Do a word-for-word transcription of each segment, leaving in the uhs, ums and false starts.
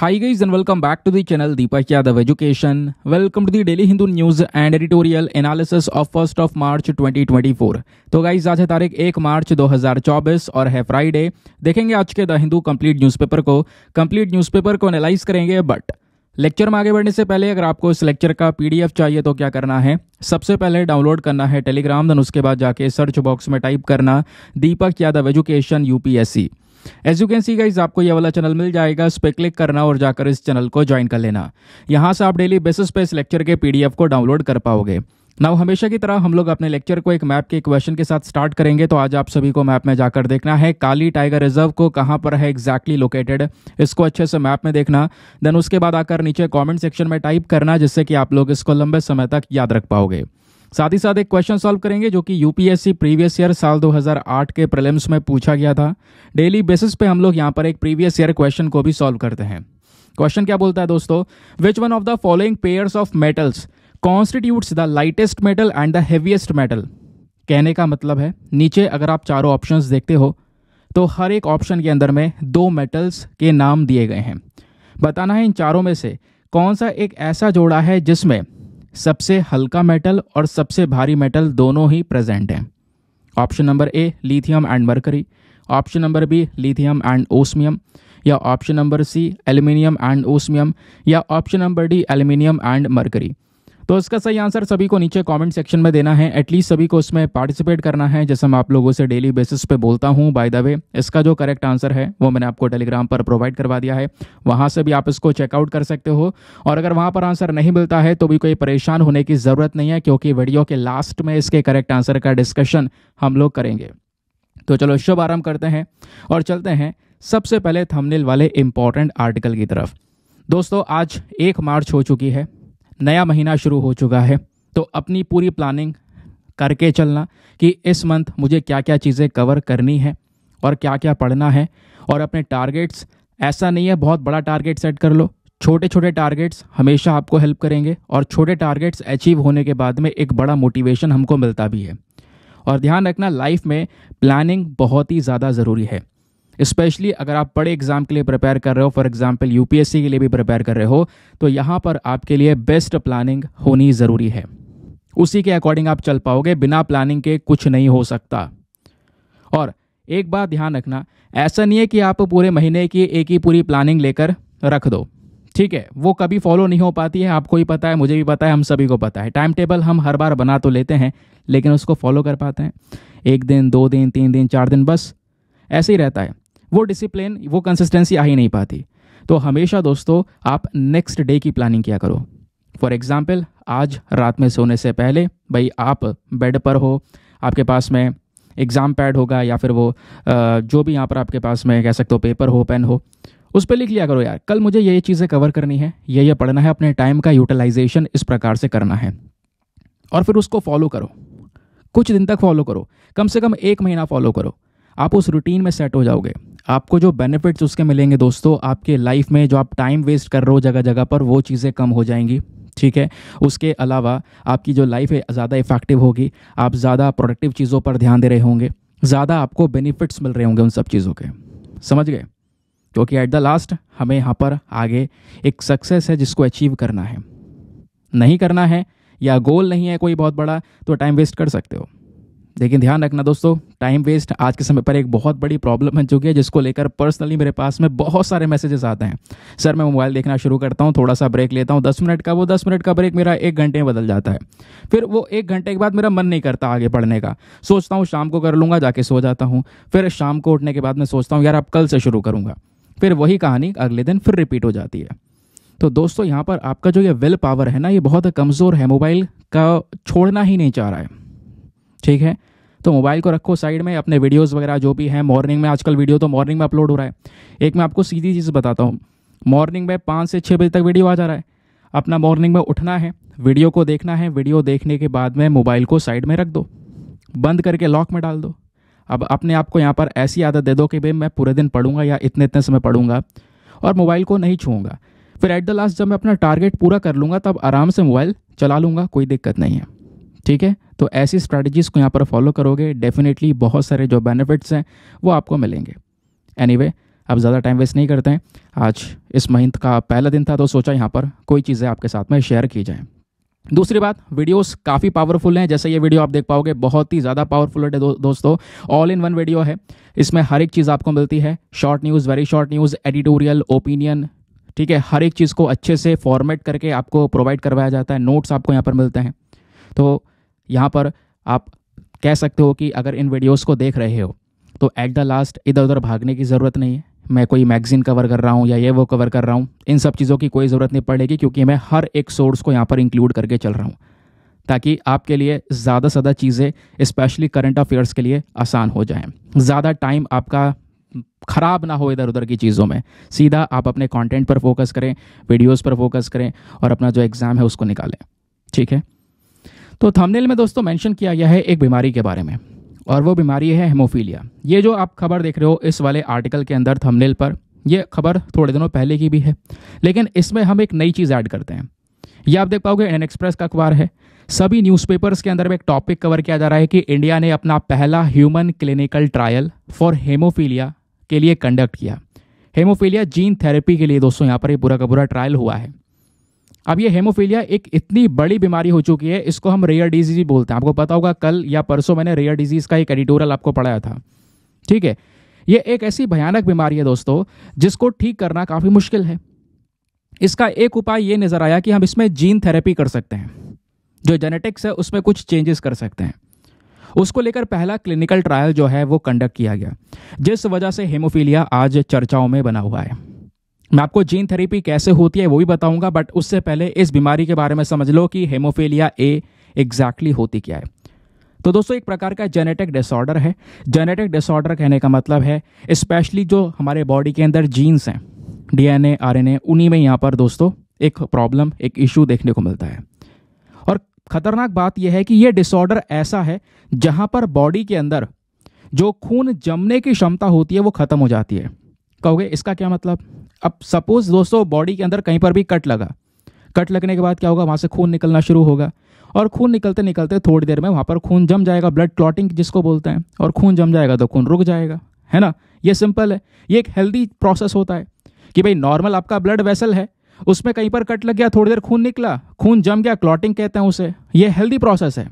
Hi guys and welcome back to the channel Deepak Yadav Education. Welcome to the Daily Hindu News and Editorial Analysis of first of March twenty twenty-four. तो guys आज है तारीख एक मार्च दो हज़ार चौबीस और है फ्राइडे। देखेंगे आज के द हिंदू कंप्लीट न्यूज़पेपर को कंप्लीट न्यूज़पेपर को एनालाइज करेंगे। बट लेक्चर में आगे बढ़ने से पहले अगर आपको इस लेक्चर का पीडीएफ चाहिए तो क्या करना है, सबसे पहले डाउनलोड करना है टेलीग्राम, देन उसके बाद जाके सर्च बॉक्स में टाइप करना Deepak Yadav education UPSC. As you can see guys आपको ये वाला चैनल मिल जाएगा, इस पर क्लिक करना और जाकर इस चैनल को ज्वाइन कर लेना। यहाँ से आप डेली बेसिस पे इस लेक्चर के पीडीएफ को डाउनलोड कर पाओगे। नाउ हमेशा की तरह हम लोग अपने लेक्चर को एक मैप के क्वेश्चन के साथ स्टार्ट करेंगे। तो आज आप सभी को मैप में जाकर देखना है काली टाइगर रिजर्व को कहाँ पर है एग्जैक्टली लोकेटेड, इसको अच्छे से मैप में देखना, देन उसके बाद आकर नीचे कॉमेंट सेक्शन में टाइप करना, जिससे कि आप लोग इसको लंबे समय तक याद रख पाओगे। साथ ही साथ एक क्वेश्चन सॉल्व करेंगे जो कि यूपीएससी प्रीवियस ईयर साल दो हज़ार आठ के प्रीलिम्स में पूछा गया था। डेली बेसिस पे हम लोग यहाँ पर एक प्रीवियस ईयर क्वेश्चन को भी सॉल्व करते हैं। क्वेश्चन क्या बोलता है दोस्तों, which one of the following pairs of metals constitutes the lightest metal and the heaviest metal. कहने का मतलब है नीचे अगर आप चारों ऑप्शंस देखते हो तो हर एक ऑप्शन के अंदर में दो मेटल्स के नाम दिए गए हैं। बताना है इन चारों में से कौन सा एक ऐसा जोड़ा है जिसमें सबसे हल्का मेटल और सबसे भारी मेटल दोनों ही प्रेजेंट हैं। Option number A lithium and mercury, option number B lithium and osmium, या option number C aluminium and osmium, या option number D aluminium and mercury. तो इसका सही आंसर सभी को नीचे कमेंट सेक्शन में देना है, एटलीस्ट सभी को इसमें पार्टिसिपेट करना है, जैसे मैं आप लोगों से डेली बेसिस पे बोलता हूँ। बाय द वे इसका जो करेक्ट आंसर है वो मैंने आपको टेलीग्राम पर प्रोवाइड करवा दिया है, वहाँ से भी आप इसको चेकआउट कर सकते हो। और अगर वहाँ पर आंसर नहीं मिलता है तो भी कोई परेशान होने की ज़रूरत नहीं है, क्योंकि वीडियो के लास्ट में इसके करेक्ट आंसर का डिस्कशन हम लोग करेंगे। तो चलो शुभ आरम्भ करते हैं और चलते हैं सबसे पहले थंबनेल वाले इंपॉर्टेंट आर्टिकल की तरफ। दोस्तों आज एक मार्च हो चुकी है, नया महीना शुरू हो चुका है, तो अपनी पूरी प्लानिंग करके चलना कि इस मंथ मुझे क्या क्या चीज़ें कवर करनी है और क्या क्या पढ़ना है, और अपने टारगेट्स, ऐसा नहीं है बहुत बड़ा टारगेट सेट कर लो, छोटे छोटे टारगेट्स हमेशा आपको हेल्प करेंगे, और छोटे टारगेट्स अचीव होने के बाद में एक बड़ा मोटिवेशन हमको मिलता भी है। और ध्यान रखना लाइफ में प्लानिंग बहुत ही ज़्यादा ज़रूरी है, स्पेशली अगर आप बड़े एग्जाम के लिए प्रिपेयर कर रहे हो, फॉर एग्जांपल यूपीएससी के लिए भी प्रिपेयर कर रहे हो, तो यहाँ पर आपके लिए बेस्ट प्लानिंग होनी ज़रूरी है। उसी के अकॉर्डिंग आप चल पाओगे, बिना प्लानिंग के कुछ नहीं हो सकता। और एक बात ध्यान रखना, ऐसा नहीं है कि आप पूरे महीने की एक ही पूरी प्लानिंग लेकर रख दो, ठीक है, वो कभी फॉलो नहीं हो पाती है। आपको ही पता है, मुझे भी पता है, हम सभी को पता है। टाइम टेबल हम हर बार बना तो लेते हैं, लेकिन उसको फॉलो कर पाते हैं एक दिन, दो दिन, तीन दिन, चार दिन, बस ऐसे ही रहता है। वो डिसिप्लिन, वो कंसिस्टेंसी आ ही नहीं पाती। तो हमेशा दोस्तों आप नेक्स्ट डे की प्लानिंग किया करो। फॉर एग्जांपल आज रात में सोने से पहले, भाई आप बेड पर हो, आपके पास में एग्ज़ाम पैड होगा या फिर वो जो भी यहाँ पर आपके पास में कह सकते हो पेपर हो, पेन हो, उस पर लिख लिया करो यार कल मुझे ये चीज़ें कवर करनी है, ये ये पढ़ना है, अपने टाइम का यूटिलाइजेशन इस प्रकार से करना है, और फिर उसको फॉलो करो। कुछ दिन तक फॉलो करो, कम से कम एक महीना फॉलो करो, आप उस रूटीन में सेट हो जाओगे। आपको जो बेनिफिट्स उसके मिलेंगे दोस्तों, आपके लाइफ में जो आप टाइम वेस्ट कर रहे हो जगह जगह पर, वो चीज़ें कम हो जाएंगी, ठीक है। उसके अलावा आपकी जो लाइफ है ज़्यादा इफेक्टिव होगी, आप ज़्यादा प्रोडक्टिव चीज़ों पर ध्यान दे रहे होंगे, ज़्यादा आपको बेनिफिट्स मिल रहे होंगे उन सब चीज़ों के, समझ गए। क्योंकि एट द लास्ट हमें यहाँ पर आगे एक सक्सेस है जिसको अचीव करना है, नहीं करना है या गोल नहीं है कोई बहुत बड़ा तो टाइम वेस्ट कर सकते हो। लेकिन ध्यान रखना दोस्तों, टाइम वेस्ट आज के समय पर एक बहुत बड़ी प्रॉब्लम बन चुकी है, जिसको लेकर पर्सनली मेरे पास में बहुत सारे मैसेजेस आते हैं। सर मैं मोबाइल देखना शुरू करता हूँ, थोड़ा सा ब्रेक लेता हूँ दस मिनट का, वो दस मिनट का ब्रेक मेरा एक घंटे में बदल जाता है, फिर वो एक घंटे के बाद मेरा मन नहीं करता आगे पढ़ने का, सोचता हूँ शाम को कर लूँगा, जाके सो जाता हूँ, फिर शाम को उठने के बाद मैं सोचता हूँ यार अब कल से शुरू करूँगा, फिर वही कहानी अगले दिन फिर रिपीट हो जाती है। तो दोस्तों यहाँ पर आपका जो ये विल पावर है ना, ये बहुत कमज़ोर है, मोबाइल का छोड़ना ही नहीं चाह रहा है, ठीक है। तो मोबाइल को रखो साइड में, अपने वीडियोस वगैरह जो भी हैं मॉर्निंग में, आजकल वीडियो तो मॉर्निंग में अपलोड हो रहा है। एक मैं आपको सीधी चीज़ बताता हूँ, मॉर्निंग में पाँच से छः बजे तक वीडियो आ जा रहा है, अपना मॉर्निंग में उठना है, वीडियो को देखना है, वीडियो देखने के बाद में मोबाइल को साइड में रख दो, बंद करके लॉक में डाल दो। अब अपने आप को यहाँ पर ऐसी आदत दे दो कि भाई मैं पूरे दिन पढ़ूँगा या इतने इतने समय पढ़ूँगा और मोबाइल को नहीं छूँगा, फिर एट द लास्ट जब मैं अपना टारगेट पूरा कर लूँगा तब आराम से मोबाइल चला लूँगा, कोई दिक्कत नहीं है, ठीक है। तो ऐसी स्ट्रैटेजीज़ को यहाँ पर फॉलो करोगे, डेफिनेटली बहुत सारे जो बेनिफिट्स हैं वो आपको मिलेंगे। एनीवे anyway, अब ज़्यादा टाइम वेस्ट नहीं करते हैं। आज इस महीने का पहला दिन था तो सोचा यहाँ पर कोई चीज़ें आपके साथ में शेयर की जाएँ। दूसरी बात, वीडियोस काफ़ी पावरफुल हैं, जैसे ये वीडियो आप देख पाओगे बहुत ही ज़्यादा पावरफुल है दो, दोस्तों ऑल इन वन वीडियो है। इसमें हर एक चीज़ आपको मिलती है, short news, very short news, editorial, opinion, ठीक है, हर एक चीज़ को अच्छे से फॉर्मेट करके आपको प्रोवाइड करवाया जाता है। नोट्स आपको यहाँ पर मिलते हैं। तो यहाँ पर आप कह सकते हो कि अगर इन वीडियोज़ को देख रहे हो तो एट द लास्ट इधर उधर भागने की ज़रूरत नहीं है। मैं कोई मैगजीन कवर कर रहा हूँ या ये वो कवर कर रहा हूँ, इन सब चीज़ों की कोई ज़रूरत नहीं पड़ेगी, क्योंकि मैं हर एक सोर्स को यहाँ पर इंक्लूड करके चल रहा हूँ ताकि आपके लिए ज़्यादा से ज़्यादा चीज़ें स्पेशली करंट अफेयर्स के लिए आसान हो जाएं, ज़्यादा टाइम आपका ख़राब ना हो इधर उधर की चीज़ों में। सीधा आप अपने कॉन्टेंट पर फोकस करें, वीडियोज़ पर फोकस करें और अपना जो एग्ज़ाम है उसको निकालें, ठीक है। तो थंबनेल में दोस्तों मेंशन किया गया है एक बीमारी के बारे में, और वो बीमारी है हेमोफीलिया। ये जो आप खबर देख रहे हो इस वाले आर्टिकल के अंदर थंबनेल पर, ये खबर थोड़े दिनों पहले की भी है, लेकिन इसमें हम एक नई चीज़ ऐड करते हैं। ये आप देख पाओगे आई एन एक्सप्रेस का अखबार है। सभी न्यूज़पेपर्स के अंदर में एक टॉपिक कवर किया जा रहा है कि इंडिया ने अपना पहला human clinical trial for haemophilia के लिए कंडक्ट किया। हेमोफीलिया जीन थेरेपी के लिए दोस्तों यहाँ पर ये पूरा का पूरा ट्रायल हुआ है। अब ये हेमोफीलिया एक इतनी बड़ी बीमारी हो चुकी है, इसको हम रेयर डिजीज बोलते हैं। आपको पता होगा कल या परसों मैंने रेयर डिजीज का एक एडिटोरियल आपको पढ़ाया था, ठीक है। ये एक ऐसी भयानक बीमारी है दोस्तों जिसको ठीक करना काफ़ी मुश्किल है। इसका एक उपाय ये नज़र आया कि हम इसमें जीन थेरेपी कर सकते हैं, जो जेनेटिक्स है उसमें कुछ चेंजेस कर सकते हैं। उसको लेकर पहला क्लिनिकल ट्रायल जो है वो कंडक्ट किया गया, जिस वजह से हेमोफीलिया आज चर्चाओं में बना हुआ है। मैं आपको जीन थेरेपी कैसे होती है वो भी बताऊंगा, बट उससे पहले इस बीमारी के बारे में समझ लो कि हेमोफीलिया ए एग्जैक्टली होती क्या है। तो दोस्तों एक प्रकार का जेनेटिक डिसऑर्डर है। जेनेटिक डिसऑर्डर कहने का मतलब है स्पेशली जो हमारे बॉडी के अंदर जीन्स हैं, D N A, R N A, उन्हीं में यहाँ पर दोस्तों एक प्रॉब्लम, एक इशू देखने को मिलता है। और ख़तरनाक बात यह है कि ये डिसऑर्डर ऐसा है जहाँ पर बॉडी के अंदर जो खून जमने की क्षमता होती है वो ख़त्म हो जाती है। कहोगे इसका क्या मतलब? अब सपोज दोस्तों बॉडी के अंदर कहीं पर भी कट लगा, कट लगने के बाद क्या होगा, वहाँ से खून निकलना शुरू होगा और खून निकलते निकलते थोड़ी देर में वहाँ पर खून जम जाएगा, ब्लड क्लॉटिंग जिसको बोलते हैं, और खून जम जाएगा तो खून रुक जाएगा, है ना। ये सिंपल है, ये एक हेल्दी प्रोसेस होता है कि भाई नॉर्मल आपका ब्लड वेसल है, उसमें कहीं पर कट लग गया, थोड़ी देर खून निकला, खून जम गया, क्लॉटिंग कहते हैं उसे, ये हेल्दी प्रोसेस है।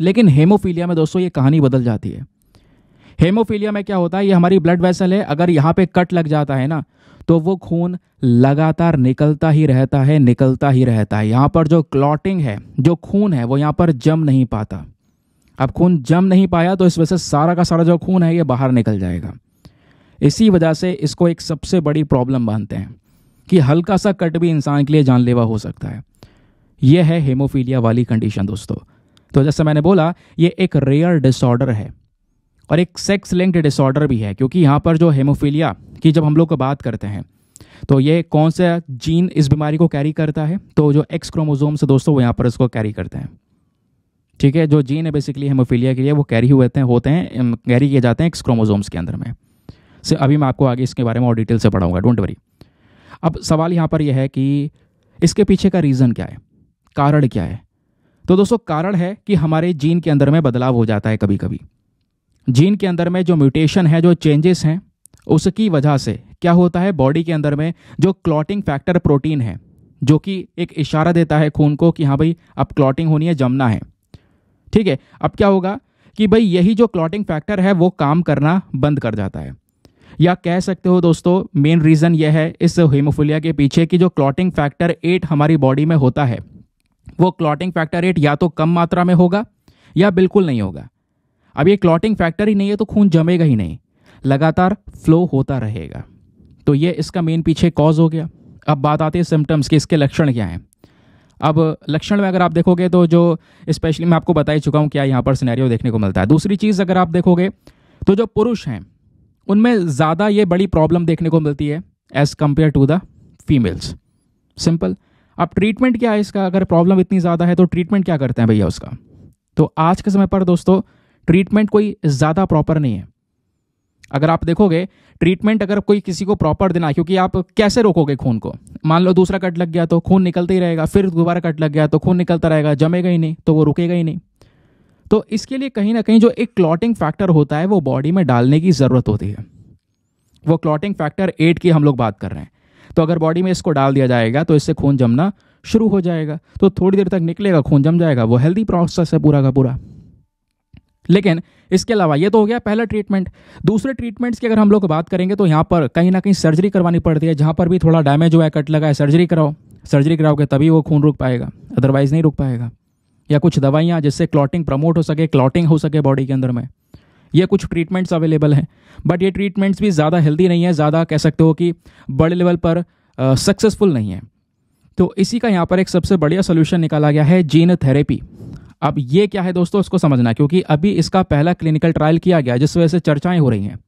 लेकिन हेमोफीलिया में दोस्तों ये कहानी बदल जाती है। हेमोफीलिया में क्या होता है, ये हमारी ब्लड वेसल है, अगर यहाँ पे कट लग जाता है ना तो वो खून लगातार निकलता ही रहता है, निकलता ही रहता है। यहाँ पर जो क्लॉटिंग है, जो खून है, वो यहाँ पर जम नहीं पाता। अब खून जम नहीं पाया तो इस वजह से सारा का सारा जो खून है ये बाहर निकल जाएगा। इसी वजह से इसको एक सबसे बड़ी प्रॉब्लम मानते हैं कि हल्का सा कट भी इंसान के लिए जानलेवा हो सकता है। यह है हेमोफीलिया वाली कंडीशन दोस्तों। तो जैसे मैंने बोला ये एक रेयर डिसऑर्डर है और एक सेक्स लिंक्ड डिसऑर्डर भी है, क्योंकि यहाँ पर जो हेमोफीलिया की जब हम लोग बात करते हैं तो ये कौन सा जीन इस बीमारी को कैरी करता है, तो जो एक्स क्रोमोसोम से दोस्तों वो यहाँ पर इसको कैरी करते हैं, ठीक है। जो जीन है बेसिकली हेमोफीलिया के लिए वो कैरी हुए होते हैं, कैरी किए जाते हैं एक्स क्रोमोसोम्स के अंदर में। से अभी मैं आपको आगे इसके बारे में और डिटेल से पढ़ाऊँगा, डोंट वरी। अब सवाल यहाँ पर यह है कि इसके पीछे का रीज़न क्या है, कारण क्या है। तो दोस्तों कारण है कि हमारे जीन के अंदर में बदलाव हो जाता है। कभी कभी जीन के अंदर में जो म्यूटेशन है, जो चेंजेस हैं, उसकी वजह से क्या होता है, बॉडी के अंदर में जो क्लॉटिंग फैक्टर प्रोटीन है, जो कि एक इशारा देता है खून को कि हाँ भाई अब क्लॉटिंग होनी है, जमना है, ठीक है। अब क्या होगा कि भाई यही जो क्लॉटिंग फैक्टर है वो काम करना बंद कर जाता है, या कह सकते हो दोस्तों मेन रीज़न यह है इस हेमोफीलिया के पीछे कि जो क्लॉटिंग फैक्टर एट हमारी बॉडी में होता है, वो क्लॉटिंग फैक्टर एट या तो कम मात्रा में होगा या बिल्कुल नहीं होगा। अब ये क्लॉटिंग फैक्टर ही नहीं है तो खून जमेगा ही नहीं, लगातार फ्लो होता रहेगा। तो ये इसका मेन पीछे कॉज हो गया। अब बात आती है सिम्टम्स की, इसके लक्षण क्या हैं। अब लक्षण में अगर आप देखोगे तो जो स्पेशली मैं आपको बता ही चुका हूँ क्या यहाँ पर सिनेरियो देखने को मिलता है। दूसरी चीज़ अगर आप देखोगे तो जो पुरुष हैं उनमें ज़्यादा ये बड़ी प्रॉब्लम देखने को मिलती है as compare to the females, simple. अब ट्रीटमेंट क्या है इसका, अगर प्रॉब्लम इतनी ज़्यादा है तो ट्रीटमेंट क्या करते हैं भैया उसका। तो आज के समय पर दोस्तों ट्रीटमेंट कोई ज़्यादा प्रॉपर नहीं है। अगर आप देखोगे ट्रीटमेंट अगर कोई किसी को प्रॉपर देना, क्योंकि आप कैसे रोकोगे खून को, मान लो दूसरा कट लग गया तो खून निकलते ही रहेगा, फिर दोबारा कट लग गया तो खून निकलता रहेगा, जमेगा ही नहीं तो वो रुकेगा ही नहीं। तो इसके लिए कहीं ना कहीं जो एक क्लॉटिंग फैक्टर होता है वो बॉडी में डालने की ज़रूरत होती है। वो क्लॉटिंग फैक्टर एट की हम लोग बात कर रहे हैं। तो अगर बॉडी में इसको डाल दिया जाएगा तो इससे खून जमना शुरू हो जाएगा, तो थोड़ी देर तक निकलेगा, खून जम जाएगा, वो हेल्दी प्रोसेस है पूरा का पूरा। लेकिन इसके अलावा ये तो हो गया पहला ट्रीटमेंट। दूसरे ट्रीटमेंट्स की अगर हम लोग बात करेंगे तो यहाँ पर कहीं ना कहीं सर्जरी करवानी पड़ती है, जहाँ पर भी थोड़ा डैमेज हुआ है, कट लगा है, सर्जरी कराओ, सर्जरी कराओगे तभी वो खून रुक पाएगा, अदरवाइज़ नहीं रुक पाएगा। या कुछ दवाइयाँ जिससे क्लॉटिंग प्रमोट हो सके, क्लॉटिंग हो सके बॉडी के अंदर में, ये कुछ ट्रीटमेंट्स अवेलेबल हैं। बट ये ट्रीटमेंट्स भी ज़्यादा हेल्दी नहीं है, ज़्यादा कह सकते हो कि बड़े लेवल पर सक्सेसफुल नहीं है। तो इसी का यहाँ पर एक सबसे बढ़िया सोल्यूशन निकाला गया है, जीन थेरेपी। अब ये क्या है दोस्तों, इसको समझना, क्योंकि अभी इसका पहला क्लिनिकल ट्रायल किया गया जिस वजह से चर्चाएं हो रही हैं।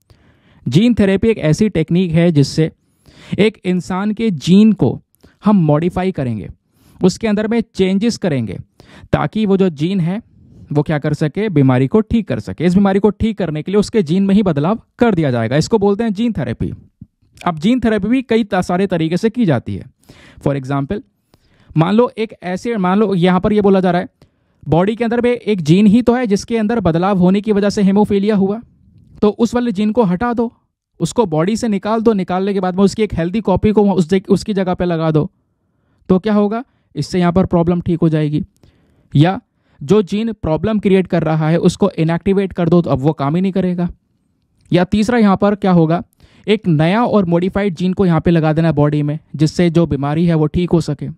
जीन थेरेपी एक ऐसी टेक्निक है जिससे एक इंसान के जीन को हम मॉडिफाई करेंगे, उसके अंदर में चेंजेस करेंगे, ताकि वो जो जीन है वो क्या कर सके, बीमारी को ठीक कर सके। इस बीमारी को ठीक करने के लिए उसके जीन में ही बदलाव कर दिया जाएगा, इसको बोलते हैं जीन थेरेपी। अब जीन थेरेपी भी कई सारे तरीके से की जाती है। फॉर एग्जाम्पल, मान लो एक ऐसे, मान लो यहाँ पर यह बोला जा रहा है बॉडी के अंदर में एक जीन ही तो है जिसके अंदर बदलाव होने की वजह से हेमोफीलिया हुआ, तो उस वाले जीन को हटा दो, उसको बॉडी से निकाल दो, निकालने के बाद में उसकी एक हेल्दी कॉपी को उस उसकी जगह पे लगा दो, तो क्या होगा, इससे यहाँ पर प्रॉब्लम ठीक हो जाएगी। या जो जीन प्रॉब्लम क्रिएट कर रहा है उसको इनएक्टिवेट कर दो, तो अब वो काम ही नहीं करेगा। या तीसरा यहाँ पर क्या होगा, एक नया और मॉडिफाइड जीन को यहाँ पर लगा देना बॉडी में, जिससे जो बीमारी है वो ठीक हो सके।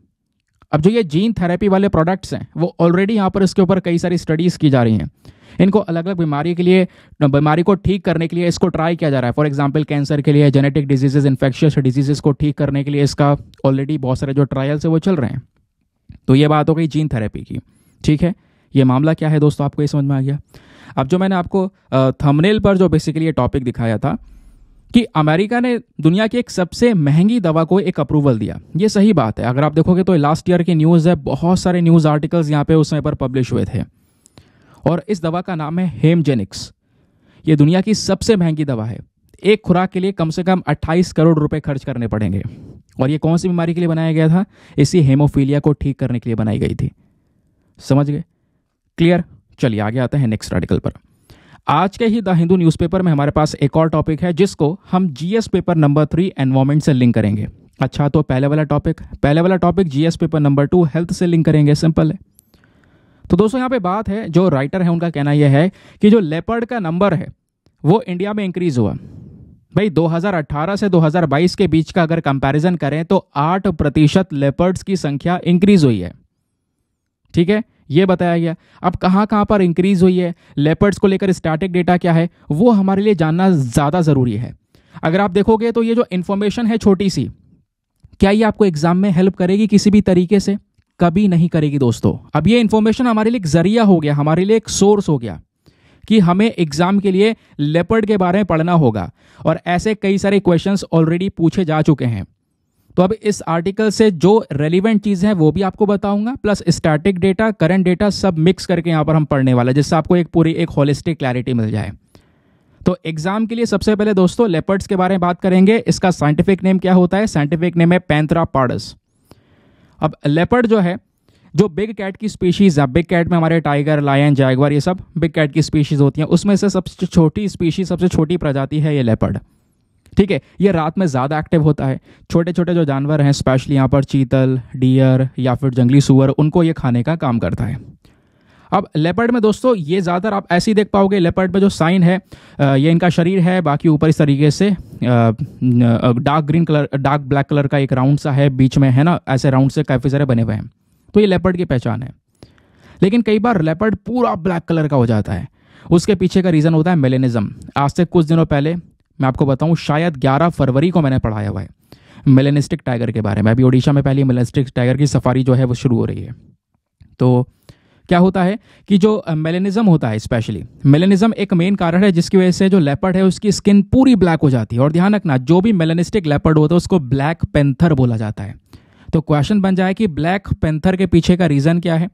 अब जो ये जीन थेरेपी वाले प्रोडक्ट्स हैं वो ऑलरेडी यहाँ पर इसके ऊपर कई सारी स्टडीज़ की जा रही हैं, इनको अलग अलग बीमारी के लिए, बीमारी को ठीक करने के लिए इसको ट्राई किया जा रहा है। फॉर एग्जांपल, कैंसर के लिए, जेनेटिक डिजीजेज, इन्फेक्शियस डिजीजेज को ठीक करने के लिए इसका ऑलरेडी बहुत सारे जो ट्रायल्स है वो चल रहे हैं। तो ये बात हो गई जीन थेरेपी की, ठीक है। ये मामला क्या है दोस्तों, आपको ये समझ में आ गया। अब जो मैंने आपको थंबनेल पर जो बेसिकली ये टॉपिक दिखाया था कि अमेरिका ने दुनिया की एक सबसे महंगी दवा को एक अप्रूवल दिया, ये सही बात है। अगर आप देखोगे तो लास्ट ईयर की न्यूज़ है, बहुत सारे न्यूज़ आर्टिकल्स यहाँ पे उस समय पर पब्लिश हुए थे, और इस दवा का नाम है हेमजेनिक्स। ये दुनिया की सबसे महंगी दवा है, एक खुराक के लिए कम से कम अट्ठाईस करोड़ रुपए खर्च करने पड़ेंगे। और ये कौन सी बीमारी के लिए बनाया गया था, इसी हेमोफीलिया को ठीक करने के लिए बनाई गई थी। समझ गए, क्लियर। चलिए आगे आते हैं नेक्स्ट आर्टिकल पर। आज के ही द हिंदू न्यूज़पेपर में हमारे पास एक और टॉपिक है जिसको हम GS paper number three environment से लिंक करेंगे। अच्छा, तो पहले वाला टॉपिक पहले वाला topic GS paper number two health से लिंक करेंगे, सिंपल है। तो दोस्तों यहाँ पे बात है, जो राइटर है उनका कहना यह है कि जो लेपर्ड का नंबर है वो इंडिया में इंक्रीज हुआ। भाई दो हज़ार अठारह से दो हज़ार बाईस के बीच का अगर कंपैरिजन करें तो आठ प्रतिशत लेपर्ड्स की संख्या इंक्रीज हुई है, ठीक है, ये बताया गया। अब कहाँ कहाँ पर इंक्रीज हुई है, लेपर्ड्स को लेकर स्टैटिक डेटा क्या है वो हमारे लिए जानना ज़्यादा ज़रूरी है। अगर आप देखोगे तो ये जो इन्फॉर्मेशन है छोटी सी, क्या ये आपको एग्जाम में हेल्प करेगी किसी भी तरीके से? कभी नहीं करेगी दोस्तों। अब ये इन्फॉर्मेशन हमारे लिए एक जरिया हो गया, हमारे लिए एक सोर्स हो गया कि हमें एग्जाम के लिए लेपर्ड के बारे में पढ़ना होगा, और ऐसे कई सारे क्वेश्चंस ऑलरेडी पूछे जा चुके हैं। तो अब इस आर्टिकल से जो रेलिवेंट चीज़ है वो भी आपको बताऊंगा, plus static data, current data सब मिक्स करके यहाँ पर हम पढ़ने वाले हैं, जिससे आपको एक पूरी एक होलिस्टिक क्लैरिटी मिल जाए। तो एग्जाम के लिए सबसे पहले दोस्तों लेपर्ड्स के बारे में बात करेंगे। इसका साइंटिफिक नेम क्या होता है? साइंटिफिक नेम है पैंथेरा पार्डस। अब लेपर्ड जो है, जो बिग कैट की स्पीशीज है, बिग कैट में हमारे टाइगर, लायन, जैगुआर, ये सब बिग कैट की स्पीशीज होती हैं, उसमें से सबसे छोटी स्पीशीज, सबसे छोटी प्रजाति है ये लेपर्ड, ठीक है। ये रात में ज़्यादा एक्टिव होता है। छोटे छोटे जो जानवर हैं, स्पेशली यहाँ पर चीतल, डियर या फिर जंगली सूअर, उनको ये खाने का काम करता है। अब लेपर्ड में दोस्तों ये ज़्यादातर आप ऐसे ही देख पाओगे, लेपर्ड में जो साइन है ये इनका शरीर है, बाकी ऊपर इस तरीके से dark green colour, dark black colour का एक राउंड सा है, बीच में है ना ऐसे राउंड से काफ़ी सारे बने हुए हैं, तो ये लेपर्ड की पहचान है। लेकिन कई बार लेपर्ड पूरा ब्लैक कलर का हो जाता है, उसके पीछे का रीज़न होता है मेलेनिज़म। आज से कुछ दिनों पहले मैं आपको बताऊं, शायद ग्यारह फरवरी को मैंने पढ़ाया हुआ है मेलेनिस्टिक टाइगर के बारे में। अभी ओडिशा में पहली मेलेनिस्टिक टाइगर की सफारी जो है वो शुरू हो रही है। तो क्या होता है कि जो मेलेनिज़म होता है, स्पेशली मेलेनिज़म एक मेन कारण है जिसकी वजह से जो लेपर्ड है उसकी स्किन पूरी ब्लैक हो जाती है। और ध्यान रखना, जो भी मेलेनिस्टिक लेपर्ड होता है उसको ब्लैक पैंथर बोला जाता है। तो क्वेश्चन बन जाए कि ब्लैक पैंथर के पीछे का रीज़न क्या है,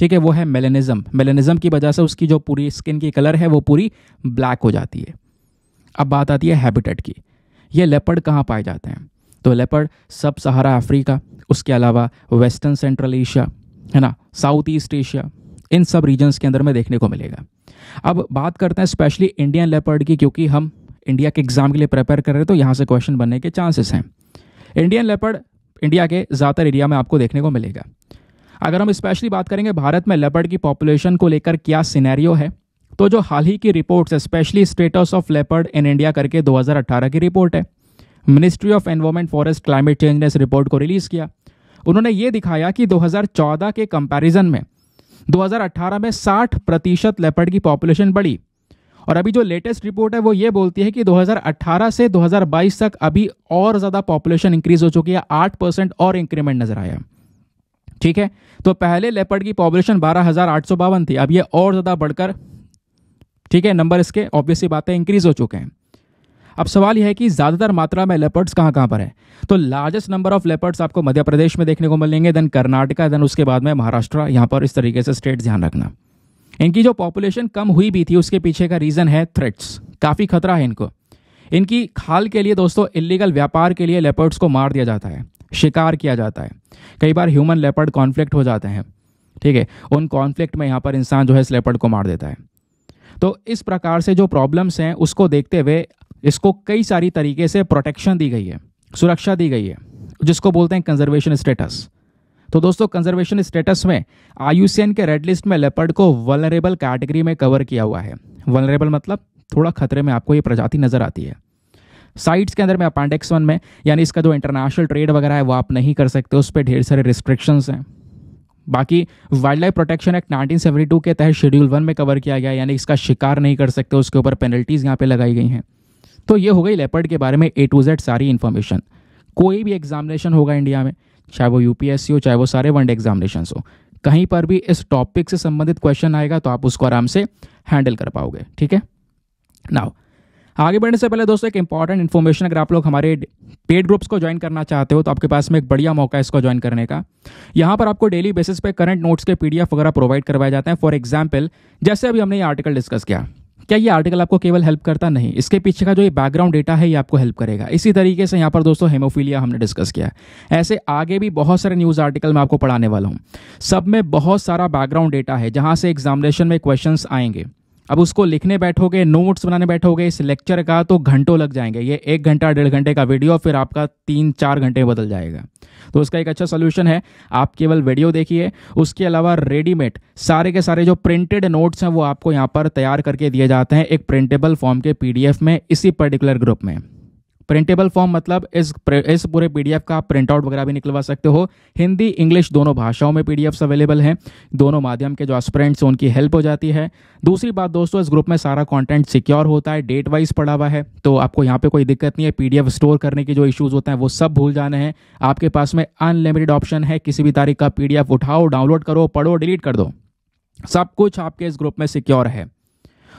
ठीक है, वो है मेलेनिज़म। मेलेनिज़म की वजह से उसकी जो पूरी स्किन की कलर है वो पूरी ब्लैक हो जाती है। अब बात आती है हैबिटेट की, ये लेपर्ड कहाँ पाए जाते हैं? तो लेपर्ड सब सहारा अफ्रीका, उसके अलावा वेस्टर्न सेंट्रल एशिया, है ना, साउथ ईस्ट एशिया, इन सब रीजन्स के अंदर में देखने को मिलेगा। अब बात करते हैं स्पेशली इंडियन लेपर्ड की, क्योंकि हम इंडिया के एग्जाम के लिए प्रिपेयर कर रहे हो तो यहाँ से क्वेश्चन बनने के चांसेस हैं। इंडियन लेपर्ड इंडिया के ज़्यादातर एरिया में आपको देखने को मिलेगा। अगर हम स्पेशली बात करेंगे भारत में लेपर्ड की पॉपुलेशन को लेकर क्या सिनेरियो है, तो जो हाल ही की reports, specially status of leopard in India करके दो हज़ार अठारह की रिपोर्ट है, ministry of environment forest climate change ने इस रिपोर्ट को रिलीज़ किया। उन्होंने ये दिखाया कि दो हज़ार चौदह के कंपैरिजन में दो हज़ार अठारह में साठ प्रतिशत लेपर्ड की पॉपुलेशन बढ़ी, और अभी जो लेटेस्ट रिपोर्ट है वो ये बोलती है कि दो हज़ार अठारह से दो हज़ार बाईस तक अभी और ज़्यादा पॉपुलेशन इंक्रीज हो चुकी है, आठ परसेंट और इंक्रीमेंट नजर आया। ठीक है, तो पहले लेपर्ड की पॉपुलेशन बारह हज़ार आठ सौ बावन थी, अब ये और ज़्यादा बढ़कर, ठीक है, नंबर इसके ऑब्वियसली बात है इंक्रीज हो चुके हैं। अब सवाल यह है कि ज़्यादातर मात्रा में लेपर्ड्स कहाँ कहाँ पर है, तो लार्जेस्ट नंबर ऑफ लेपर्ड्स आपको मध्य प्रदेश में देखने को मिलेंगे, देन कर्नाटका, देन उसके बाद में महाराष्ट्र। यहाँ पर इस तरीके से स्टेट ध्यान रखना। इनकी जो पॉपुलेशन कम हुई भी थी उसके पीछे का रीज़न है थ्रेट्स, काफ़ी खतरा है इनको। इनकी खाल के लिए दोस्तों इलीगल व्यापार के लिए लेपर्ड्स को मार दिया जाता है, शिकार किया जाता है, कई बार ह्यूमन लेपर्ड कॉन्फ्लिक्ट हो जाते हैं। ठीक है, उन कॉन्फ्लिक्ट में यहाँ पर इंसान जो है इस लेपर्ड को मार देता है। तो इस प्रकार से जो प्रॉब्लम्स हैं उसको देखते हुए इसको कई सारी तरीके से प्रोटेक्शन दी गई है, सुरक्षा दी गई है, जिसको बोलते हैं कंजर्वेशन स्टेटस। तो दोस्तों कंजर्वेशन स्टेटस में आई यू सी एन के रेड लिस्ट में लेपर्ड को वल्नरेबल कैटेगरी में कवर किया हुआ है। वल्नरेबल मतलब थोड़ा खतरे में आपको ये प्रजाति नजर आती है। साइट्स के अंदर में अपेंडिक्स वन में, यानी इसका जो इंटरनेशनल ट्रेड वगैरह है वो आप नहीं कर सकते, उस पर ढेर सारे रिस्ट्रिक्शंस हैं। बाकी wild life protection act nineteen seventy two के तहत शेड्यूल वन में कवर किया गया, यानी इसका शिकार नहीं कर सकते, उसके ऊपर पेनल्टीज़ यहाँ पे लगाई गई हैं। तो ये हो गई लेपर्ड के बारे में ए टू जेड सारी इन्फॉर्मेशन। कोई भी एग्जामिनेशन होगा इंडिया में, चाहे वो यू पी एस सी हो, चाहे वो सारे वनडे एग्जामिनेशन हो, कहीं पर भी इस टॉपिक से संबंधित क्वेश्चन आएगा तो आप उसको आराम से हैंडल कर पाओगे। ठीक है, नाउ आगे बढ़ने से पहले दोस्तों एक इंपॉर्टेंट इन्फॉर्मेशन, अगर आप लोग हमारे पेड ग्रुप्स को ज्वाइन करना चाहते हो तो आपके पास में एक बढ़िया मौका है इसको ज्वाइन करने का। यहाँ पर आपको डेली बेसिस पे करंट नोट्स के पीडीएफ वगैरह प्रोवाइड करवाए जाते हैं। फॉर एग्जांपल, जैसे अभी हमने ये आर्टिकल डिस्कस किया, क्या ये आर्टिकल आपको केवल हेल्प करता नहीं, इसके पीछे का जो ये बैकग्राउंड डेटा है ये आपको हेल्प करेगा। इसी तरीके से यहाँ पर दोस्तों हेमोफीलिया हमने डिस्कस किया, ऐसे आगे भी बहुत सारे न्यूज़ आर्टिकल मैं आपको पढ़ाने वाला हूँ। सब में बहुत सारा बैकग्राउंड डेटा है जहाँ से एग्जामिनेशन में क्वेश्चंस आएंगे। अब उसको लिखने बैठोगे, नोट्स बनाने बैठोगे इस लेक्चर का, तो घंटों लग जाएंगे। ये एक घंटा डेढ़ घंटे का वीडियो फिर आपका तीन चार घंटे बदल जाएगा। तो उसका एक अच्छा सोल्यूशन है, आप केवल वीडियो देखिए, उसके अलावा रेडीमेड सारे के सारे जो प्रिंटेड नोट्स हैं वो आपको यहाँ पर तैयार करके दिए जाते हैं एक प्रिंटेबल फॉर्म के पीडीएफ में, इसी पर्टिकुलर ग्रुप में। प्रिंटेबल फॉर्म मतलब इस इस पूरे पीडीएफ का आप प्रिंटआउट वगैरह भी निकलवा सकते हो। हिंदी इंग्लिश दोनों भाषाओं में पीडीएफ्स अवेलेबल हैं, दोनों माध्यम के जो एस्पिरेंट्स हैं उनकी हेल्प हो जाती है। दूसरी बात दोस्तों, इस ग्रुप में सारा कंटेंट सिक्योर होता है, डेट वाइज पड़ा हुआ है, तो आपको यहाँ पे कोई दिक्कत नहीं है। पीडीएफ स्टोर करने के जो इशूज़ होते हैं वो सब भूल जाने हैं। आपके पास में अनलिमिटेड ऑप्शन है, किसी भी तारीख का पीडीएफ उठाओ, डाउनलोड करो, पढ़ो, डिलीट कर दो, सब कुछ आपके इस ग्रुप में सिक्योर है।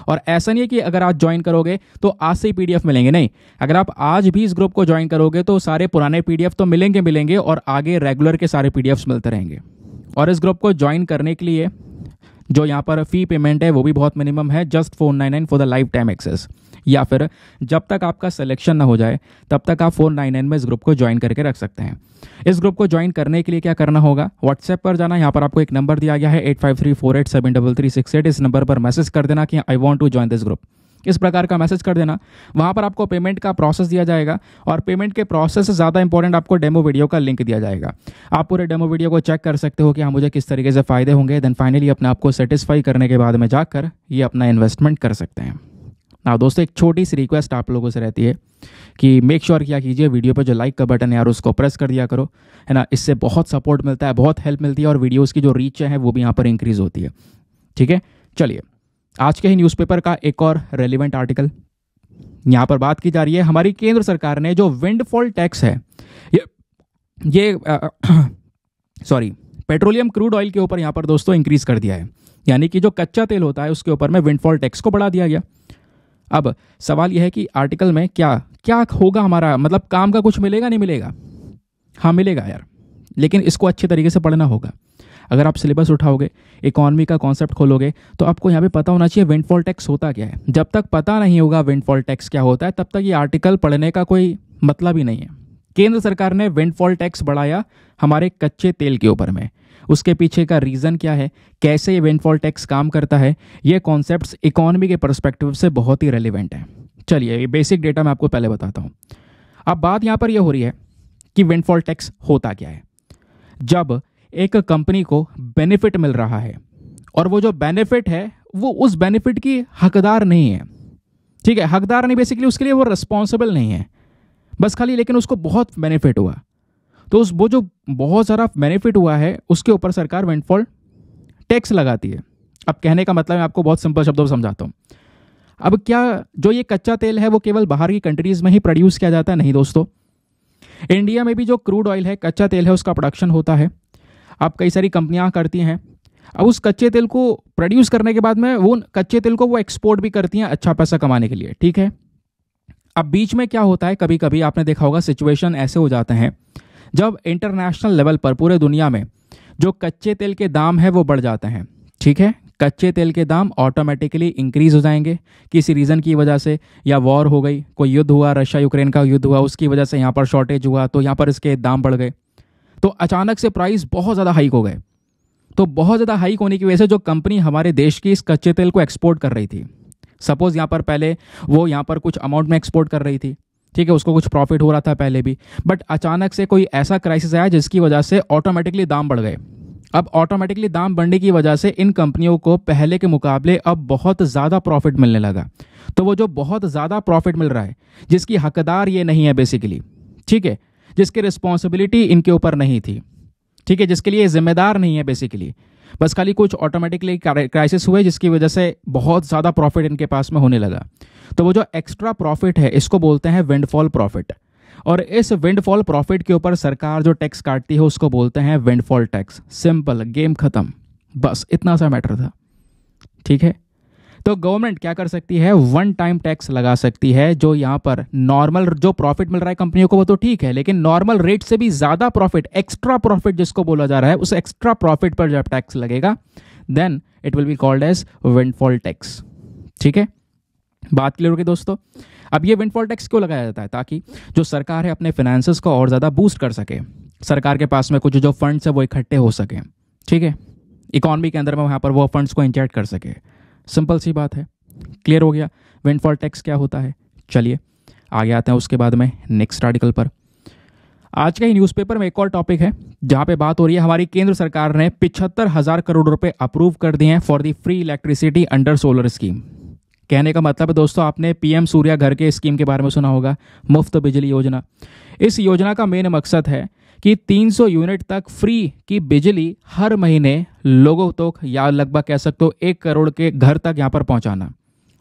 और ऐसा नहीं है कि अगर आप ज्वाइन करोगे तो आज से ही पीडीएफ मिलेंगे, नहीं, अगर आप आज भी इस ग्रुप को ज्वाइन करोगे तो सारे पुराने पीडीएफ तो मिलेंगे मिलेंगे और आगे रेगुलर के सारे पीडीएफ्स मिलते रहेंगे। और इस ग्रुप को ज्वाइन करने के लिए जो यहाँ पर फी पेमेंट है वो भी बहुत मिनिमम है, just four nine nine for the lifetime access, या फिर जब तक आपका सिलेक्शन ना हो जाए तब तक आप फोर नाइन नाइन में इस ग्रुप को ज्वाइन करके रख सकते हैं। इस ग्रुप को ज्वाइन करने के लिए क्या करना होगा, व्हाट्सएप पर जाना, यहाँ पर आपको एक नंबर दिया गया है eight five three four eight seven double three six eight, इस नंबर पर मैसेज कर देना कि I want to join this group, इस प्रकार का मैसेज कर देना। वहाँ पर आपको पेमेंट का प्रोसेस दिया जाएगा, और पेमेंट के प्रोसेस से ज़्यादा इंपॉर्टेंट आपको डेमो वीडियो का लिंक दिया जाएगा। आप पूरे डेमो वीडियो को चेक कर सकते हो कि हाँ मुझे किस तरीके से फ़ायदे होंगे, देन फाइनली अपने आप को सेटिस्फाई करने के बाद में जाकर ये अपना इन्वेस्टमेंट कर सकते हैं। ना दोस्तों, एक छोटी सी रिक्वेस्ट आप लोगों से रहती है कि मेक श्योर क्या कीजिए, वीडियो पर जो लाइक का बटन है यार उसको प्रेस कर दिया करो, है ना, इससे बहुत सपोर्ट मिलता है, बहुत हेल्प मिलती है, और वीडियोज़ की जो रीच है वो भी यहाँ पर इंक्रीज़ होती है। ठीक है, चलिए आज के ही न्यूज़पेपर का एक और रेलिवेंट आर्टिकल, यहाँ पर बात की जा रही है हमारी केंद्र सरकार ने जो विंडफॉल टैक्स है ये ये सॉरी पेट्रोलियम क्रूड ऑयल के ऊपर यहाँ पर दोस्तों इंक्रीज़ कर दिया है, यानी कि जो कच्चा तेल होता है उसके ऊपर में विंडफॉल टैक्स को बढ़ा दिया गया। अब सवाल यह है कि आर्टिकल में क्या क्या होगा हमारा, मतलब काम का कुछ मिलेगा नहीं मिलेगा? हाँ मिलेगा यार, लेकिन इसको अच्छे तरीके से पढ़ना होगा। अगर आप सिलेबस उठाओगे, इकोनॉमी का कॉन्सेप्ट खोलोगे, तो आपको यहाँ पे पता होना चाहिए विंडफॉल टैक्स होता क्या है। जब तक पता नहीं होगा विंडफॉल टैक्स क्या होता है तब तक ये आर्टिकल पढ़ने का कोई मतलब ही नहीं है। केंद्र सरकार ने विंडफॉल टैक्स बढ़ाया हमारे कच्चे तेल के ऊपर में, उसके पीछे का रीज़न क्या है, कैसे ये विंडफॉल टैक्स काम करता है, ये कॉन्सेप्ट्स इकोनॉमी के पर्सपेक्टिव से बहुत ही रेलिवेंट है। चलिए ये बेसिक डेटा मैं आपको पहले बताता हूँ। अब बात यहाँ पर यह हो रही है कि विंडफॉल टैक्स होता क्या है। जब एक कंपनी को बेनिफिट मिल रहा है और वो जो बेनिफिट है वो उस बेनिफिट की हकदार नहीं है, ठीक है, हकदार नहीं, बेसिकली उसके लिए वो रिस्पॉन्सिबल नहीं है बस खाली, लेकिन उसको बहुत बेनिफिट हुआ, तो उस वो जो बहुत सारा बेनिफिट हुआ है उसके ऊपर सरकार विंडफॉल टैक्स लगाती है। अब कहने का मतलब मैं आपको बहुत सिंपल शब्दों में समझाता हूँ। अब क्या जो ये कच्चा तेल है वो केवल बाहर की कंट्रीज़ में ही प्रोड्यूस किया जाता है? नहीं दोस्तों, इंडिया में भी जो क्रूड ऑयल है, कच्चा तेल है, उसका प्रोडक्शन होता है। अब कई सारी कंपनियां करती हैं, अब उस कच्चे तेल को प्रोड्यूस करने के बाद में वो कच्चे तेल को वो एक्सपोर्ट भी करती हैं अच्छा पैसा कमाने के लिए, ठीक है। अब बीच में क्या होता है, कभी कभी आपने देखा होगा सिचुएशन ऐसे हो जाते हैं जब इंटरनेशनल लेवल पर पूरे दुनिया में जो कच्चे तेल के दाम है वो बढ़ जाते हैं, ठीक है। कच्चे तेल के दाम ऑटोमेटिकली इंक्रीज़ हो जाएंगे किसी रीज़न की वजह से, या वॉर हो गई, कोई युद्ध हुआ, रशिया यूक्रेन का युद्ध हुआ, उसकी वजह से यहाँ पर शॉर्टेज हुआ तो यहाँ पर इसके दाम बढ़ गए, तो अचानक से प्राइस बहुत ज़्यादा हाइक हो गए। तो बहुत ज़्यादा हाइक होने की वजह से जो कंपनी हमारे देश की इस कच्चे तेल को एक्सपोर्ट कर रही थी, सपोज़ यहाँ पर पहले वो यहाँ पर कुछ अमाउंट में एक्सपोर्ट कर रही थी, ठीक है, उसको कुछ प्रॉफिट हो रहा था पहले भी, बट अचानक से कोई ऐसा क्राइसिस आया जिसकी वजह से ऑटोमेटिकली दाम बढ़ गए। अब ऑटोमेटिकली दाम बढ़ने की वजह से इन कंपनियों को पहले के मुकाबले अब बहुत ज़्यादा प्रॉफिट मिलने लगा। तो वो जो बहुत ज़्यादा प्रॉफिट मिल रहा है जिसकी हकदार ये नहीं है बेसिकली, ठीक है, जिसकी रिस्पॉन्सिबिलिटी इनके ऊपर नहीं थी, ठीक है, जिसके लिए जिम्मेदार नहीं है बेसिकली, बस खाली कुछ ऑटोमेटिकली क्राइसिस हुए जिसकी वजह से बहुत ज़्यादा प्रॉफिट इनके पास में होने लगा। तो वो जो एक्स्ट्रा प्रॉफिट है इसको बोलते हैं विंडफॉल प्रॉफिट, और इस विंडफॉल प्रॉफिट के ऊपर सरकार जो टैक्स काटती है उसको बोलते हैं विंडफॉल टैक्स। सिंपल, गेम खत्म, बस इतना सा मैटर था, ठीक है। तो गवर्नमेंट क्या कर सकती है, वन टाइम टैक्स लगा सकती है। जो यहाँ पर नॉर्मल जो प्रॉफिट मिल रहा है कंपनियों को वो तो ठीक है, लेकिन नॉर्मल रेट से भी ज़्यादा प्रॉफिट, एक्स्ट्रा प्रॉफिट जिसको बोला जा रहा है, उस एक्स्ट्रा प्रॉफिट पर जब टैक्स लगेगा then it will be called as windfall tax, ठीक है। बात क्लियर होगी दोस्तों। अब ये विंडफॉल टैक्स क्यों लगाया जाता है? ताकि जो सरकार है अपने फाइनेंसेस को और ज़्यादा बूस्ट कर सके, सरकार के पास में कुछ जो फंड्स है वो इकट्ठे हो सके, ठीक है, इकॉनमी के अंदर में वहाँ पर वो फंड्स को इंजेक्ट कर सके। सिंपल सी बात है, क्लियर हो गया विंडफॉल टैक्स क्या होता है। चलिए आगे आते हैं उसके बाद में नेक्स्ट आर्टिकल पर। आज का ही न्यूज़पेपर में एक और टॉपिक है जहाँ पे बात हो रही है, हमारी केंद्र सरकार ने पिछहत्तर हज़ार करोड़ रुपए अप्रूव कर दिए हैं for the free electricity under solar scheme. कहने का मतलब है दोस्तों, आपने पीएम सूर्या घर के स्कीम के बारे में सुना होगा, मुफ्त बिजली योजना। इस योजना का मेन मकसद है कि तीन सौ यूनिट तक फ्री की बिजली हर महीने लोगों तक तो, या लगभग कह सकते हो एक करोड़ के घर तक यहाँ पर पहुँचाना।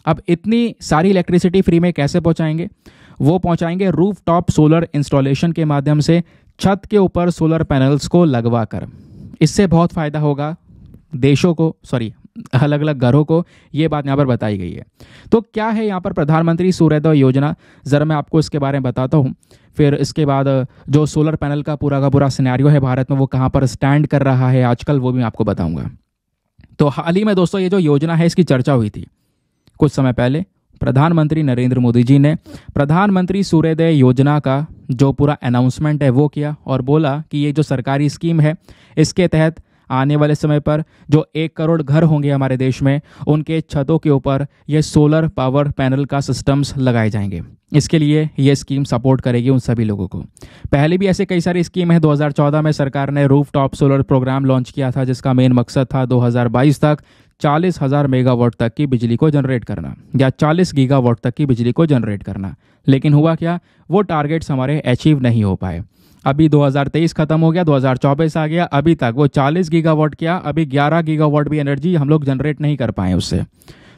अब इतनी सारी इलेक्ट्रिसिटी फ्री में कैसे पहुँचाएंगे? वो पहुँचाएंगे रूफटॉप सोलर इंस्टॉलेशन के माध्यम से, छत के ऊपर सोलर पैनल्स को लगवा कर। इससे बहुत फ़ायदा होगा देशों को, सॉरी अलग अलग घरों को, ये बात यहाँ पर बताई गई है। तो क्या है यहाँ पर प्रधानमंत्री सूर्योदय योजना, ज़रा मैं आपको इसके बारे में बताता हूँ, फिर इसके बाद जो सोलर पैनल का पूरा का पूरा सिनेरियो है भारत में वो कहाँ पर स्टैंड कर रहा है आजकल, वो भी मैं आपको बताऊँगा। तो हाल ही में दोस्तों ये जो योजना है इसकी चर्चा हुई थी कुछ समय पहले। प्रधानमंत्री नरेंद्र मोदी जी ने प्रधानमंत्री सूर्योदय योजना का जो पूरा अनाउंसमेंट है वो किया और बोला कि ये जो सरकारी स्कीम है इसके तहत आने वाले समय पर जो एक करोड़ घर होंगे हमारे देश में, उनके छतों के ऊपर ये सोलर पावर पैनल का सिस्टम्स लगाए जाएंगे। इसके लिए ये स्कीम सपोर्ट करेगी उन सभी लोगों को। पहले भी ऐसे कई सारी स्कीम है, दो हज़ार चौदह में सरकार ने rooftop solar programme launch किया था जिसका मेन मकसद था दो हज़ार बाईस तक चालीस हज़ार मेगावाट तक की बिजली को जनरेट करना, या चालीस गीगावाट तक की बिजली को जनरेट करना। लेकिन हुआ क्या, वो टारगेट्स हमारे अचीव नहीं हो पाए। अभी दो हज़ार तेईस ख़त्म हो गया, दो हज़ार चौबीस आ गया, अभी तक वो चालीस गीगावाट क्या, अभी ग्यारह गीगावाट भी एनर्जी हम लोग जनरेट नहीं कर पाए उससे,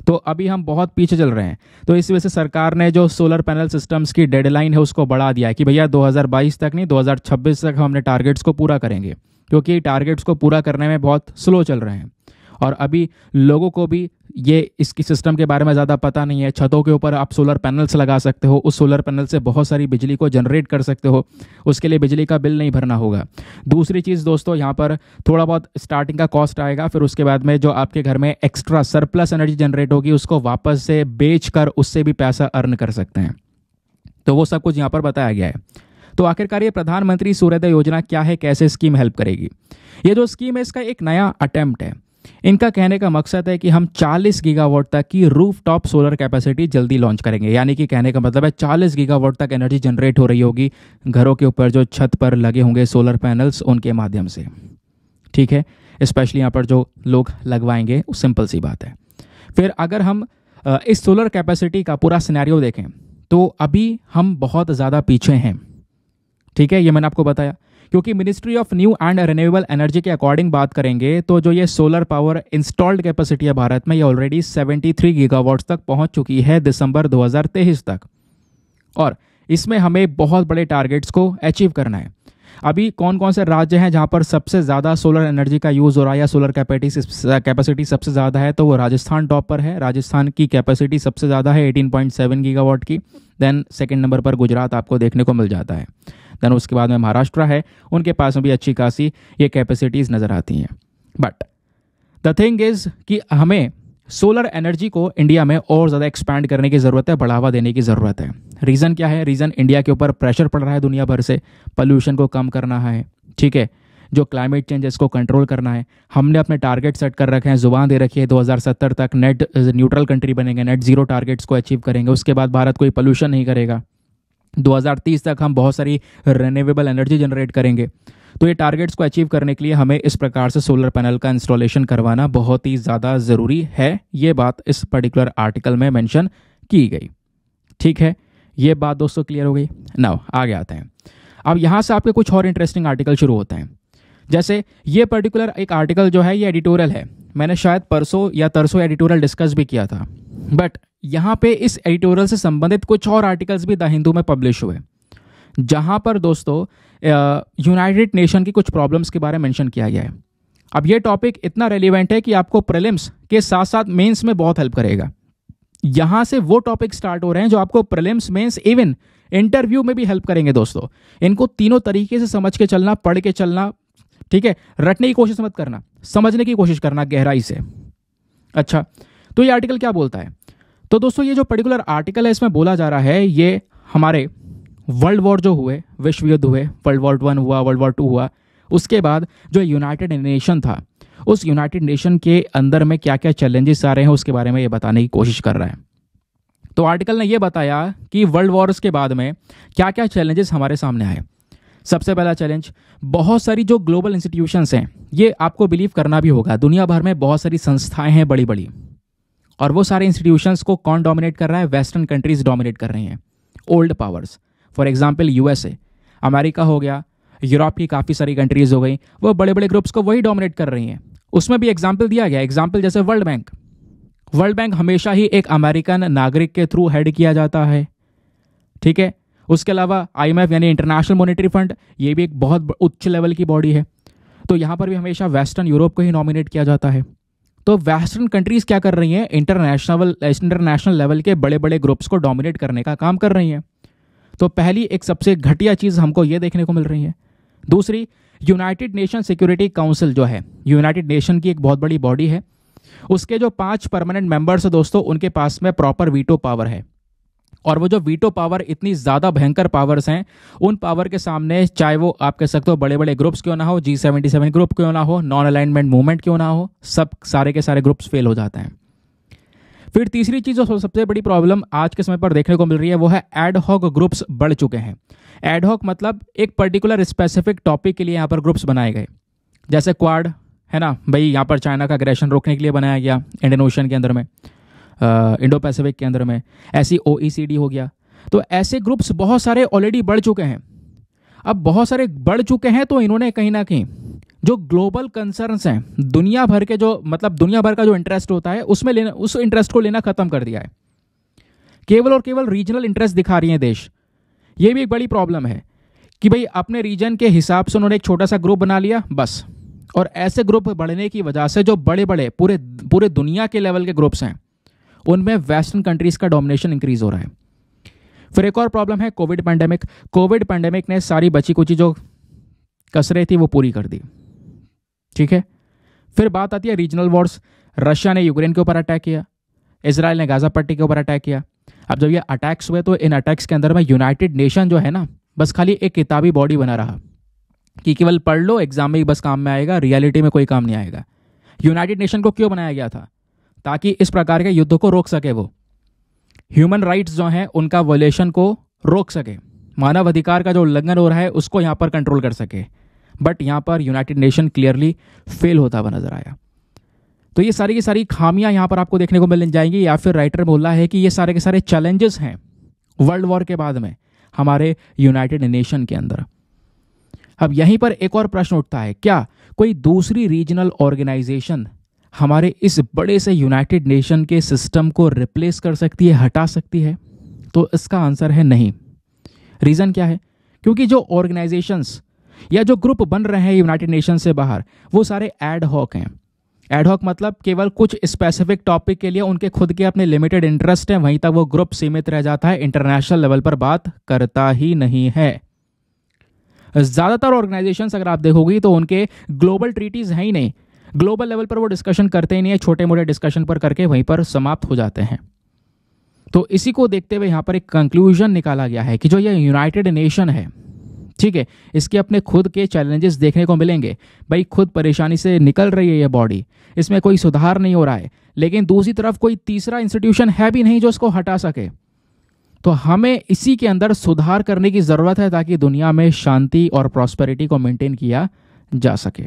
तो अभी हम बहुत पीछे चल रहे हैं। तो इस वजह से सरकार ने जो सोलर पैनल सिस्टम्स की डेडलाइन है उसको बढ़ा दिया है कि भैया दो हज़ार बाईस तक नहीं, दो हज़ार छब्बीस तक हमने टारगेट्स को पूरा करेंगे, क्योंकि टारगेट्स को पूरा करने में बहुत स्लो चल रहे हैं और अभी लोगों को भी ये इसकी सिस्टम के बारे में ज़्यादा पता नहीं है। छतों के ऊपर आप सोलर पैनल्स लगा सकते हो, उस सोलर पैनल से बहुत सारी बिजली को जनरेट कर सकते हो, उसके लिए बिजली का बिल नहीं भरना होगा। दूसरी चीज़ दोस्तों, यहाँ पर थोड़ा बहुत स्टार्टिंग का कॉस्ट आएगा, फिर उसके बाद में जो आपके घर में एक्स्ट्रा सरप्लस एनर्जी जनरेट होगी उसको वापस से बेच कर उससे भी पैसा अर्न कर सकते हैं। तो वो सब कुछ यहाँ पर बताया गया है। तो आखिरकार ये प्रधानमंत्री सूर्योदय योजना क्या है, कैसे स्कीम हेल्प करेगी? ये जो स्कीम है इसका एक नया अटैम्प्ट है। इनका कहने का मकसद है कि हम चालीस गीगावाट तक की रूफटॉप सोलर कैपेसिटी जल्दी लॉन्च करेंगे। यानी कि कहने का मतलब है चालीस गीगावाट तक एनर्जी जनरेट हो रही होगी घरों के ऊपर जो छत पर लगे होंगे सोलर पैनल्स, उनके माध्यम से। ठीक है, स्पेशली यहाँ पर जो लोग लगवाएंगे, सिंपल सी बात है। फिर अगर हम इस सोलर कैपेसिटी का पूरा सिनेरियो देखें तो अभी हम बहुत ज़्यादा पीछे हैं। ठीक है, ये मैंने आपको बताया, क्योंकि ministry of new and renewable energy के अकॉर्डिंग बात करेंगे तो जो ये सोलर पावर इंस्टॉल्ड कैपेसिटी है भारत में, ये ऑलरेडी तिहत्तर गीगावाट तक पहुंच चुकी है दिसंबर दो हज़ार तेईस तक, और इसमें हमें बहुत बड़े टारगेट्स को अचीव करना है। अभी कौन कौन से राज्य हैं जहां पर सबसे ज़्यादा सोलर एनर्जी का यूज़ हो रहा है या सोलर कैपेसिटी कैपेसिटी सबसे ज़्यादा है, तो वो राजस्थान टॉप पर है। राजस्थान की कैपेसिटी सबसे ज़्यादा है अठारह पॉइंट सात गीगावाट की। देन सेकंड नंबर पर गुजरात आपको देखने को मिल जाता है। देन उसके बाद में महाराष्ट्र है, उनके पास में भी अच्छी खासी ये कैपेसिटीज़ नज़र आती हैं। बट द थिंग इज़ कि हमें सोलर एनर्जी को इंडिया में और ज़्यादा एक्सपैंड करने की ज़रूरत है, बढ़ावा देने की ज़रूरत है। रीज़न क्या है? रीज़न इंडिया के ऊपर प्रेशर पड़ रहा है दुनिया भर से, पॉल्यूशन को कम करना है, ठीक है, जो क्लाइमेट चेंज है इसको कंट्रोल करना है। हमने अपने टारगेट सेट कर रखे हैं, जुबान दे रखी है दो हज़ार सत्तर तक नेट न्यूट्रल कंट्री बनेंगे, नेट जीरो टारगेट्स को अचीव करेंगे, उसके बाद भारत कोई पॉल्यूशन नहीं करेगा। दो हज़ार तीस तक हम बहुत सारी रिन्यूएबल एनर्जी जनरेट करेंगे। तो ये टारगेट्स को अचीव करने के लिए हमें इस प्रकार से सोलर पैनल का इंस्टॉलेशन करवाना बहुत ही ज़्यादा ज़रूरी है। ये बात इस पर्टिकुलर आर्टिकल में मेंशन की गई। ठीक है, ये बात दोस्तों क्लियर हो गई। नाउ आगे आते हैं। अब यहाँ से आपके कुछ और इंटरेस्टिंग आर्टिकल शुरू होते हैं। जैसे ये पर्टिकुलर एक आर्टिकल जो है, ये एडिटोरियल है। मैंने शायद परसों या तरसों एडिटोरियल डिस्कस भी किया था, बट यहाँ पे इस एडिटोरियल से संबंधित कुछ और आर्टिकल्स भी द हिंदू में पब्लिश हुए, जहाँ पर दोस्तों यूनाइटेड नेशन की कुछ प्रॉब्लम्स के बारे में मेंशन किया गया है। अब ये टॉपिक इतना रेलिवेंट है कि आपको प्रीलिम्स के साथ साथ मेंस में बहुत हेल्प करेगा। यहाँ से वो टॉपिक स्टार्ट हो रहे हैं जो आपको प्रीलिम्स, मेंस, इवन इंटरव्यू में भी हेल्प करेंगे दोस्तों। इनको तीनों तरीके से समझ के चलना, पढ़ के चलना, ठीक है, रटने की कोशिश मत करना, समझने की कोशिश करना गहराई से। अच्छा, तो ये आर्टिकल क्या बोलता है? तो दोस्तों ये जो पर्टिकुलर आर्टिकल है इसमें बोला जा रहा है, ये हमारे वर्ल्ड वॉर जो हुए, विश्व युद्ध हुए, वर्ल्ड वॉर वन हुआ, वर्ल्ड वॉर टू हुआ, उसके बाद जो यूनाइटेड नेशन था, उस यूनाइटेड नेशन के अंदर में क्या क्या चैलेंजेस आ रहे हैं उसके बारे में ये बताने की कोशिश कर रहा है। तो आर्टिकल ने ये बताया कि वर्ल्ड वॉर्स के बाद में क्या क्या चैलेंजेस हमारे सामने आए। सबसे पहला चैलेंज, बहुत सारी जो ग्लोबल इंस्टीट्यूशंस हैं, ये आपको बिलीव करना भी होगा, दुनिया भर में बहुत सारी संस्थाएं हैं बड़ी बड़ी, और वो सारे इंस्टीट्यूशंस को कौन डोमिनेट कर रहा है? वेस्टर्न कंट्रीज डोमिनेट कर रही हैं, old powers. For example USA, America हो गया, यूरोप की काफ़ी सारी कंट्रीज़ हो गई, वो बड़े बड़े ग्रुप्स को वही डोमिनेट कर रही हैं। उसमें भी एग्जाम्पल दिया गया, एग्जाम्पल जैसे वर्ल्ड बैंक। वर्ल्ड बैंक हमेशा ही एक अमेरिकन नागरिक के थ्रू हेड किया जाता है, ठीक है। उसके अलावा आईएमएफ यानी इंटरनेशनल मॉनेटरी फंड, ये भी एक बहुत उच्च लेवल की बॉडी है, तो यहाँ पर भी हमेशा वेस्टर्न यूरोप को ही नॉमिनेट किया जाता है। तो वेस्टर्न कंट्रीज़ क्या कर रही हैं? इंटरनेशनल इंटरनेशनल लेवल के बड़े बड़े ग्रुप्स को डोमिनेट करने का काम कर रही हैं। तो पहली एक सबसे घटिया चीज़ हमको ये देखने को मिल रही है। दूसरी, यूनाइटेड नेशन सिक्योरिटी काउंसिल जो है, यूनाइटेड नेशन की एक बहुत बड़ी बॉडी है, उसके जो पाँच परमानेंट मेंबर्स हैं दोस्तों, उनके पास में प्रॉपर वीटो पावर है, और वो जो वीटो पावर इतनी ज़्यादा भयंकर पावर्स हैं, उन पावर के सामने चाहे वो आप कह सकते हो बड़े बड़े ग्रुप्स क्यों ना हो, जी सेवेंटी सेवन ग्रुप क्यों ना हो, नॉन अलाइनमेंट मूवमेंट क्यों ना हो, सब सारे के सारे ग्रुप्स फेल हो जाते हैं। फिर तीसरी चीज़ जो सबसे बड़ी प्रॉब्लम आज के समय पर देखने को मिल रही है वो है एड हॉक ग्रुप्स बढ़ चुके हैं। एड हॉक मतलब एक पर्टिकुलर स्पेसिफिक टॉपिक के लिए यहाँ पर ग्रुप्स बनाए गए, जैसे क्वाड है ना भाई, यहाँ पर चाइना का अग्रेशन रोकने के लिए बनाया गया इंडियन ओशन के अंदर में, इंडो पैसिफिक के अंदर में, ऐसी ओईसीडी हो गया। तो ऐसे ग्रुप्स बहुत सारे ऑलरेडी बढ़ चुके हैं। अब बहुत सारे बढ़ चुके हैं तो इन्होंने कहीं ना कहीं जो ग्लोबल कंसर्न्स हैं, दुनिया भर के जो मतलब दुनिया भर का जो इंटरेस्ट होता है उसमें लेना, उस इंटरेस्ट को लेना खत्म कर दिया है, केवल और केवल रीजनल इंटरेस्ट दिखा रही हैं देश। ये भी एक बड़ी प्रॉब्लम है कि भाई अपने रीजन के हिसाब से उन्होंने एक छोटा सा ग्रुप बना लिया बस, और ऐसे ग्रुप बढ़ने की वजह से जो बड़े बड़े पूरे पूरे दुनिया के लेवल के ग्रुप्स हैं उनमें वेस्टर्न कंट्रीज़ का डोमिनेशन इंक्रीज हो रहा है। फिर एक और प्रॉब्लम है कोविड पैंडेमिक। कोविड पैंडेमिक ने सारी बची कुची जो कसरे थी वो पूरी कर दी, ठीक है। फिर बात आती है रीजनल वॉर्स। रशिया ने यूक्रेन के ऊपर अटैक किया, इजराइल ने गाज़ा पट्टी के ऊपर अटैक किया। अब जब ये अटैक्स हुए तो इन अटैक्स के अंदर में यूनाइटेड नेशन जो है ना, बस खाली एक किताबी बॉडी बना रहा कि केवल पढ़ लो, एग्जाम में ही बस काम में आएगा, रियलिटी में कोई काम नहीं आएगा। यूनाइटेड नेशन को क्यों बनाया गया था? ताकि इस प्रकार के युद्ध को रोक सके, वो ह्यूमन राइट्स जो हैं उनका वायलेशन को रोक सके, मानव अधिकार का जो उल्लंघन हो रहा है उसको यहाँ पर कंट्रोल कर सके। बट यहाँ पर यूनाइटेड नेशन क्लियरली फेल होता हुआ नजर आया। तो ये सारी की सारी खामियाँ यहाँ पर आपको देखने को मिल जाएंगी, या फिर राइटर बोल रहा है कि ये सारे के सारे चैलेंजेस हैं वर्ल्ड वॉर के बाद में हमारे यूनाइटेड नेशन के अंदर। अब यहीं पर एक और प्रश्न उठता है, क्या कोई दूसरी रीजनल ऑर्गेनाइजेशन हमारे इस बड़े से यूनाइटेड नेशन के सिस्टम को रिप्लेस कर सकती है, हटा सकती है? तो इसका आंसर है नहीं। रीज़न क्या है? क्योंकि जो ऑर्गेनाइजेशंस या जो ग्रुप बन रहे हैं यूनाइटेड नेशन से बाहर, वो सारे एड हॉक हैं। एड हॉक मतलब केवल कुछ स्पेसिफिक टॉपिक के लिए उनके खुद के अपने लिमिटेड इंटरेस्ट हैं, वहीं तक वो ग्रुप सीमित रह जाता है, इंटरनेशनल लेवल पर बात करता ही नहीं है। ज़्यादातर ऑर्गेनाइजेशंस अगर आप देखोगी तो उनके ग्लोबल ट्रीटीज़ हैं ही नहीं, ग्लोबल लेवल पर वो डिस्कशन करते ही नहीं है, छोटे मोटे डिस्कशन पर करके वहीं पर समाप्त हो जाते हैं। तो इसी को देखते हुए यहाँ पर एक कंक्लूजन निकाला गया है कि जो ये यूनाइटेड नेशन है, ठीक है, इसके अपने खुद के चैलेंजेस देखने को मिलेंगे। भाई खुद परेशानी से निकल रही है ये बॉडी, इसमें कोई सुधार नहीं हो रहा है, लेकिन दूसरी तरफ कोई तीसरा इंस्टीट्यूशन है भी नहीं जो इसको हटा सके। तो हमें इसी के अंदर सुधार करने की ज़रूरत है ताकि दुनिया में शांति और प्रॉस्पेरिटी को मेंटेन किया जा सके।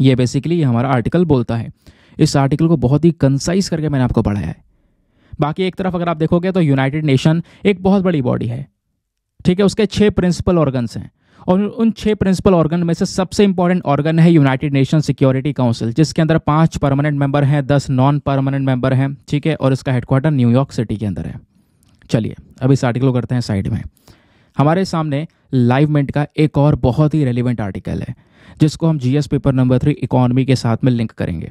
ये बेसिकली हमारा आर्टिकल बोलता है। इस आर्टिकल को बहुत ही कंसाइज करके मैंने आपको पढ़ाया है। बाकी एक तरफ अगर आप देखोगे तो यूनाइटेड नेशन एक बहुत बड़ी बॉडी है, ठीक है, उसके छः प्रिंसिपल ऑर्गन्स हैं और उन छः प्रिंसिपल ऑर्गन में से सबसे इंपॉर्टेंट ऑर्गन है यूनाइटेड नेशन सिक्योरिटी काउंसिल, जिसके अंदर पाँच परमानेंट मेंबर हैं, दस नॉन परमानेंट मेंबर हैं, ठीक है, और इसका हेडक्वार्टर न्यूयॉर्क सिटी के अंदर है। चलिए अब इस आर्टिकल को करते हैं साइड में। हमारे सामने लाइवमेंट का एक और बहुत ही रेलिवेंट आर्टिकल है जिसको हम GS paper number three economy के साथ में लिंक करेंगे।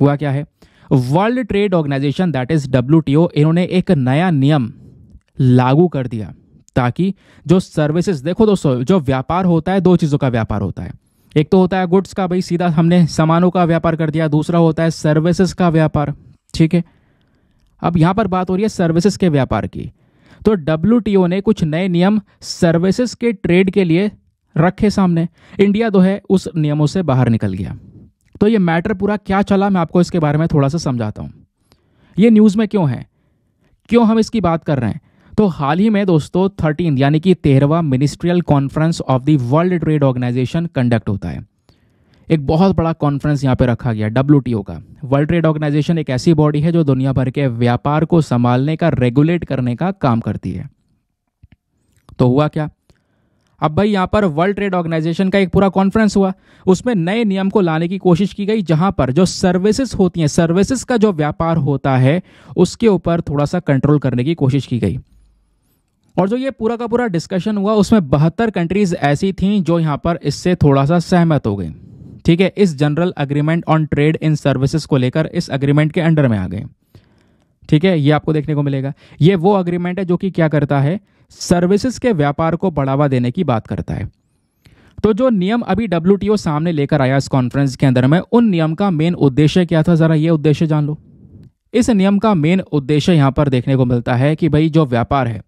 हुआ क्या है, world trade organisation that is WTO, इन्होंने एक नया नियम लागू कर दिया ताकि जो सर्विसेज, देखो दोस्तों जो व्यापार होता है दो चीज़ों का व्यापार होता है, एक तो होता है गुड्स का, भाई सीधा हमने सामानों का व्यापार कर दिया, दूसरा होता है सर्विसेज का व्यापार, ठीक है। अब यहाँ पर बात हो रही है सर्विसेज के व्यापार की, तो डब्ल्यूटीओ ने कुछ नए नियम सर्विसेज के ट्रेड के लिए रखे सामने। इंडिया जो है उस नियमों से बाहर निकल गया। तो ये मैटर पूरा क्या चला, मैं आपको इसके बारे में थोड़ा सा समझाता हूँ। ये न्यूज़ में क्यों है, क्यों हम इसकी बात कर रहे हैं? तो हाल ही में दोस्तों थर्टीन यानी कि तेरहवां ministerial conference of the world trade organisation conduct होता है। एक बहुत बड़ा कॉन्फ्रेंस यहाँ पे रखा गया डब्ल्यूटीओ का। वर्ल्ड ट्रेड ऑर्गेनाइजेशन एक ऐसी बॉडी है जो दुनिया भर के व्यापार को संभालने का, रेगुलेट करने का काम करती है। तो हुआ क्या, अब भाई यहाँ पर वर्ल्ड ट्रेड ऑर्गेनाइजेशन का एक पूरा कॉन्फ्रेंस हुआ, उसमें नए नियम को लाने की कोशिश की गई जहाँ पर जो सर्विसेज होती हैं, सर्विसेज का जो व्यापार होता है उसके ऊपर थोड़ा सा कंट्रोल करने की कोशिश की गई। और जो ये पूरा का पूरा डिस्कशन हुआ उसमें बहत्तर कंट्रीज ऐसी थीं जो यहाँ पर इससे थोड़ा सा सहमत हो गई, ठीक है, इस general agreement on trade in services को लेकर इस अग्रीमेंट के अंडर में आ गए, ठीक है। ये आपको देखने को मिलेगा, ये वो अग्रीमेंट है जो कि क्या करता है, सर्विसेज के व्यापार को बढ़ावा देने की बात करता है। तो जो नियम अभी डब्ल्यूटीओ सामने लेकर आया इस कॉन्फ्रेंस के अंदर में, उन नियम का मेन उद्देश्य क्या था, जरा ये उद्देश्य जान लो। इस नियम का मेन उद्देश्य यहाँ पर देखने को मिलता है कि भाई जो व्यापार है,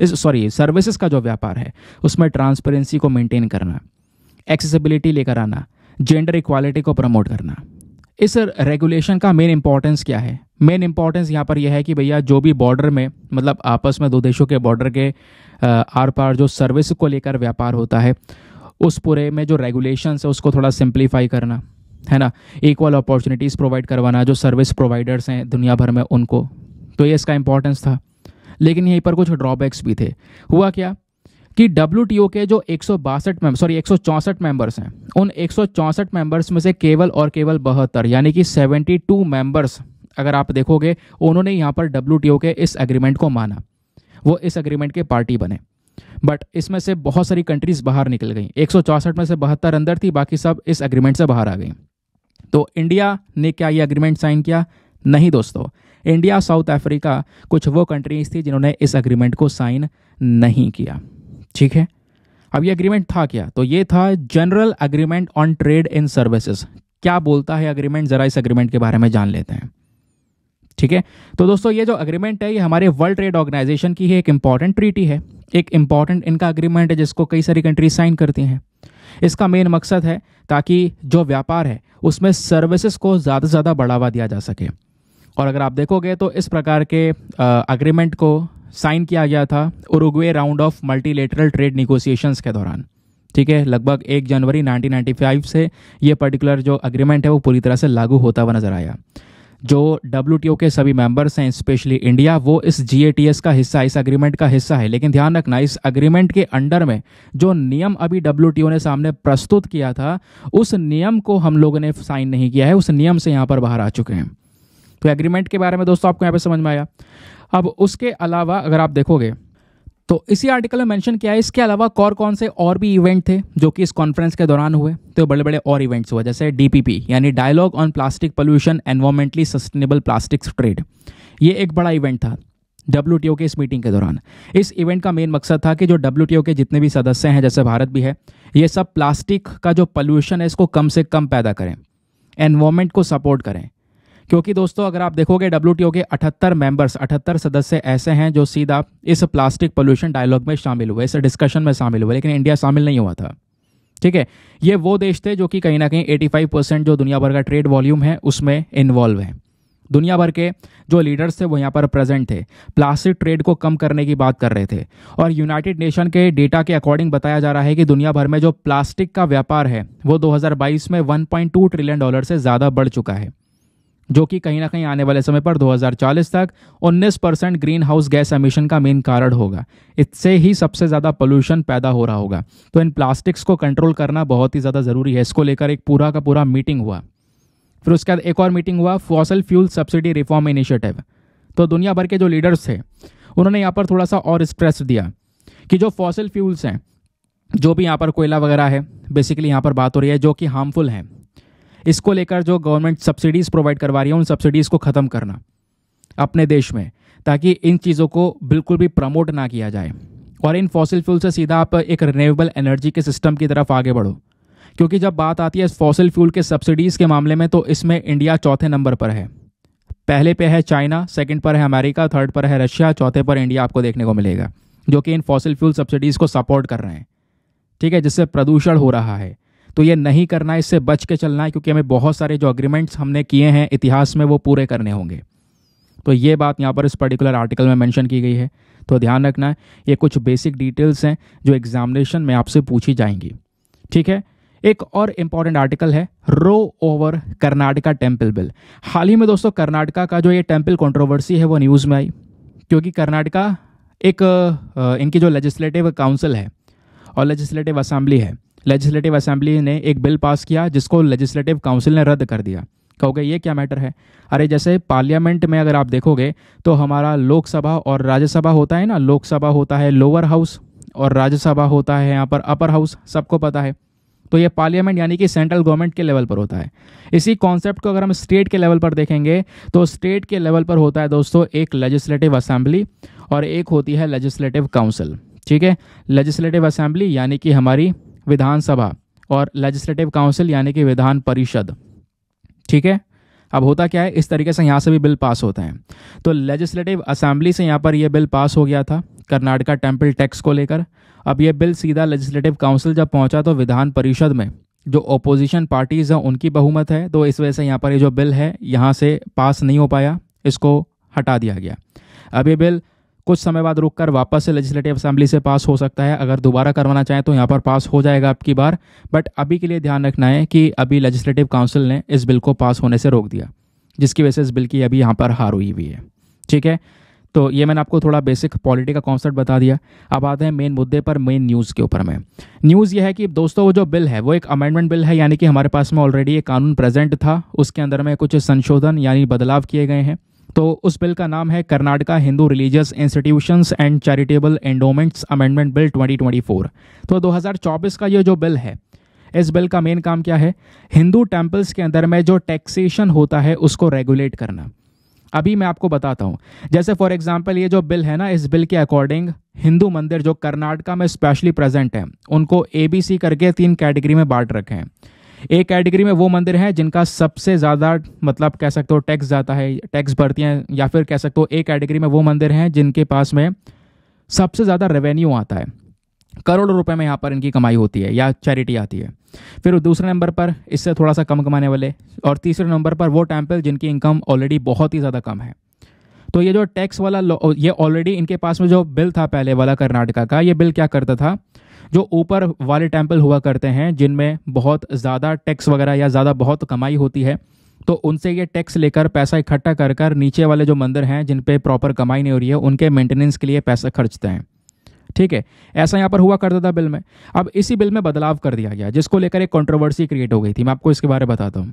इस सॉरी सर्विसेज का जो व्यापार है उसमें ट्रांसपेरेंसी को मेंटेन करना, एक्सेसिबिलिटी लेकर आना, जेंडर इक्वालिटी को प्रमोट करना। इस रेगुलेशन का मेन इंपॉर्टेंस क्या है? मेन इंपॉर्टेंस यहाँ पर यह है कि भैया जो भी बॉर्डर में, मतलब आपस में दो देशों के बॉर्डर के आर पार जो सर्विस को लेकर व्यापार होता है, उस पूरे में जो रेगुलेशंस है उसको थोड़ा सिंप्लीफाई करना है ना, इक्वल अपॉर्चुनिटीज़ प्रोवाइड करवाना जो सर्विस प्रोवाइडर्स हैं दुनिया भर में उनको। तो ये इसका इंपॉर्टेंस था, लेकिन यहीं पर कुछ ड्रॉबैक्स भी थे। हुआ क्या कि डब्ल्यूटीओ के जो एक सौ बासठ में सॉरी एक सौ चौंसठ मेम्बर्स हैं, उन एक सौ चौंसठ मेम्बर्स में से केवल और केवल बहत्तर यानी कि सेवेंटी टू मेम्बर्स अगर आप देखोगे, उन्होंने यहाँ पर डब्ल्यूटीओ के इस एग्रीमेंट को माना, वो इस एग्रीमेंट के पार्टी बने। बट इसमें से बहुत सारी कंट्रीज़ बाहर निकल गई, एक सौ चौंसठ में से बहत्तर अंदर थी, बाकी सब इस एग्रीमेंट से बाहर आ गई। तो इंडिया ने क्या ये एग्रीमेंट साइन किया? नहीं दोस्तों, इंडिया, साउथ अफ्रीका, कुछ वो कंट्रीज़ थी जिन्होंने इस एग्रीमेंट को साइन नहीं किया, ठीक है। अब ये एग्रीमेंट था क्या? तो ये था general agreement on trade in services. क्या बोलता है एग्रीमेंट, जरा इस एग्रीमेंट के बारे में जान लेते हैं, ठीक है। तो दोस्तों ये जो अग्रीमेंट है ये हमारे वर्ल्ड ट्रेड ऑर्गेनाइजेशन की है, एक इंपॉर्टेंट ट्रीटी है, एक इंपॉर्टेंट इनका अग्रीमेंट है जिसको कई सारी कंट्रीज साइन करती हैं। इसका मेन मकसद है ताकि जो व्यापार है उसमें सर्विसेज को ज़्यादा से ज़्यादा बढ़ावा दिया जा सके। और अगर आप देखोगे तो इस प्रकार के अग्रीमेंट को साइन किया गया था Uruguay round of multilateral trade negotiations के दौरान, ठीक है। लगभग एक जनवरी नाइनटीन नाइंटी फाइव से ये पर्टिकुलर जो अग्रीमेंट है वो पूरी तरह से लागू होता हुआ नजर आया। जो डब्ल्यू टी ओ के सभी मेंबर्स हैं, स्पेशली इंडिया, वो इस जी ए टी एस का हिस्सा, इस अग्रीमेंट का हिस्सा है। लेकिन ध्यान रखना, इस अग्रीमेंट के अंडर में जो नियम अभी डब्ल्यू टी ओ ने सामने प्रस्तुत किया था उस नियम को हम लोगों ने साइन नहीं किया है, उस नियम से यहाँ पर बाहर आ चुके हैं। तो एग्रीमेंट के बारे में दोस्तों आपको यहाँ पे समझ में आया। अब उसके अलावा अगर आप देखोगे तो इसी आर्टिकल में मेंशन किया है, इसके अलावा और कौन से और भी इवेंट थे जो कि इस कॉन्फ्रेंस के दौरान हुए। तो बड़े बड़े और इवेंट्स हुए जैसे डी पी पी यानी dialogue on plastic pollution environmentally sustainable plastics trade, ये एक बड़ा इवेंट था डब्ल्यू टी ओ के इस मीटिंग के दौरान। इस इवेंट का मेन मकसद था कि जो डब्ल्यू टी ओ के जितने भी सदस्य हैं, जैसे भारत भी है, ये सब प्लास्टिक का जो पोल्यूशन है इसको कम से कम पैदा करें, एनवायरमेंट को सपोर्ट करें। क्योंकि दोस्तों अगर आप देखोगे डब्ल्यू टी ओ के अठहत्तर मेंबर्स, अठहत्तर सदस्य ऐसे हैं जो सीधा इस प्लास्टिक पोल्यूशन डायलॉग में शामिल हुए, इस डिस्कशन में शामिल हुए, लेकिन इंडिया शामिल नहीं हुआ था, ठीक है। ये वो देश थे जो कि कहीं ना कहीं पचासी परसेंट जो दुनिया भर का ट्रेड वॉल्यूम है उसमें इन्वॉल्व है। दुनिया भर के जो लीडर्स थे वो यहाँ पर प्रेजेंट थे, प्लास्टिक ट्रेड को कम करने की बात कर रहे थे। और यूनाइटेड नेशन के डेटा के अकॉर्डिंग बताया जा रहा है कि दुनिया भर में जो प्लास्टिक का व्यापार है वो दो हज़ार बाईस में one point two trillion dollar से ज़्यादा बढ़ चुका है, जो कि कहीं ना कहीं आने वाले समय पर दो हज़ार चालीस तक उन्नीस percent green house gas emission का मेन कारण होगा। इससे ही सबसे ज़्यादा पोल्यूशन पैदा हो रहा होगा। तो इन प्लास्टिक्स को कंट्रोल करना बहुत ही ज़्यादा ज़रूरी है। इसको लेकर एक पूरा का पूरा मीटिंग हुआ। फिर उसके बाद एक और मीटिंग हुआ, fossil fuel subsidy reform initiative. तो दुनिया भर के जो लीडर्स थे उन्होंने यहाँ पर थोड़ा सा और स्ट्रेस दिया कि जो फॉसिल फ्यूल्स हैं, जो भी यहाँ पर कोयला वगैरह है, बेसिकली यहाँ पर बात हो रही है, जो कि हार्मफुल हैं, इसको लेकर जो गवर्नमेंट सब्सिडीज़ प्रोवाइड करवा रही है उन सब्सिडीज़ को ख़त्म करना अपने देश में, ताकि इन चीज़ों को बिल्कुल भी प्रमोट ना किया जाए और इन फॉसिल फ्यूल से सीधा आप एक रिन्यूएबल एनर्जी के सिस्टम की तरफ आगे बढ़ो। क्योंकि जब बात आती है फॉसिल फ्यूल के सब्सिडीज़ के मामले में तो इसमें इंडिया चौथे नंबर पर है, पहले पे है चाइना, सेकेंड पर है अमेरिका, थर्ड पर है रशिया, चौथे पर इंडिया आपको देखने को मिलेगा, जो कि इन फॉसिल फ्यूल सब्सिडीज़ को सपोर्ट कर रहे हैं, ठीक है, जिससे प्रदूषण हो रहा है। तो ये नहीं करना है, इससे बच के चलना है, क्योंकि हमें बहुत सारे जो अग्रीमेंट्स हमने किए हैं इतिहास में वो पूरे करने होंगे। तो ये बात यहाँ पर इस पर्टिकुलर आर्टिकल में मेंशन की गई है। तो ध्यान रखना है, ये कुछ बेसिक डिटेल्स हैं जो एग्जामिनेशन में आपसे पूछी जाएंगी, ठीक है। एक और इम्पॉर्टेंट आर्टिकल है, row over Karnataka temple bill. हाल ही में दोस्तों कर्नाटका का जो ये टेम्पल कॉन्ट्रोवर्सी है वो न्यूज़ में आई, क्योंकि कर्नाटका एक इनकी जो लेजिस्लेटिव काउंसिल है और लेजिस्लेटिव असम्बली है, लेजिस्लेटिव असेंबली ने एक बिल पास किया जिसको लेजिस्लेटिव काउंसिल ने रद्द कर दिया। कहोगे ये क्या मैटर है? अरे जैसे पार्लियामेंट में अगर आप देखोगे तो हमारा लोकसभा और राज्यसभा होता है ना, लोकसभा होता है लोअर हाउस और राज्यसभा होता है यहाँ पर अपर हाउस, सबको पता है। तो ये पार्लियामेंट यानी कि सेंट्रल गवर्नमेंट के लेवल पर होता है। इसी कॉन्सेप्ट को अगर हम स्टेट के लेवल पर देखेंगे तो स्टेट के लेवल पर होता है दोस्तों एक लेजिस्लेटिव असेंबली और एक होती है लेजिस्लेटिव काउंसिल, ठीक है। लेजिस्लेटिव असेंबली यानी कि हमारी विधानसभा और लेजिस्लेटिव काउंसिल यानी कि विधान परिषद, ठीक है। अब होता क्या है, इस तरीके से यहाँ से भी बिल पास होते हैं। तो लेजिस्लेटिव असेंबली से यहाँ पर यह बिल पास हो गया था कर्नाटका टेम्पल टैक्स को लेकर। अब यह बिल सीधा लेजिस्लेटिव काउंसिल जब पहुँचा तो विधान परिषद में जो अपोजिशन पार्टीज़ हैं उनकी बहुमत है, तो इस वजह से यहाँ पर ये यह जो बिल है यहाँ से पास नहीं हो पाया, इसको हटा दिया गया। अब ये बिल कुछ समय बाद रुककर वापस से लेजिस्लेटिव असेंबली से पास हो सकता है। अगर दोबारा करवाना चाहें तो यहाँ पर पास हो जाएगा आपकी बार, बट अभी के लिए ध्यान रखना है कि अभी लेजिस्लेटिव काउंसिल ने इस बिल को पास होने से रोक दिया, जिसकी वजह से इस बिल की अभी यहाँ पर हार हुई हुई है, ठीक है। तो ये मैंने आपको थोड़ा बेसिक पॉलिटी का कॉन्सेप्ट बता दिया। अब आते हैं मेन मुद्दे पर, मेन न्यूज़ के ऊपर में। न्यूज़ ये है कि दोस्तों वो जो बिल है वो एक अमेंडमेंट बिल है, यानी कि हमारे पास में ऑलरेडी एक कानून प्रेजेंट था, उसके अंदर में कुछ संशोधन यानी बदलाव किए गए हैं। तो उस बिल का नाम है Karnataka Hindu religious institutions and charitable endowments amendment bill twenty twenty four. तो दो हज़ार चौबीस का ये जो बिल है, इस बिल का मेन काम क्या है, हिंदू टेम्पल्स के अंदर में जो टैक्सेशन होता है उसको रेगुलेट करना। अभी मैं आपको बताता हूँ, जैसे फॉर एग्जांपल ये जो बिल है ना, इस बिल के अकॉर्डिंग हिंदू मंदिर जो कर्नाटका में स्पेशली प्रेजेंट हैं उनको ए बी सी करके तीन कैटेगरी में बांट रखे हैं। ए कैटेगरी में वो मंदिर हैं जिनका सबसे ज़्यादा मतलब कह सकते हो टैक्स जाता है, टैक्स भरती हैं, या फिर कह सकते हो ए कैटेगरी में वो मंदिर हैं जिनके पास में सबसे ज़्यादा रेवेन्यू आता है, करोड़ों रुपए में यहाँ पर इनकी कमाई होती है या चैरिटी आती है। फिर दूसरे नंबर पर इससे थोड़ा सा कम कमाने वाले, और तीसरे नंबर पर वो टेम्पल जिनकी इनकम ऑलरेडी बहुत ही ज़्यादा कम है। तो ये जो टैक्स वाला, ये ऑलरेडी इनके पास में जो बिल था पहले वाला कर्नाटका का, ये बिल क्या करता था, जो ऊपर वाले टेम्पल हुआ करते हैं जिनमें बहुत ज़्यादा टैक्स वगैरह या ज़्यादा बहुत कमाई होती है, तो उनसे ये टैक्स लेकर पैसा इकट्ठा कर कर नीचे वाले जो मंदिर हैं जिन पे प्रॉपर कमाई नहीं हो रही है उनके मेंटेनेंस के लिए पैसा खर्चते हैं। ठीक है, ऐसा यहाँ पर हुआ करता था बिल में। अब इसी बिल में बदलाव कर दिया गया जिसको लेकर एक कॉन्ट्रोवर्सी क्रिएट हो गई थी, मैं आपको इसके बारे में बताता हूँ।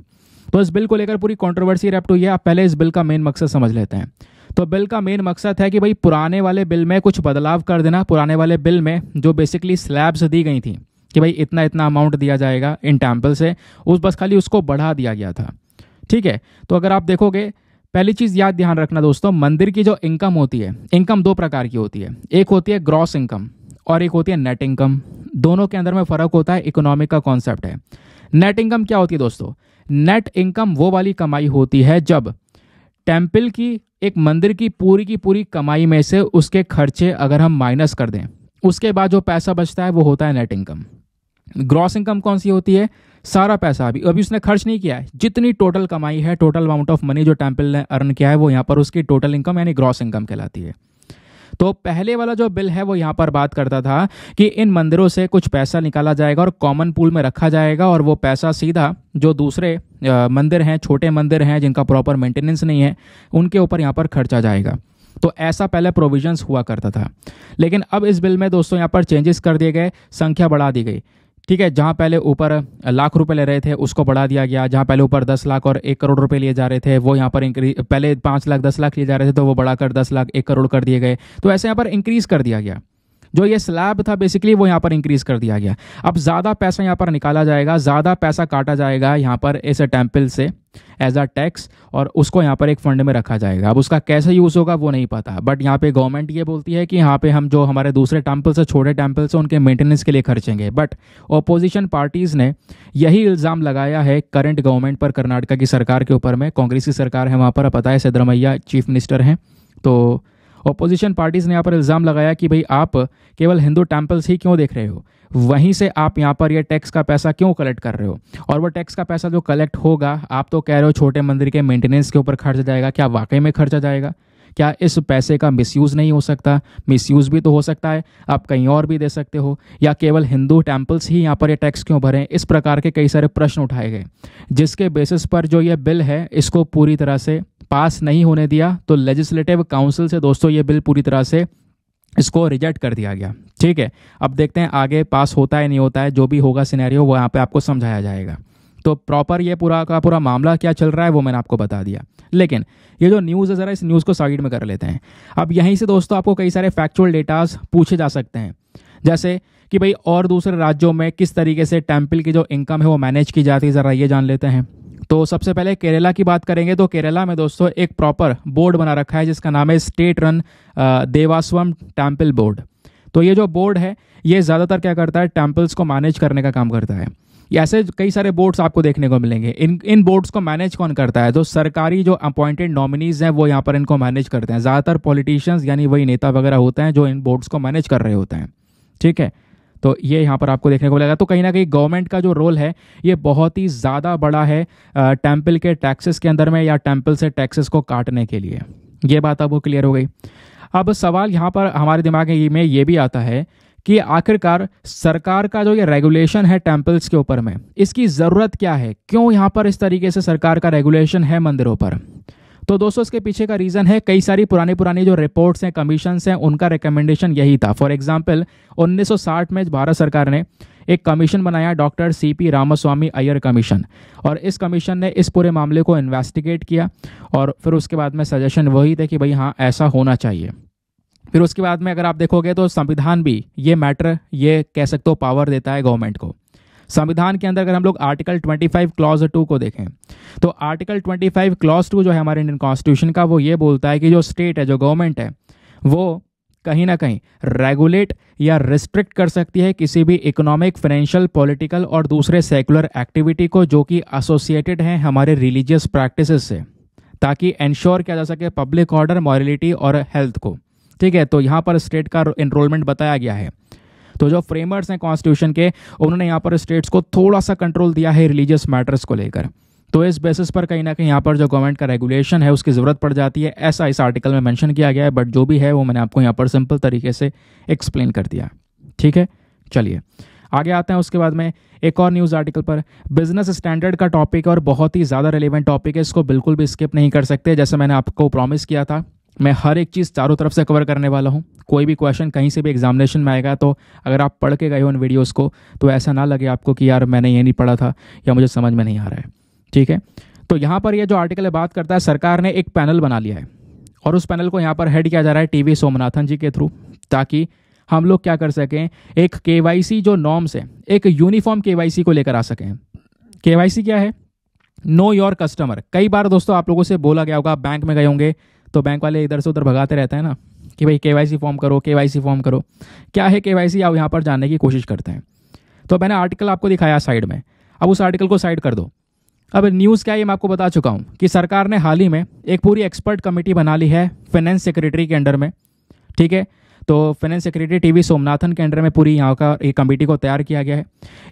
तो इस बिल को लेकर पूरी कॉन्ट्रोवर्सी रैप्ट हुई है। आप पहले इस बिल का मेन मकसद समझ लेते हैं। तो बिल का मेन मकसद है कि भाई पुराने वाले बिल में कुछ बदलाव कर देना, पुराने वाले बिल में जो बेसिकली स्लैब्स दी गई थी कि भाई इतना इतना अमाउंट दिया जाएगा इन टेम्पल से, उस बस खाली उसको बढ़ा दिया गया था। ठीक है, तो अगर आप देखोगे, पहली चीज़ याद ध्यान रखना दोस्तों, मंदिर की जो इनकम होती है, इनकम दो प्रकार की होती है, एक होती है ग्रॉस इनकम और एक होती है नेट इनकम। दोनों के अंदर में फ़र्क होता है, इकोनॉमिक का कॉन्सेप्ट है। नेट इनकम क्या होती है दोस्तों, नेट इनकम वो वाली कमाई होती है जब टेम्पल की, एक मंदिर की पूरी की पूरी कमाई में से उसके खर्चे अगर हम माइनस कर दें, उसके बाद जो पैसा बचता है वो होता है नेट इनकम। ग्रॉस इनकम कौन सी होती है, सारा पैसा अभी अभी उसने खर्च नहीं किया है, जितनी टोटल कमाई है, टोटल अमाउंट ऑफ मनी जो टेम्पल ने अर्न किया है, वो यहाँ पर उसकी टोटल इनकम यानी ग्रॉस इनकम कहलाती है। तो पहले वाला जो बिल है वो यहाँ पर बात करता था कि इन मंदिरों से कुछ पैसा निकाला जाएगा और कॉमन पूल में रखा जाएगा, और वो पैसा सीधा जो दूसरे मंदिर हैं, छोटे मंदिर हैं जिनका प्रॉपर मेंटेनेंस नहीं है, उनके ऊपर यहाँ पर खर्चा जाएगा। तो ऐसा पहले प्रोविजंस हुआ करता था, लेकिन अब इस बिल में दोस्तों यहाँ पर चेंजेस कर दिए गए, संख्या बढ़ा दी गई। ठीक है, जहाँ पहले ऊपर लाख रुपए ले रहे थे उसको बढ़ा दिया गया, जहाँ पहले ऊपर दस लाख और एक करोड़ रुपए लिए जा रहे थे वो यहाँ पर इंक्रीज, पहले पाँच लाख दस लाख लिए जा रहे थे तो वो बढ़ाकर दस लाख एक करोड़ कर दिए गए। तो ऐसे यहाँ पर इंक्रीज़ कर दिया गया, जो ये स्लैब था बेसिकली वो यहाँ पर इंक्रीज़ कर दिया गया। अब ज़्यादा पैसा यहाँ पर निकाला जाएगा, ज़्यादा पैसा काटा जाएगा यहाँ पर इस टेम्पल से एज अ टैक्स, और उसको यहाँ पर एक फंड में रखा जाएगा। अब उसका कैसे यूज़ होगा वो नहीं पता, बट यहाँ पे गवर्नमेंट ये बोलती है कि यहाँ पे हम जो हमारे दूसरे टेम्पल से, छोटे टेम्पल से, उनके मेंटेनेंस के लिए खर्चेंगे। बट ओपोजिशन पार्टीज़ ने यही इल्ज़ाम लगाया है करंट गवर्नमेंट पर, कर्नाटका की सरकार के ऊपर में, कांग्रेस की सरकार है वहाँ पर, पता है सिद्धरामैया चीफ मिनिस्टर हैं। तो ऑपोजिशन पार्टीज़ ने यहाँ पर इल्ज़ाम लगाया कि भाई आप केवल हिंदू टेम्पल्स ही क्यों देख रहे हो, वहीं से आप यहाँ पर ये टैक्स का पैसा क्यों कलेक्ट कर रहे हो, और वो टैक्स का पैसा जो कलेक्ट होगा आप तो कह रहे हो छोटे मंदिर के मेंटेनेंस के ऊपर खर्चा जाएगा, क्या वाकई में खर्चा जाएगा, क्या इस पैसे का मिसयूज़ नहीं हो सकता, मिसयूज़ भी तो हो सकता है, आप कहीं और भी दे सकते हो, या केवल हिंदू टेम्पल्स ही यहाँ पर ये टैक्स क्यों भरें। इस प्रकार के कई सारे प्रश्न उठाए गए, जिसके बेसिस पर जो ये बिल है इसको पूरी तरह से पास नहीं होने दिया। तो लेजिस्लेटिव काउंसिल से दोस्तों ये बिल पूरी तरह से इसको रिजेक्ट कर दिया गया। ठीक है, अब देखते हैं आगे पास होता है नहीं होता है, जो भी होगा सिनेरियो वो यहाँ पे आपको समझाया जाएगा। तो प्रॉपर ये पूरा का पूरा मामला क्या चल रहा है वो मैंने आपको बता दिया, लेकिन ये जो न्यूज़ है ज़रा इस न्यूज़ को साइड में कर लेते हैं। अब यहीं से दोस्तों आपको कई सारे फैक्चुअल डेटाज पूछे जा सकते हैं, जैसे कि भाई और दूसरे राज्यों में किस तरीके से टेम्पल की जो इनकम है वो मैनेज की जाती है, ज़रा ये जान लेते हैं। तो सबसे पहले केरला की बात करेंगे तो केरला में दोस्तों एक प्रॉपर बोर्ड बना रखा है जिसका नाम है state run Devaswom temple board. तो ये जो बोर्ड है ये ज़्यादातर क्या करता है, टेम्पल्स को मैनेज करने का काम करता है। ऐसे कई सारे बोर्ड्स आपको देखने को मिलेंगे। इन इन बोर्ड्स को मैनेज कौन करता है, तो सरकारी जो अपॉइंटेड नॉमिनीज़ हैं वो यहाँ पर इनको मैनेज करते हैं। ज़्यादातर पॉलिटिशियंस यानी वही नेता वगैरह होते हैं जो इन बोर्ड्स को मैनेज कर रहे होते हैं। ठीक है, तो ये यहाँ पर आपको देखने को मिलेगा। तो कहीं ना कहीं गवर्नमेंट का जो रोल है ये बहुत ही ज़्यादा बड़ा है टेम्पल के टैक्सेस के अंदर में, या टेम्पल से टैक्सेस को काटने के लिए। ये बात अब वो क्लियर हो गई। अब सवाल यहाँ पर हमारे दिमाग में ये भी आता है कि आखिरकार सरकार का जो ये रेगुलेशन है टेम्पल्स के ऊपर में, इसकी ज़रूरत क्या है, क्यों यहाँ पर इस तरीके से सरकार का रेगुलेशन है मंदिरों पर। तो दोस्तों इसके पीछे का रीज़न है कई सारी पुरानी पुरानी जो रिपोर्ट्स हैं, कमीशंस हैं, उनका रिकमेंडेशन यही था। फॉर एग्जांपल उन्नीस सौ साठ में भारत सरकार ने एक कमीशन बनाया, doctor C P Ramaswami Iyer commission, और इस कमीशन ने इस पूरे मामले को इन्वेस्टिगेट किया और फिर उसके बाद में सजेशन वही थे कि भाई हाँ ऐसा होना चाहिए। फिर उसके बाद में अगर आप देखोगे तो संविधान भी ये मैटर, ये कह सकते हो पावर देता है गवर्नमेंट को। संविधान के अंदर अगर हम लोग आर्टिकल पच्चीस क्लॉज टू को देखें तो आर्टिकल पच्चीस क्लॉज टू जो है हमारे इंडियन कॉन्स्टिट्यूशन का, वो ये बोलता है कि जो स्टेट है, जो गवर्नमेंट है, वो कहीं ना कहीं रेगुलेट या रिस्ट्रिक्ट कर सकती है किसी भी इकोनॉमिक, फाइनेंशियल, पॉलिटिकल और दूसरे सेकुलर एक्टिविटी को जो कि एसोसिएटेड हैं हमारे रिलीजियस प्रैक्टिसेस से, ताकि इंश्योर किया जा सके पब्लिक ऑर्डर, मॉरलिटी और हेल्थ को। ठीक है, तो यहाँ पर स्टेट का एनरोलमेंट बताया गया है। तो जो फ्रेमर्स हैं कॉन्स्टिट्यूशन के, उन्होंने यहाँ पर स्टेट्स को थोड़ा सा कंट्रोल दिया है रिलीजियस मैटर्स को लेकर। तो इस बेसिस पर कहीं ना कहीं यहाँ पर जो गवर्नमेंट का रेगुलेशन है उसकी ज़रूरत पड़ जाती है, ऐसा इस आर्टिकल में मेंशन किया गया है। बट जो भी है वो मैंने आपको यहाँ पर सिंपल तरीके से एक्सप्लेन कर दिया। ठीक है, चलिए आगे आते हैं। उसके बाद में एक और न्यूज़ आर्टिकल पर, बिजनेस स्टैंडर्ड का टॉपिक और बहुत ही ज़्यादा रेलिवेंट टॉपिक है, इसको बिल्कुल भी स्किप नहीं कर सकते। जैसे मैंने आपको प्रॉमिस किया था, मैं हर एक चीज़ चारों तरफ से कवर करने वाला हूँ। कोई भी क्वेश्चन कहीं से भी एग्जामिनेशन में आएगा, तो अगर आप पढ़ के गए हो इन वीडियोज़ को तो ऐसा ना लगे आपको कि यार मैंने ये नहीं पढ़ा था या मुझे समझ में नहीं आ रहा है। ठीक है, तो यहाँ पर ये जो आर्टिकल बात करता है, सरकार ने एक पैनल बना लिया है और उस पैनल को यहाँ पर हेड किया जा रहा है टी वी सोमनाथन जी के थ्रू, ताकि हम लोग क्या कर सकें, एक केवाईसी जो नॉर्म्स है, एक यूनिफॉर्म केवाईसी को लेकर आ सकें। केवाईसी क्या है? Know your customer. कई बार दोस्तों आप लोगों से बोला गया होगा, बैंक में गए होंगे तो बैंक वाले इधर से उधर भगाते रहते हैं ना कि भाई केवाईसी फॉर्म करो, केवाईसी फॉर्म करो। क्या है केवाईसी, आप यहाँ पर जानने की कोशिश करते हैं। तो मैंने आर्टिकल आपको दिखाया साइड में, अब उस आर्टिकल को साइड कर दो। अब न्यूज़ क्या है मैं आपको बता चुका हूँ कि सरकार ने हाल ही में एक पूरी एक्सपर्ट कमेटी बना ली है फाइनेंस सेक्रेटरी के अंडर में। ठीक है, तो फाइनेंस सेक्रेटरी टीवी सोमनाथन के अंडर में पूरी यहाँ का एक कमेटी को तैयार किया गया है।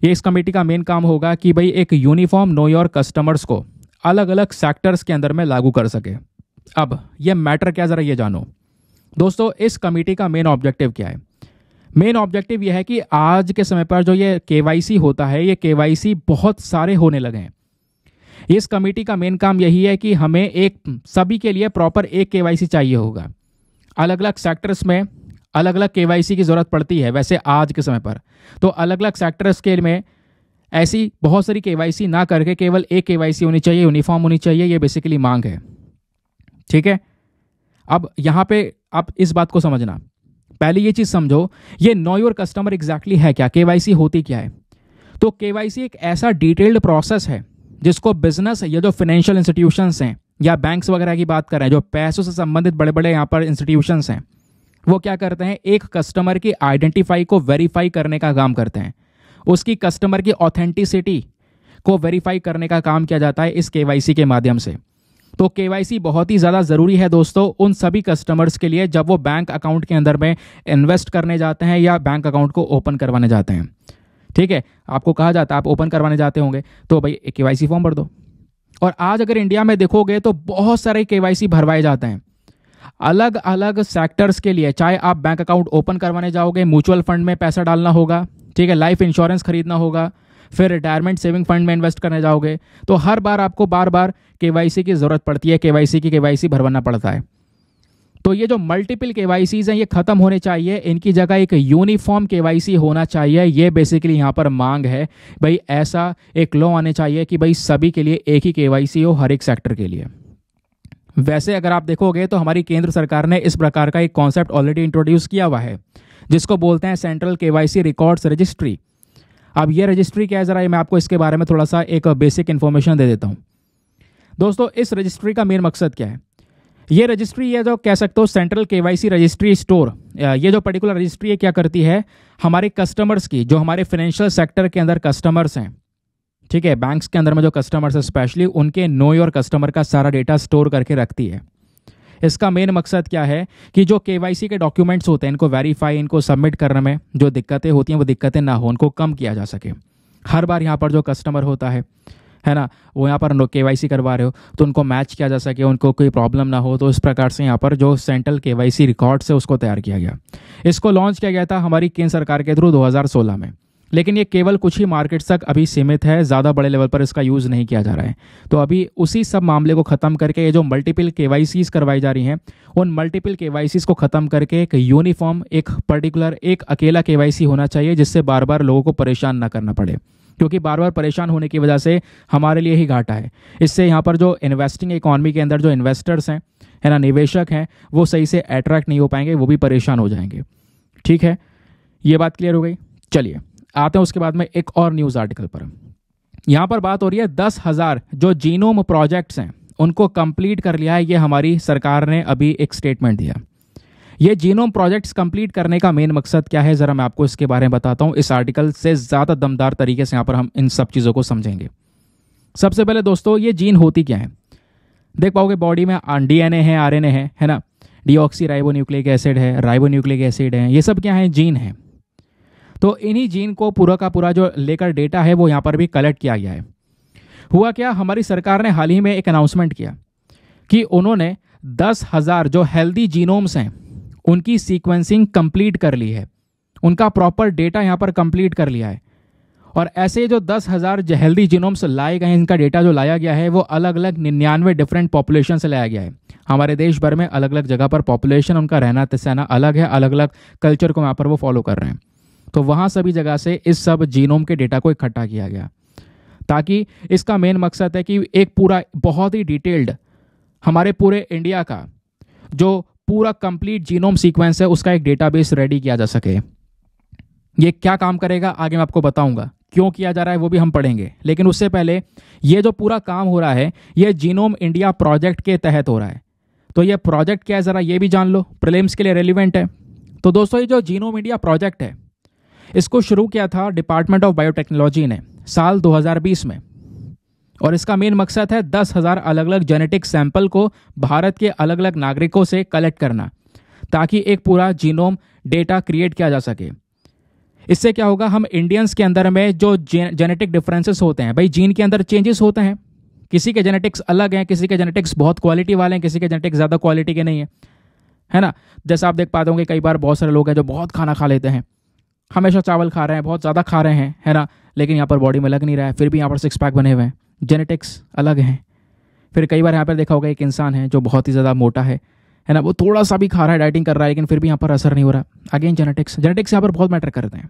ये इस कमेटी का मेन काम होगा कि भाई एक यूनिफॉर्म नो योर कस्टमर्स को अलग अलग सेक्टर्स के अंदर में लागू कर सके। अब यह मैटर क्या, ज़रा ये जानो दोस्तों, इस कमेटी का मेन ऑब्जेक्टिव क्या है? मेन ऑब्जेक्टिव यह है कि आज के समय पर जो ये केवाईसी होता है, ये केवाईसी बहुत सारे होने लगे हैं। इस कमेटी का मेन काम यही है कि हमें एक सभी के लिए प्रॉपर एक केवाईसी चाहिए होगा। अलग अलग सेक्टर्स में अलग अलग केवाईसी की ज़रूरत पड़ती है वैसे आज के समय पर। तो अलग अलग सेक्टर्स के में ऐसी बहुत सारी केवाईसी ना करके केवल एक केवाईसी होनी चाहिए, यूनिफॉर्म होनी चाहिए, ये बेसिकली मांग है। ठीक है, अब यहाँ पे आप इस बात को समझना, पहले ये चीज़ समझो, ये नो योर कस्टमर एग्जैक्टली है क्या, केवाईसी होती क्या है? तो केवाईसी एक ऐसा डिटेल्ड प्रोसेस है जिसको बिजनेस या जो फाइनेंशियल इंस्टीट्यूशंस हैं या बैंक्स वगैरह की बात कर रहे हैं, जो पैसों से संबंधित बड़े बड़े यहाँ पर इंस्टीट्यूशंस हैं, वो क्या करते हैं, एक कस्टमर की आइडेंटिफाई को वेरीफाई करने का काम करते हैं। उसकी कस्टमर की ऑथेंटिसिटी को वेरीफाई करने का काम किया जाता है इस केवाईसी के माध्यम से। तो केवाईसी बहुत ही ज़्यादा ज़रूरी है दोस्तों उन सभी कस्टमर्स के लिए जब वो बैंक अकाउंट के अंदर में इन्वेस्ट करने जाते हैं या बैंक अकाउंट को ओपन करवाने जाते हैं। ठीक है, आपको कहा जाता है आप ओपन करवाने जाते होंगे तो भाई केवाईसी फॉर्म भर दो। और आज अगर इंडिया में देखोगे तो बहुत सारे केवाईसी भरवाए जाते हैं अलग अलग सेक्टर्स के लिए, चाहे आप बैंक अकाउंट ओपन करवाने जाओगे, म्यूचुअल फंड में पैसा डालना होगा, ठीक है, लाइफ इंश्योरेंस खरीदना होगा, फिर रिटायरमेंट सेविंग फंड में इन्वेस्ट करने जाओगे, तो हर बार आपको बार बार केवाईसी की ज़रूरत पड़ती है, केवाईसी की केवाईसी भरवाना पड़ता है। तो ये जो मल्टीपल केवाईसीज हैं ये ख़त्म होने चाहिए, इनकी जगह एक यूनिफॉर्म केवाईसी होना चाहिए। ये बेसिकली यहाँ पर मांग है, भाई ऐसा एक लॉ आने चाहिए कि भाई सभी के लिए एक ही केवाईसी हो हर एक सेक्टर के लिए। वैसे अगर आप देखोगे तो हमारी केंद्र सरकार ने इस प्रकार का एक कॉन्सेप्ट ऑलरेडी इंट्रोड्यूस किया हुआ है जिसको बोलते हैं सेंट्रल केवाईसी रिकॉर्ड्स रजिस्ट्री। अब ये रजिस्ट्री क्या है, ज़रा मैं आपको इसके बारे में थोड़ा सा एक बेसिक इन्फॉर्मेशन दे देता हूँ दोस्तों। इस रजिस्ट्री का मेन मकसद क्या है? ये रजिस्ट्री है जो कह सकते हो सेंट्रल केवाईसी रजिस्ट्री स्टोर, ये जो पर्टिकुलर रजिस्ट्री है क्या करती है, हमारे कस्टमर्स की, जो हमारे फाइनेंशियल सेक्टर के अंदर कस्टमर्स हैं, ठीक है, बैंक्स के अंदर में जो कस्टमर्स हैं स्पेशली, उनके नो योर कस्टमर का सारा डेटा स्टोर करके रखती है। इसका मेन मकसद क्या है कि जो केवाईसी के डॉक्यूमेंट्स होते हैं इनको वेरीफाई, इनको सबमिट करने में जो दिक्कतें होती हैं वो दिक्कतें ना हो, उनको कम किया जा सके। हर बार यहाँ पर जो कस्टमर होता है है ना, वो यहाँ पर केवाईसी करवा रहे हो तो उनको मैच किया जा सके, उनको कोई प्रॉब्लम ना हो। तो इस प्रकार से यहाँ पर जो सेंट्रल केवाईसी रिकॉर्ड्स है उसको तैयार किया गया। इसको लॉन्च किया गया था हमारी केंद्र सरकार के थ्रू दो हज़ार सोलह में, लेकिन ये केवल कुछ ही मार्केट्स तक अभी सीमित है, ज़्यादा बड़े लेवल पर इसका यूज़ नहीं किया जा रहा है। तो अभी उसी सब मामले को ख़त्म करके, ये जो मल्टीपल केवाईसीज करवाई जा रही हैं, उन मल्टीपल केवाईसीज को ख़त्म करके एक यूनिफॉर्म, एक पर्टिकुलर, एक अकेला केवाईसी होना चाहिए जिससे बार बार लोगों को परेशान ना करना पड़े, क्योंकि बार बार परेशान होने की वजह से हमारे लिए ही घाटा है। इससे यहाँ पर जो इन्वेस्टिंग इकोनॉमी के अंदर जो इन्वेस्टर्स हैं, है ना, निवेशक हैं, वो सही से अट्रैक्ट नहीं हो पाएंगे, वो भी परेशान हो जाएंगे। ठीक है, ये बात क्लियर हो गई। चलिए आते हैं उसके बाद में एक और न्यूज़ आर्टिकल पर। यहाँ पर बात हो रही है दस हज़ार जो जीनोम प्रोजेक्ट्स हैं उनको कंप्लीट कर लिया है, ये हमारी सरकार ने अभी एक स्टेटमेंट दिया। ये जीनोम प्रोजेक्ट्स कंप्लीट करने का मेन मकसद क्या है, जरा मैं आपको इसके बारे में बताता हूँ। इस आर्टिकल से ज़्यादा दमदार तरीके से यहाँ पर हम इन सब चीज़ों को समझेंगे। सबसे पहले दोस्तों ये जीन होती क्या है, देख पाओगे बॉडी में डीएनए है, आरएनए है, है ना, डीऑक्सी राइबो न्यूक्लिक एसिड है, राइबो न्यूक्लिक एसिड है, ये सब क्या है, जीन है। तो इन्हीं जीन को पूरा का पूरा जो लेकर डेटा है वो यहाँ पर भी कलेक्ट किया गया है। हुआ क्या, हमारी सरकार ने हाल ही में एक अनाउंसमेंट किया कि उन्होंने दस हज़ार जो हेल्दी जीनोम्स हैं उनकी सीक्वेंसिंग कंप्लीट कर ली है, उनका प्रॉपर डेटा यहाँ पर कंप्लीट कर लिया है। और ऐसे जो दस हज़ार हेल्दी जीनोम्स लाए गए हैं, इनका डेटा जो लाया गया है वो अलग अलग निन्यानवे डिफरेंट पॉपुलेशन से लाया गया है। हमारे देश भर में अलग अलग जगह पर पॉपुलेशन, उनका रहना सहना अलग है, अलग अलग कल्चर को यहाँ पर वो फॉलो कर रहे हैं। तो वहाँ सभी जगह से इस सब जीनोम के डेटा को इकट्ठा किया गया, ताकि इसका मेन मकसद है कि एक पूरा बहुत ही डिटेल्ड हमारे पूरे इंडिया का जो पूरा कंप्लीट जीनोम सीक्वेंस है उसका एक डेटाबेस रेडी किया जा सके। ये क्या काम करेगा आगे मैं आपको बताऊंगा, क्यों किया जा रहा है वो भी हम पढ़ेंगे। लेकिन उससे पहले ये जो पूरा काम हो रहा है ये जीनोम इंडिया प्रोजेक्ट के तहत हो रहा है। तो ये प्रोजेक्ट क्या है ज़रा ये भी जान लो, प्रीलिम्स के लिए रेलिवेंट है। तो दोस्तों ये जो जीनोम इंडिया प्रोजेक्ट है इसको शुरू किया था डिपार्टमेंट ऑफ बायोटेक्नोलॉजी ने साल दो हज़ार बीस में, और इसका मेन मकसद है दस हज़ार अलग अलग जेनेटिक सैंपल को भारत के अलग अलग नागरिकों से कलेक्ट करना, ताकि एक पूरा जीनोम डेटा क्रिएट किया जा सके। इससे क्या होगा, हम इंडियंस के अंदर में जो जेनेटिक डिफरेंसेस होते हैं, भाई जीन के अंदर चेंजेस होते हैं, किसी के जेनेटिक्स अलग हैं, किसी के जेनेटिक्स बहुत क्वालिटी वाले हैं, किसी के जेनेटिक्स ज़्यादा क्वालिटी के नहीं है, है ना। जैसा आप देख पाते होंगे कई बार बहुत सारे लोग हैं जो बहुत खाना खा लेते हैं, हमेशा चावल खा रहे हैं, बहुत ज़्यादा खा रहे हैं, है ना, लेकिन यहाँ पर बॉडी में लग नहीं रहा है, फिर भी यहाँ पर सिक्स पैक बने हुए हैं, जेनेटिक्स अलग हैं। फिर कई बार यहाँ पर देखा होगा एक इंसान है जो बहुत ही ज़्यादा मोटा है, है ना, वो थोड़ा सा भी खा रहा है, डाइटिंग कर रहा है, लेकिन फिर भी यहाँ पर असर नहीं हो रहा, अगेन जेनेटिक्स जेनेटिक्स यहाँ पर बहुत मैटर करते हैं।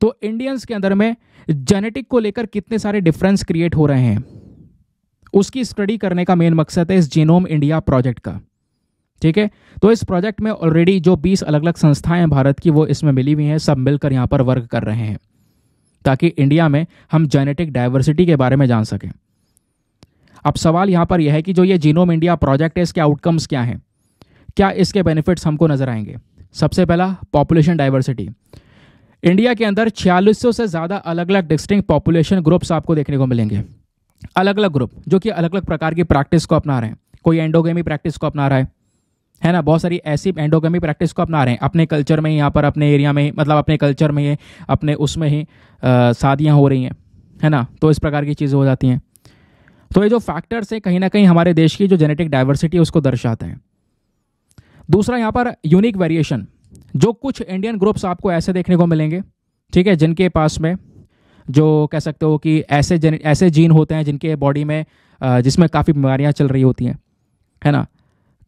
तो इंडियंस के अंदर में जेनेटिक को लेकर कितने सारे डिफरेंस क्रिएट हो रहे हैं उसकी स्टडी करने का मेन मकसद है इस जीनोम इंडिया प्रोजेक्ट का, ठीक है। तो इस प्रोजेक्ट में ऑलरेडी जो बीस अलग अलग संस्थाएं हैं भारत की वो इसमें मिली हुई हैं, सब मिलकर यहाँ पर वर्क कर रहे हैं ताकि इंडिया में हम जेनेटिक डाइवर्सिटी के बारे में जान सकें। अब सवाल यहाँ पर यह है कि जो ये जीनोम इंडिया प्रोजेक्ट है इसके आउटकम्स क्या हैं, क्या इसके बेनिफिट्स हमको नजर आएंगे। सबसे पहला पॉपुलेशन डाइवर्सिटी, इंडिया के अंदर छियालीस सौ से ज़्यादा अलग अलग डिस्टिंक्ट पॉपुलेशन ग्रुप्स आपको देखने को मिलेंगे, अलग अलग ग्रुप जो कि अलग अलग प्रकार की प्रैक्टिस को अपना रहे हैं। कोई एंडोगेमी प्रैक्टिस को अपना रहा है, है ना, बहुत सारी ऐसी एंडोगेमी प्रैक्टिस को अपना रहे हैं, अपने कल्चर में यहाँ पर अपने एरिया में, मतलब अपने कल्चर में ही अपने उसमें ही शादियाँ हो रही हैं, है ना, तो इस प्रकार की चीज़ें हो जाती हैं। तो ये जो फैक्टर्स हैं कहीं ना कहीं हमारे देश की जो जेनेटिक डाइवर्सिटी है उसको दर्शाते हैं। दूसरा यहाँ पर यूनिक वेरिएशन, जो कुछ इंडियन ग्रुप्स आपको ऐसे देखने को मिलेंगे, ठीक है, जिनके पास में जो कह सकते हो कि ऐसे ऐसे जीन होते हैं जिनके बॉडी में जिसमें काफ़ी बीमारियाँ चल रही होती हैं, है ना,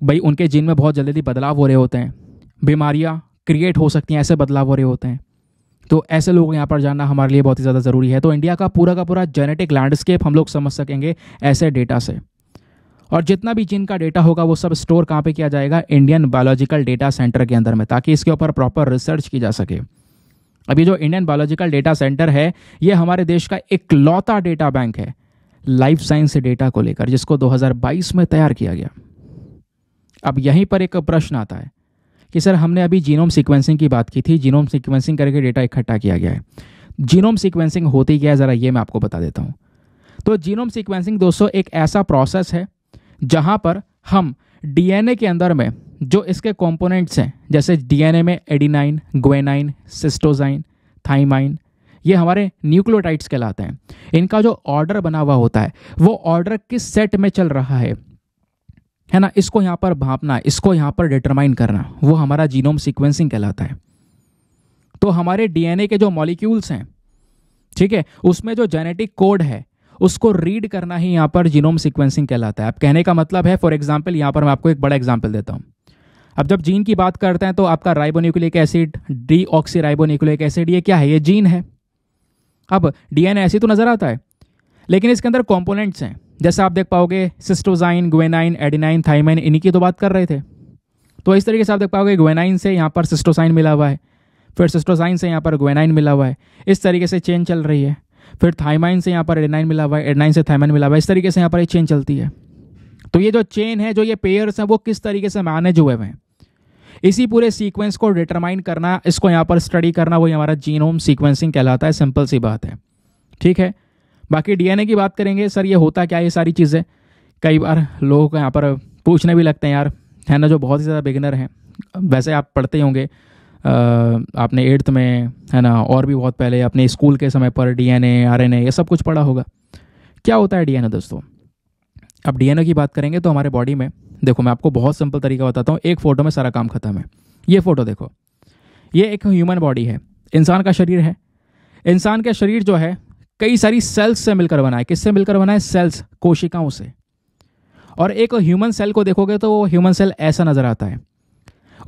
भाई उनके जीन में बहुत जल्दी बदलाव हो रहे होते हैं, बीमारियां क्रिएट हो सकती हैं, ऐसे बदलाव हो रहे होते हैं। तो ऐसे लोग यहाँ पर जानना हमारे लिए बहुत ही ज़्यादा ज़रूरी है। तो इंडिया का पूरा का पूरा जेनेटिक लैंडस्केप हम लोग समझ सकेंगे ऐसे डेटा से। और जितना भी जीन का डेटा होगा वो सब स्टोर कहाँ पे किया जाएगा, इंडियन बायोलॉजिकल डेटा सेंटर के अंदर में, ताकि इसके ऊपर प्रॉपर रिसर्च की जा सके। अभी जो इंडियन बायोलॉजिकल डेटा सेंटर है ये हमारे देश का इकलौता डेटा बैंक है लाइफ साइंस डेटा को लेकर, जिसको दो हज़ार बाईस में तैयार किया गया। अब यहीं पर एक प्रश्न आता है कि सर हमने अभी जीनोम सीक्वेंसिंग की बात की थी, जीनोम सीक्वेंसिंग करके डेटा इकट्ठा किया गया है, जीनोम सीक्वेंसिंग होती क्या है ज़रा ये मैं आपको बता देता हूँ। तो जीनोम सीक्वेंसिंग दोस्तों एक ऐसा प्रोसेस है जहाँ पर हम डीएनए के अंदर में जो इसके कॉम्पोनेंट्स हैं, जैसे डीएनए में एडिनाइन, ग्वेनाइन, सिस्टोजाइन, थाइमाइन, ये हमारे न्यूक्लियोटाइड्स कहलाते हैं, इनका जो ऑर्डर बना हुआ होता है वो ऑर्डर किस सेट में चल रहा है, है ना, इसको यहाँ पर भांपना, इसको यहाँ पर डिटरमाइन करना, वो हमारा जीनोम सीक्वेंसिंग कहलाता है। तो हमारे डीएनए के जो मॉलिक्यूल्स हैं, ठीक है, उसमें जो जेनेटिक कोड है उसको रीड करना ही यहाँ पर जीनोम सीक्वेंसिंग कहलाता है। अब कहने का मतलब है, फॉर एग्जांपल यहाँ पर मैं आपको एक बड़ा एग्जांपल देता हूँ। अब जब जीन की बात करते हैं तो आपका राइबोन्यूक्लिक एसिड, डीऑक्सीराइबोन्यूक्लिक एसिड, ये क्या है, ये जीन है। अब डीएनए ऐसे तो नज़र आता है लेकिन इसके अंदर कॉम्पोनेंट्स हैं, जैसे आप देख पाओगे सिस्टोजाइन, ग्वेनाइन, एडिनाइन, थाइमाइन, इन्हीं की तो बात कर रहे थे। तो इस तरीके से आप देख पाओगे ग्वेनाइन से यहाँ पर सिस्टोजाइन मिला हुआ है, फिर सिस्टोजाइन से यहाँ पर ग्वेनाइन मिला हुआ है, इस तरीके से चेन चल रही है। फिर थाइमाइन से यहाँ पर एडिनाइन मिला हुआ है, एडिनाइन से थाइमाइन मिला हुआ है, इस तरीके से यहाँ पर ये चेन चलती है। तो ये जो चेन है, जो ये पेयर्स हैं, वो किस तरीके से मैनेज हुए हुए हैं, इसी पूरे सीक्वेंस को डिटरमाइन करना, इसको यहाँ पर स्टडी करना, वही हमारा जीनोम सीक्वेंसिंग कहलाता है। सिंपल सी बात है, ठीक है। बाकी डीएनए की बात करेंगे, सर ये होता क्या है, ये सारी चीज़ें कई बार लोगों को यहाँ पर पूछने भी लगते हैं यार, है ना, जो बहुत ही ज़्यादा बिगिनर हैं। वैसे आप पढ़ते होंगे, आपने एट्थ में, है ना, और भी बहुत पहले अपने स्कूल के समय पर डीएनए, आरएनए, ये सब कुछ पढ़ा होगा। क्या होता है डीएनए दोस्तों? अब डीएनए की बात करेंगे तो हमारे बॉडी में देखो, मैं आपको बहुत सिंपल तरीका बताता हूँ, एक फ़ोटो में सारा काम खत्म है। ये फ़ोटो देखो, ये एक ह्यूमन बॉडी है, इंसान का शरीर है। इंसान का शरीर जो है कई सारी सेल्स से मिलकर बना है। किससे मिलकर बना है? सेल्स, कोशिकाओं से। और एक ह्यूमन सेल को देखोगे तो वो ह्यूमन सेल ऐसा नज़र आता है।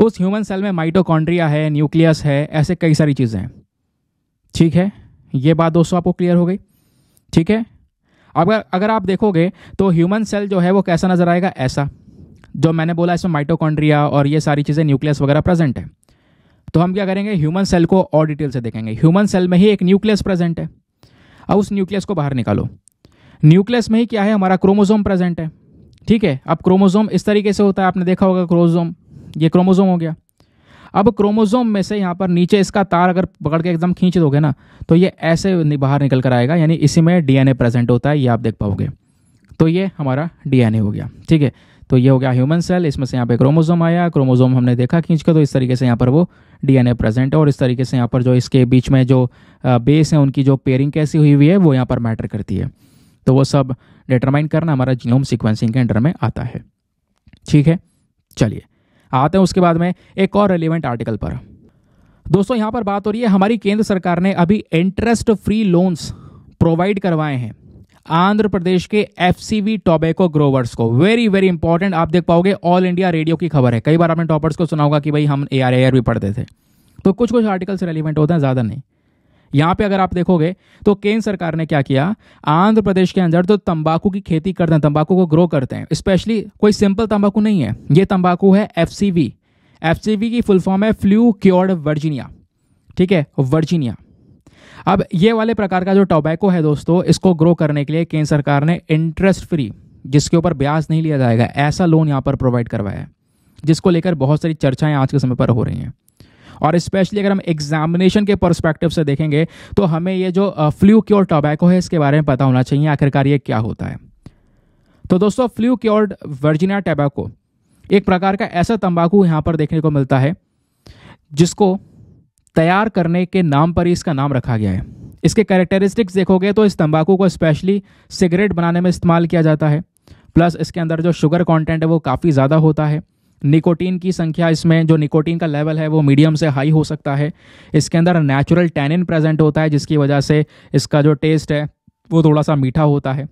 उस ह्यूमन सेल में माइटोकॉन्ड्रिया है, न्यूक्लियस है, ऐसे कई सारी चीज़ें हैं, ठीक है। ये बात दोस्तों आपको क्लियर हो गई, ठीक है। अगर अगर आप देखोगे तो ह्यूमन सेल जो है वो कैसा नज़र आएगा, ऐसा। जो मैंने बोला इसमें माइटोकॉन्ड्रिया और ये सारी चीज़ें, न्यूक्लियस वगैरह प्रेजेंट है। तो हम क्या करेंगे, ह्यूमन सेल को और डिटेल से देखेंगे। ह्यूमन सेल में ही एक न्यूक्लियस प्रेजेंट है। अब उस न्यूक्लियस को बाहर निकालो, न्यूक्लियस में ही क्या है, हमारा क्रोमोसोम प्रेजेंट है, ठीक है। अब क्रोमोसोम इस तरीके से होता है, आपने देखा होगा क्रोमोसोम, ये क्रोमोसोम हो गया। अब क्रोमोसोम में से यहाँ पर नीचे इसका तार अगर पकड़ के एकदम खींच दोगे ना, तो ये ऐसे बाहर निकल कर आएगा, यानी इसी में डीएनए प्रेजेंट होता है, ये आप देख पाओगे। तो ये हमारा डीएनए हो गया, ठीक है। तो ये हो गया ह्यूमन सेल, इसमें से यहाँ पे क्रोमोसोम आया, क्रोमोसोम हमने देखा खींच कर, तो इस तरीके से यहाँ पर वो डीएनए प्रेजेंट है। और इस तरीके से यहाँ पर जो इसके बीच में जो बेस है, उनकी जो पेयरिंग कैसी हुई हुई है, वो यहाँ पर मैटर करती है। तो वो सब डिटरमाइन करना हमारा जीनोम सीक्वेंसिंग के अंडर में आता है, ठीक है। चलिए आते हैं उसके बाद में एक और रिलेवेंट आर्टिकल पर। दोस्तों यहाँ पर बात हो रही है, हमारी केंद्र सरकार ने अभी इंटरेस्ट फ्री लोन्स प्रोवाइड करवाए हैं आंध्र प्रदेश के एफसीवी टोबैको ग्रोवर्स को। वेरी वेरी इंपॉर्टेंट, आप देख पाओगे ऑल इंडिया रेडियो की खबर है। कई बार आपने टॉपर्स को सुना होगा कि भाई हम ए आर ए आर भी पढ़ते थे, तो कुछ कुछ आर्टिकल्स रेलिवेंट होते हैं, ज़्यादा नहीं। यहाँ पे अगर आप देखोगे तो केंद्र सरकार ने क्या किया, आंध्र प्रदेश के अंदर तो तंबाकू की खेती करते हैं, तंबाकू को ग्रो करते हैं। स्पेशली कोई सिंपल तंबाकू नहीं है, ये तंबाकू है एफसीवी। एफसीवी की फुल फॉर्म है फ्लू क्योर्ड वर्जीनिया, ठीक है, वर्जीनिया। अब ये वाले प्रकार का जो टोबैको है दोस्तों, इसको ग्रो करने के लिए केंद्र सरकार ने इंटरेस्ट फ्री, जिसके ऊपर ब्याज नहीं लिया जाएगा, ऐसा लोन यहाँ पर प्रोवाइड करवाया है, जिसको लेकर बहुत सारी चर्चाएं आज के समय पर हो रही हैं। और स्पेशली अगर हम एग्जामिनेशन के पर्सपेक्टिव से देखेंगे तो हमें ये जो फ्लू क्योर्ड टोबैको है, इसके बारे में पता होना चाहिए, आखिरकार ये क्या होता है। तो दोस्तों फ्लू क्योर्ड वर्जीनिया टोबैको एक प्रकार का ऐसा तंबाकू यहाँ पर देखने को मिलता है, जिसको तैयार करने के नाम पर ही इसका नाम रखा गया है। इसके कैरेक्टरिस्टिक्स देखोगे तो इस तंबाकू को स्पेशली सिगरेट बनाने में इस्तेमाल किया जाता है। प्लस इसके अंदर जो शुगर कंटेंट है वो काफ़ी ज़्यादा होता है। निकोटीन की संख्या, इसमें जो निकोटीन का लेवल है वो मीडियम से हाई हो सकता है। इसके अंदर नेचुरल टैनिन प्रेजेंट होता है, जिसकी वजह से इसका जो टेस्ट है वो थोड़ा सा मीठा होता है।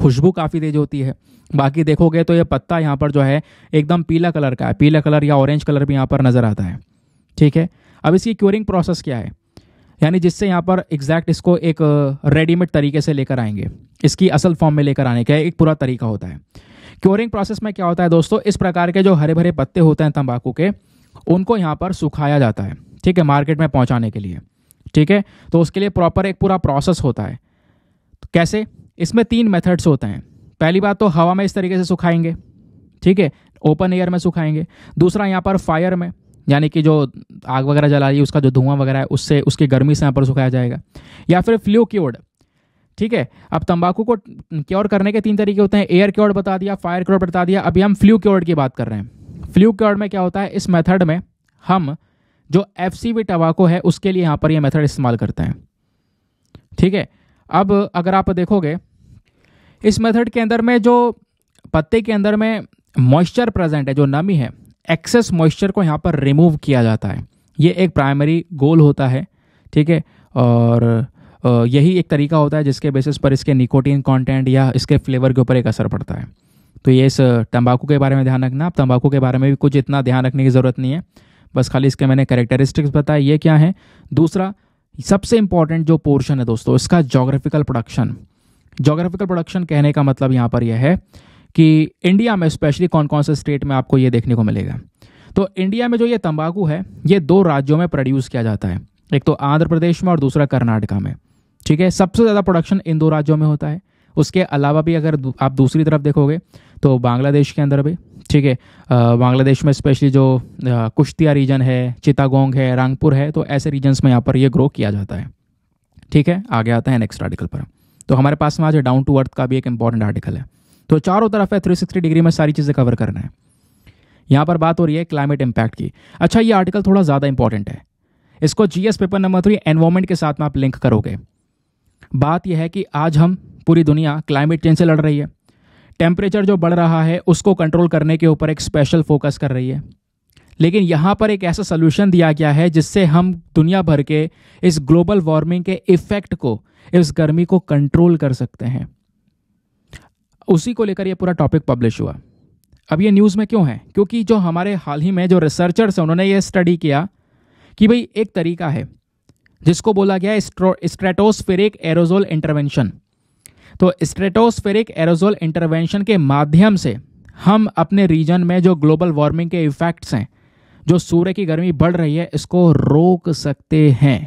खुशबू काफ़ी तेज होती है। बाकी देखोगे तो ये पत्ता यहाँ पर जो है एकदम पीला कलर का है, पीला कलर या ऑरेंज कलर भी यहाँ पर नज़र आता है, ठीक है। अब इसकी क्योरिंग प्रोसेस क्या है, यानी जिससे यहाँ पर एग्जैक्ट इसको एक रेडीमेड तरीके से लेकर आएंगे, इसकी असल फॉर्म में लेकर आने का एक पूरा तरीका होता है। क्योरिंग प्रोसेस में क्या होता है दोस्तों, इस प्रकार के जो हरे भरे पत्ते होते हैं तंबाकू के, उनको यहाँ पर सुखाया जाता है, ठीक है, मार्केट में पहुँचाने के लिए, ठीक है। तो उसके लिए प्रॉपर एक पूरा प्रोसेस होता है। तो कैसे, इसमें तीन मेथड्स होते हैं। पहली बात तो हवा में इस तरीके से सुखाएंगे, ठीक है, ओपन एयर में सुखाएंगे। दूसरा यहाँ पर फायर में, यानी कि जो आग वगैरह जला रही है उसका जो धुआं वगैरह है, उससे उसकी गर्मी से यहाँ पर सुखाया जाएगा। या फिर फ्लू क्योर्ड, ठीक है। अब तंबाकू को क्योर करने के तीन तरीके होते हैं, एयर क्योर्ड बता दिया, फायर क्योर्ड बता दिया, अभी हम फ्लू क्योर्ड की बात कर रहे हैं। फ्लू क्योर्ड में क्या होता है, इस मेथड में हम जो एफसीवी टोबैको है उसके लिए यहाँ पर यह मेथड इस्तेमाल करते हैं, ठीक है। अब अगर आप देखोगे इस मेथड के अंदर में जो पत्ते के अंदर में मॉइस्चर प्रेजेंट है, जो नमी है, एक्सेस मॉइस्चर को यहाँ पर रिमूव किया जाता है। ये एक प्राइमरी गोल होता है, ठीक है। और यही एक तरीका होता है जिसके बेसिस पर इसके निकोटीन कंटेंट या इसके फ्लेवर के ऊपर एक असर पड़ता है। तो ये इस तंबाकू के बारे में ध्यान रखना। आप तंबाकू के बारे में भी कुछ इतना ध्यान रखने की ज़रूरत नहीं है, बस खाली इसके मैंने कैरेक्टरिस्टिक्स बताए, ये क्या है। दूसरा सबसे इम्पॉर्टेंट जो पोर्शन है दोस्तों, इसका जोग्राफिकल प्रोडक्शन। जोग्राफिकल प्रोडक्शन कहने का मतलब यहाँ पर यह है कि इंडिया में स्पेशली कौन कौन से स्टेट में आपको ये देखने को मिलेगा। तो इंडिया में जो ये तंबाकू है, ये दो राज्यों में प्रोड्यूस किया जाता है, एक तो आंध्र प्रदेश में और दूसरा कर्नाटका में, ठीक है। सबसे ज़्यादा प्रोडक्शन इन दो राज्यों में होता है। उसके अलावा भी अगर आप दूसरी तरफ देखोगे तो बांग्लादेश के अंदर भी, ठीक है, बांग्लादेश में स्पेशली जो कुश्तिया रीजन है, चितागोंग है, रंगपुर है, तो ऐसे रीजन्स में यहाँ पर ये ग्रो किया जाता है। ठीक है, आगे आता है नेक्स्ट आर्टिकल पर। तो हमारे पास में आज डाउन टू अर्थ का भी एक इंपॉर्टेंट आर्टिकल है। तो चारों तरफ है, थ्री सिक्सटी डिग्री में सारी चीज़ें कवर करना है। यहाँ पर बात हो रही है क्लाइमेट इंपैक्ट की। अच्छा, ये आर्टिकल थोड़ा ज़्यादा इंपॉर्टेंट है, इसको GS paper number three environment के साथ में आप लिंक करोगे। बात यह है कि आज हम पूरी दुनिया क्लाइमेट चेंज से लड़ रही है, टेम्परेचर जो बढ़ रहा है उसको कंट्रोल करने के ऊपर एक स्पेशल फोकस कर रही है, लेकिन यहाँ पर एक ऐसा सोल्यूशन दिया गया है जिससे हम दुनिया भर के इस ग्लोबल वार्मिंग के इफेक्ट को, इस गर्मी को कंट्रोल कर सकते हैं। उसी को लेकर यह पूरा टॉपिक पब्लिश हुआ। अब ये न्यूज़ में क्यों है? क्योंकि जो हमारे हाल ही में जो रिसर्चर्स हैं उन्होंने ये स्टडी किया कि भाई एक तरीका है जिसको बोला गया है स्ट्रेटोस्फेरिक एरोजोल इंटरवेंशन। तो स्ट्रेटोस्फेरिक एरोजोल इंटरवेंशन के माध्यम से हम अपने रीजन में जो ग्लोबल वार्मिंग के इफेक्ट्स हैं, जो सूर्य की गर्मी बढ़ रही है, इसको रोक सकते हैं।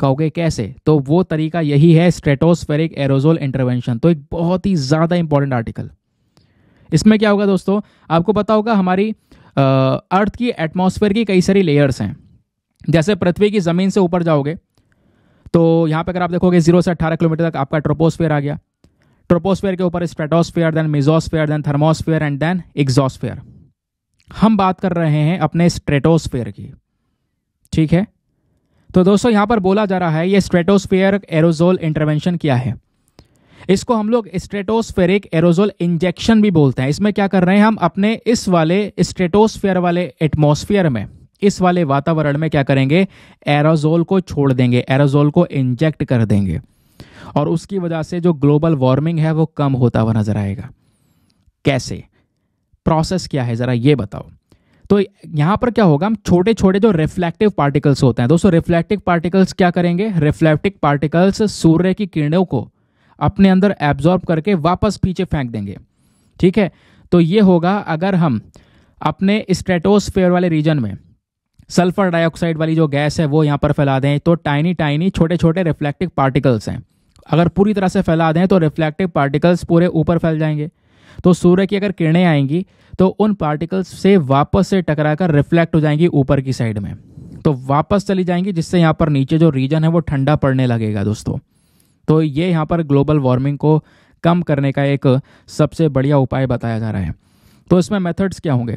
कहोगे कैसे? तो वो तरीका यही है, स्ट्रेटोस्फेरिक एरोजोल इंटरवेंशन। तो एक बहुत ही ज़्यादा इंपॉर्टेंट आर्टिकल। इसमें क्या होगा दोस्तों, आपको पता होगा हमारी अर्थ की एटमॉस्फेयर की कई सारी लेयर्स हैं। जैसे पृथ्वी की ज़मीन से ऊपर जाओगे तो यहाँ पर अगर आप देखोगे जीरो से अट्ठारह किलोमीटर तक आपका ट्रोपोस्फेयर आ गया। ट्रोपोस्फेयर के ऊपर stratosphere, then mesosphere, then thermosphere and then exosphere. हम बात कर रहे हैं अपने स्ट्रेटोस्फेयर की। ठीक है, तो दोस्तों यहाँ पर बोला जा रहा है ये स्ट्रेटोस्फेरिक एरोजोल इंटरवेंशन क्या है। इसको हम लोग स्ट्रेटोस्फेरिक एरोजोल इंजेक्शन भी बोलते हैं। इसमें क्या कर रहे हैं, हम अपने इस वाले स्ट्रेटोस्फेयर वाले एटमॉस्फेयर में, इस वाले वातावरण में क्या करेंगे, एरोजोल को छोड़ देंगे, एरोजोल को इंजेक्ट कर देंगे, और उसकी वजह से जो ग्लोबल वार्मिंग है वो कम होता हुआ नजर आएगा। कैसे, प्रोसेस क्या है, जरा ये बताओ। तो यहाँ पर क्या होगा, हम छोटे छोटे जो रिफ्लेक्टिव पार्टिकल्स होते हैं दोस्तों, रिफ्लेक्टिव पार्टिकल्स क्या करेंगे, रिफ्लेक्टिव पार्टिकल्स सूर्य की किरणों को अपने अंदर एब्जॉर्ब करके वापस पीछे फेंक देंगे। ठीक है, तो ये होगा अगर हम अपने स्ट्रेटोस्फेयर वाले रीजन में सल्फर डाइऑक्साइड वाली जो गैस है वो यहाँ पर फैला दें, तो टाइनी टाइनी छोटे छोटे रिफ्लेक्टिव पार्टिकल्स हैं, अगर पूरी तरह से फैला दें तो रिफ्लेक्टिव पार्टिकल्स पूरे ऊपर फैल जाएंगे। तो सूर्य की अगर किरणें आएंगी तो उन पार्टिकल्स से वापस से टकराकर रिफ्लेक्ट हो जाएंगी ऊपर की साइड में, तो वापस चली जाएंगी, जिससे यहाँ पर नीचे जो रीजन है वो ठंडा पड़ने लगेगा दोस्तों। तो ये यहाँ पर ग्लोबल वार्मिंग को कम करने का एक सबसे बढ़िया उपाय बताया जा रहा है। तो इसमें मेथड्स क्या होंगे,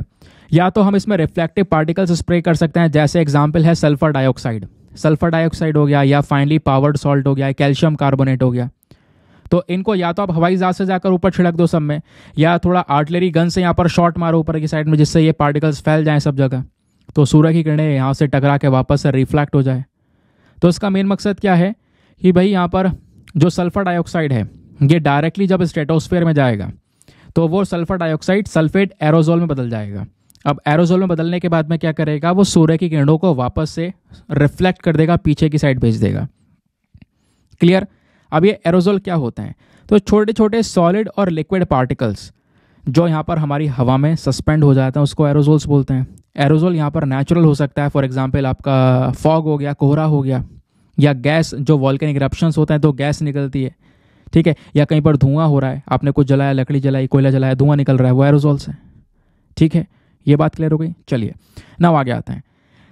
या तो हम इसमें रिफ्लेक्टिव पार्टिकल्स स्प्रे कर सकते हैं, जैसे एग्जाम्पल है सल्फर डाइऑक्साइड, सल्फर डाइऑक्साइड हो गया, या फाइनली पावर्ड सॉल्ट हो गया, कैल्शियम कार्बोनेट हो गया। तो इनको या तो आप हवाई जहाज से जाकर ऊपर छिड़क दो सब में, या थोड़ा आर्टिलरी गन से यहाँ पर शॉट मारो ऊपर की साइड में, जिससे ये पार्टिकल्स फैल जाएं सब जगह, तो सूर्य की किरणें यहाँ से टकरा के वापस से रिफ्लेक्ट हो जाए। तो इसका मेन मकसद क्या है कि भाई यहाँ पर जो सल्फर डाइऑक्साइड है ये डायरेक्टली जब स्ट्रेटोस्फेयर में जाएगा तो वो सल्फर डाइऑक्साइड सल्फेट एरोजोल में बदल जाएगा। अब एरोजोल में बदलने के बाद में क्या करेगा, वो सूर्य की किरणों को वापस से रिफ्लेक्ट कर देगा, पीछे की साइड भेज देगा। क्लियर। अब ये एरोजोल क्या होते हैं, तो छोटे छोटे सॉलिड और लिक्विड पार्टिकल्स जो यहाँ पर हमारी हवा में सस्पेंड हो जाते हैं उसको एरोजोल्स बोलते हैं। एरोजोल यहाँ पर नेचुरल हो सकता है, फॉर एग्जांपल आपका फॉग हो गया, कोहरा हो गया, या गैस जो वॉल्केनिक इरप्शंस होते हैं तो गैस निकलती है। ठीक है, या कहीं पर धुआं हो रहा है, आपने कुछ जलाया, लकड़ी जलाई, कोयला जलाया, धुआं निकल रहा है, वो एरोजोल्स हैं। ठीक है, ये बात क्लियर हो गई। चलिए नाउ आगे आते हैं।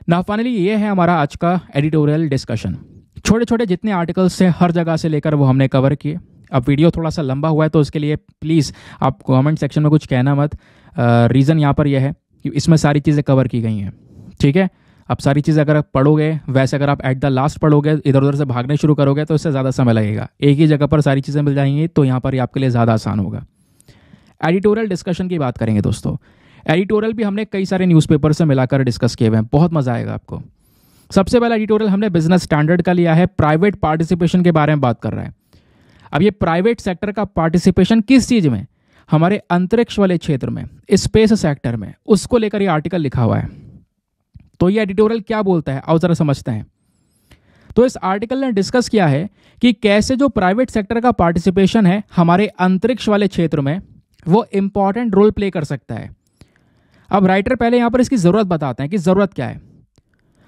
नाउ फाइनली ये है हमारा आज का एडिटोरियल डिस्कशन। छोटे छोटे जितने आर्टिकल्स हैं हर जगह से लेकर वो हमने कवर किए। अब वीडियो थोड़ा सा लंबा हुआ है तो उसके लिए प्लीज़ आप कमेंट सेक्शन में कुछ कहना मत। रीज़न यहाँ पर यह है कि इसमें सारी चीज़ें कवर की गई हैं। ठीक है, अब सारी चीज़ें अगर आप पढ़ोगे, वैसे अगर आप एट द लास्ट पढ़ोगे, इधर उधर से भागने शुरू करोगे तो इससे ज़्यादा समय लगेगा। एक ही जगह पर सारी चीज़ें मिल जाएंगी तो यहाँ पर आपके लिए ज़्यादा आसान होगा। एडिटोरियल डिस्कशन की बात करेंगे दोस्तों। एडिटोरियल भी हमने कई सारे न्यूज़पेपर से मिलाकर डिस्कस किए हुए हैं, बहुत मज़ा आएगा आपको। सबसे पहला एडिटोरियल हमने बिजनेस स्टैंडर्ड का लिया है, प्राइवेट पार्टिसिपेशन के बारे में बात कर रहा है। अब ये प्राइवेट सेक्टर का पार्टिसिपेशन किस चीज़ में, हमारे अंतरिक्ष वाले क्षेत्र में, स्पेस सेक्टर में, उसको लेकर ये आर्टिकल लिखा हुआ है। तो ये एडिटोरियल क्या बोलता है, आओ जरा समझते हैं। तो इस आर्टिकल ने डिस्कस किया है कि कैसे जो प्राइवेट सेक्टर का पार्टिसिपेशन है हमारे अंतरिक्ष वाले क्षेत्र में, वो इंपॉर्टेंट रोल प्ले कर सकता है। अब राइटर पहले यहाँ पर इसकी ज़रूरत बताते हैं कि ज़रूरत क्या है,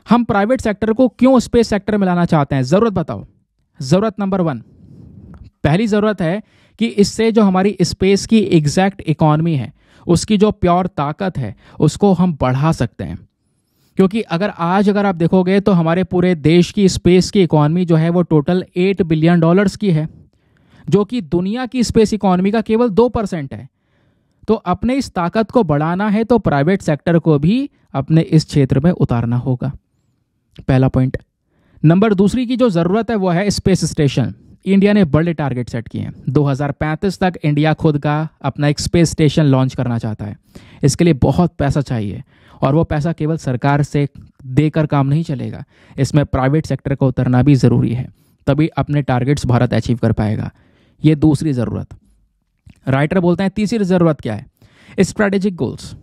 हम प्राइवेट सेक्टर को क्यों स्पेस सेक्टर में लाना चाहते हैं। ज़रूरत बताओ। ज़रूरत नंबर वन, पहली ज़रूरत है कि इससे जो हमारी स्पेस की एग्जैक्ट इकोनॉमी है, उसकी जो प्योर ताकत है, उसको हम बढ़ा सकते हैं। क्योंकि अगर आज अगर आप देखोगे तो हमारे पूरे देश की स्पेस की इकोनॉमी जो है वो टोटल एट बिलियन डॉलर्स की है, जो कि दुनिया की स्पेस इकोनॉमी का केवल दो परसेंट है। तो अपने इस ताकत को बढ़ाना है तो प्राइवेट सेक्टर को भी अपने इस क्षेत्र में उतारना होगा, पहला पॉइंट। नंबर दूसरी की जो ज़रूरत है वो है स्पेस स्टेशन। इंडिया ने बड़े टारगेट सेट किए हैं। दो हज़ार पैंतीस तक इंडिया खुद का अपना एक स्पेस स्टेशन लॉन्च करना चाहता है। इसके लिए बहुत पैसा चाहिए और वो पैसा केवल सरकार से देकर काम नहीं चलेगा, इसमें प्राइवेट सेक्टर को उतरना भी ज़रूरी है, तभी अपने टारगेट्स भारत अचीव कर पाएगा। ये दूसरी ज़रूरत। राइटर बोलते हैं तीसरी ज़रूरत क्या है, स्ट्रैटेजिक गोल्स।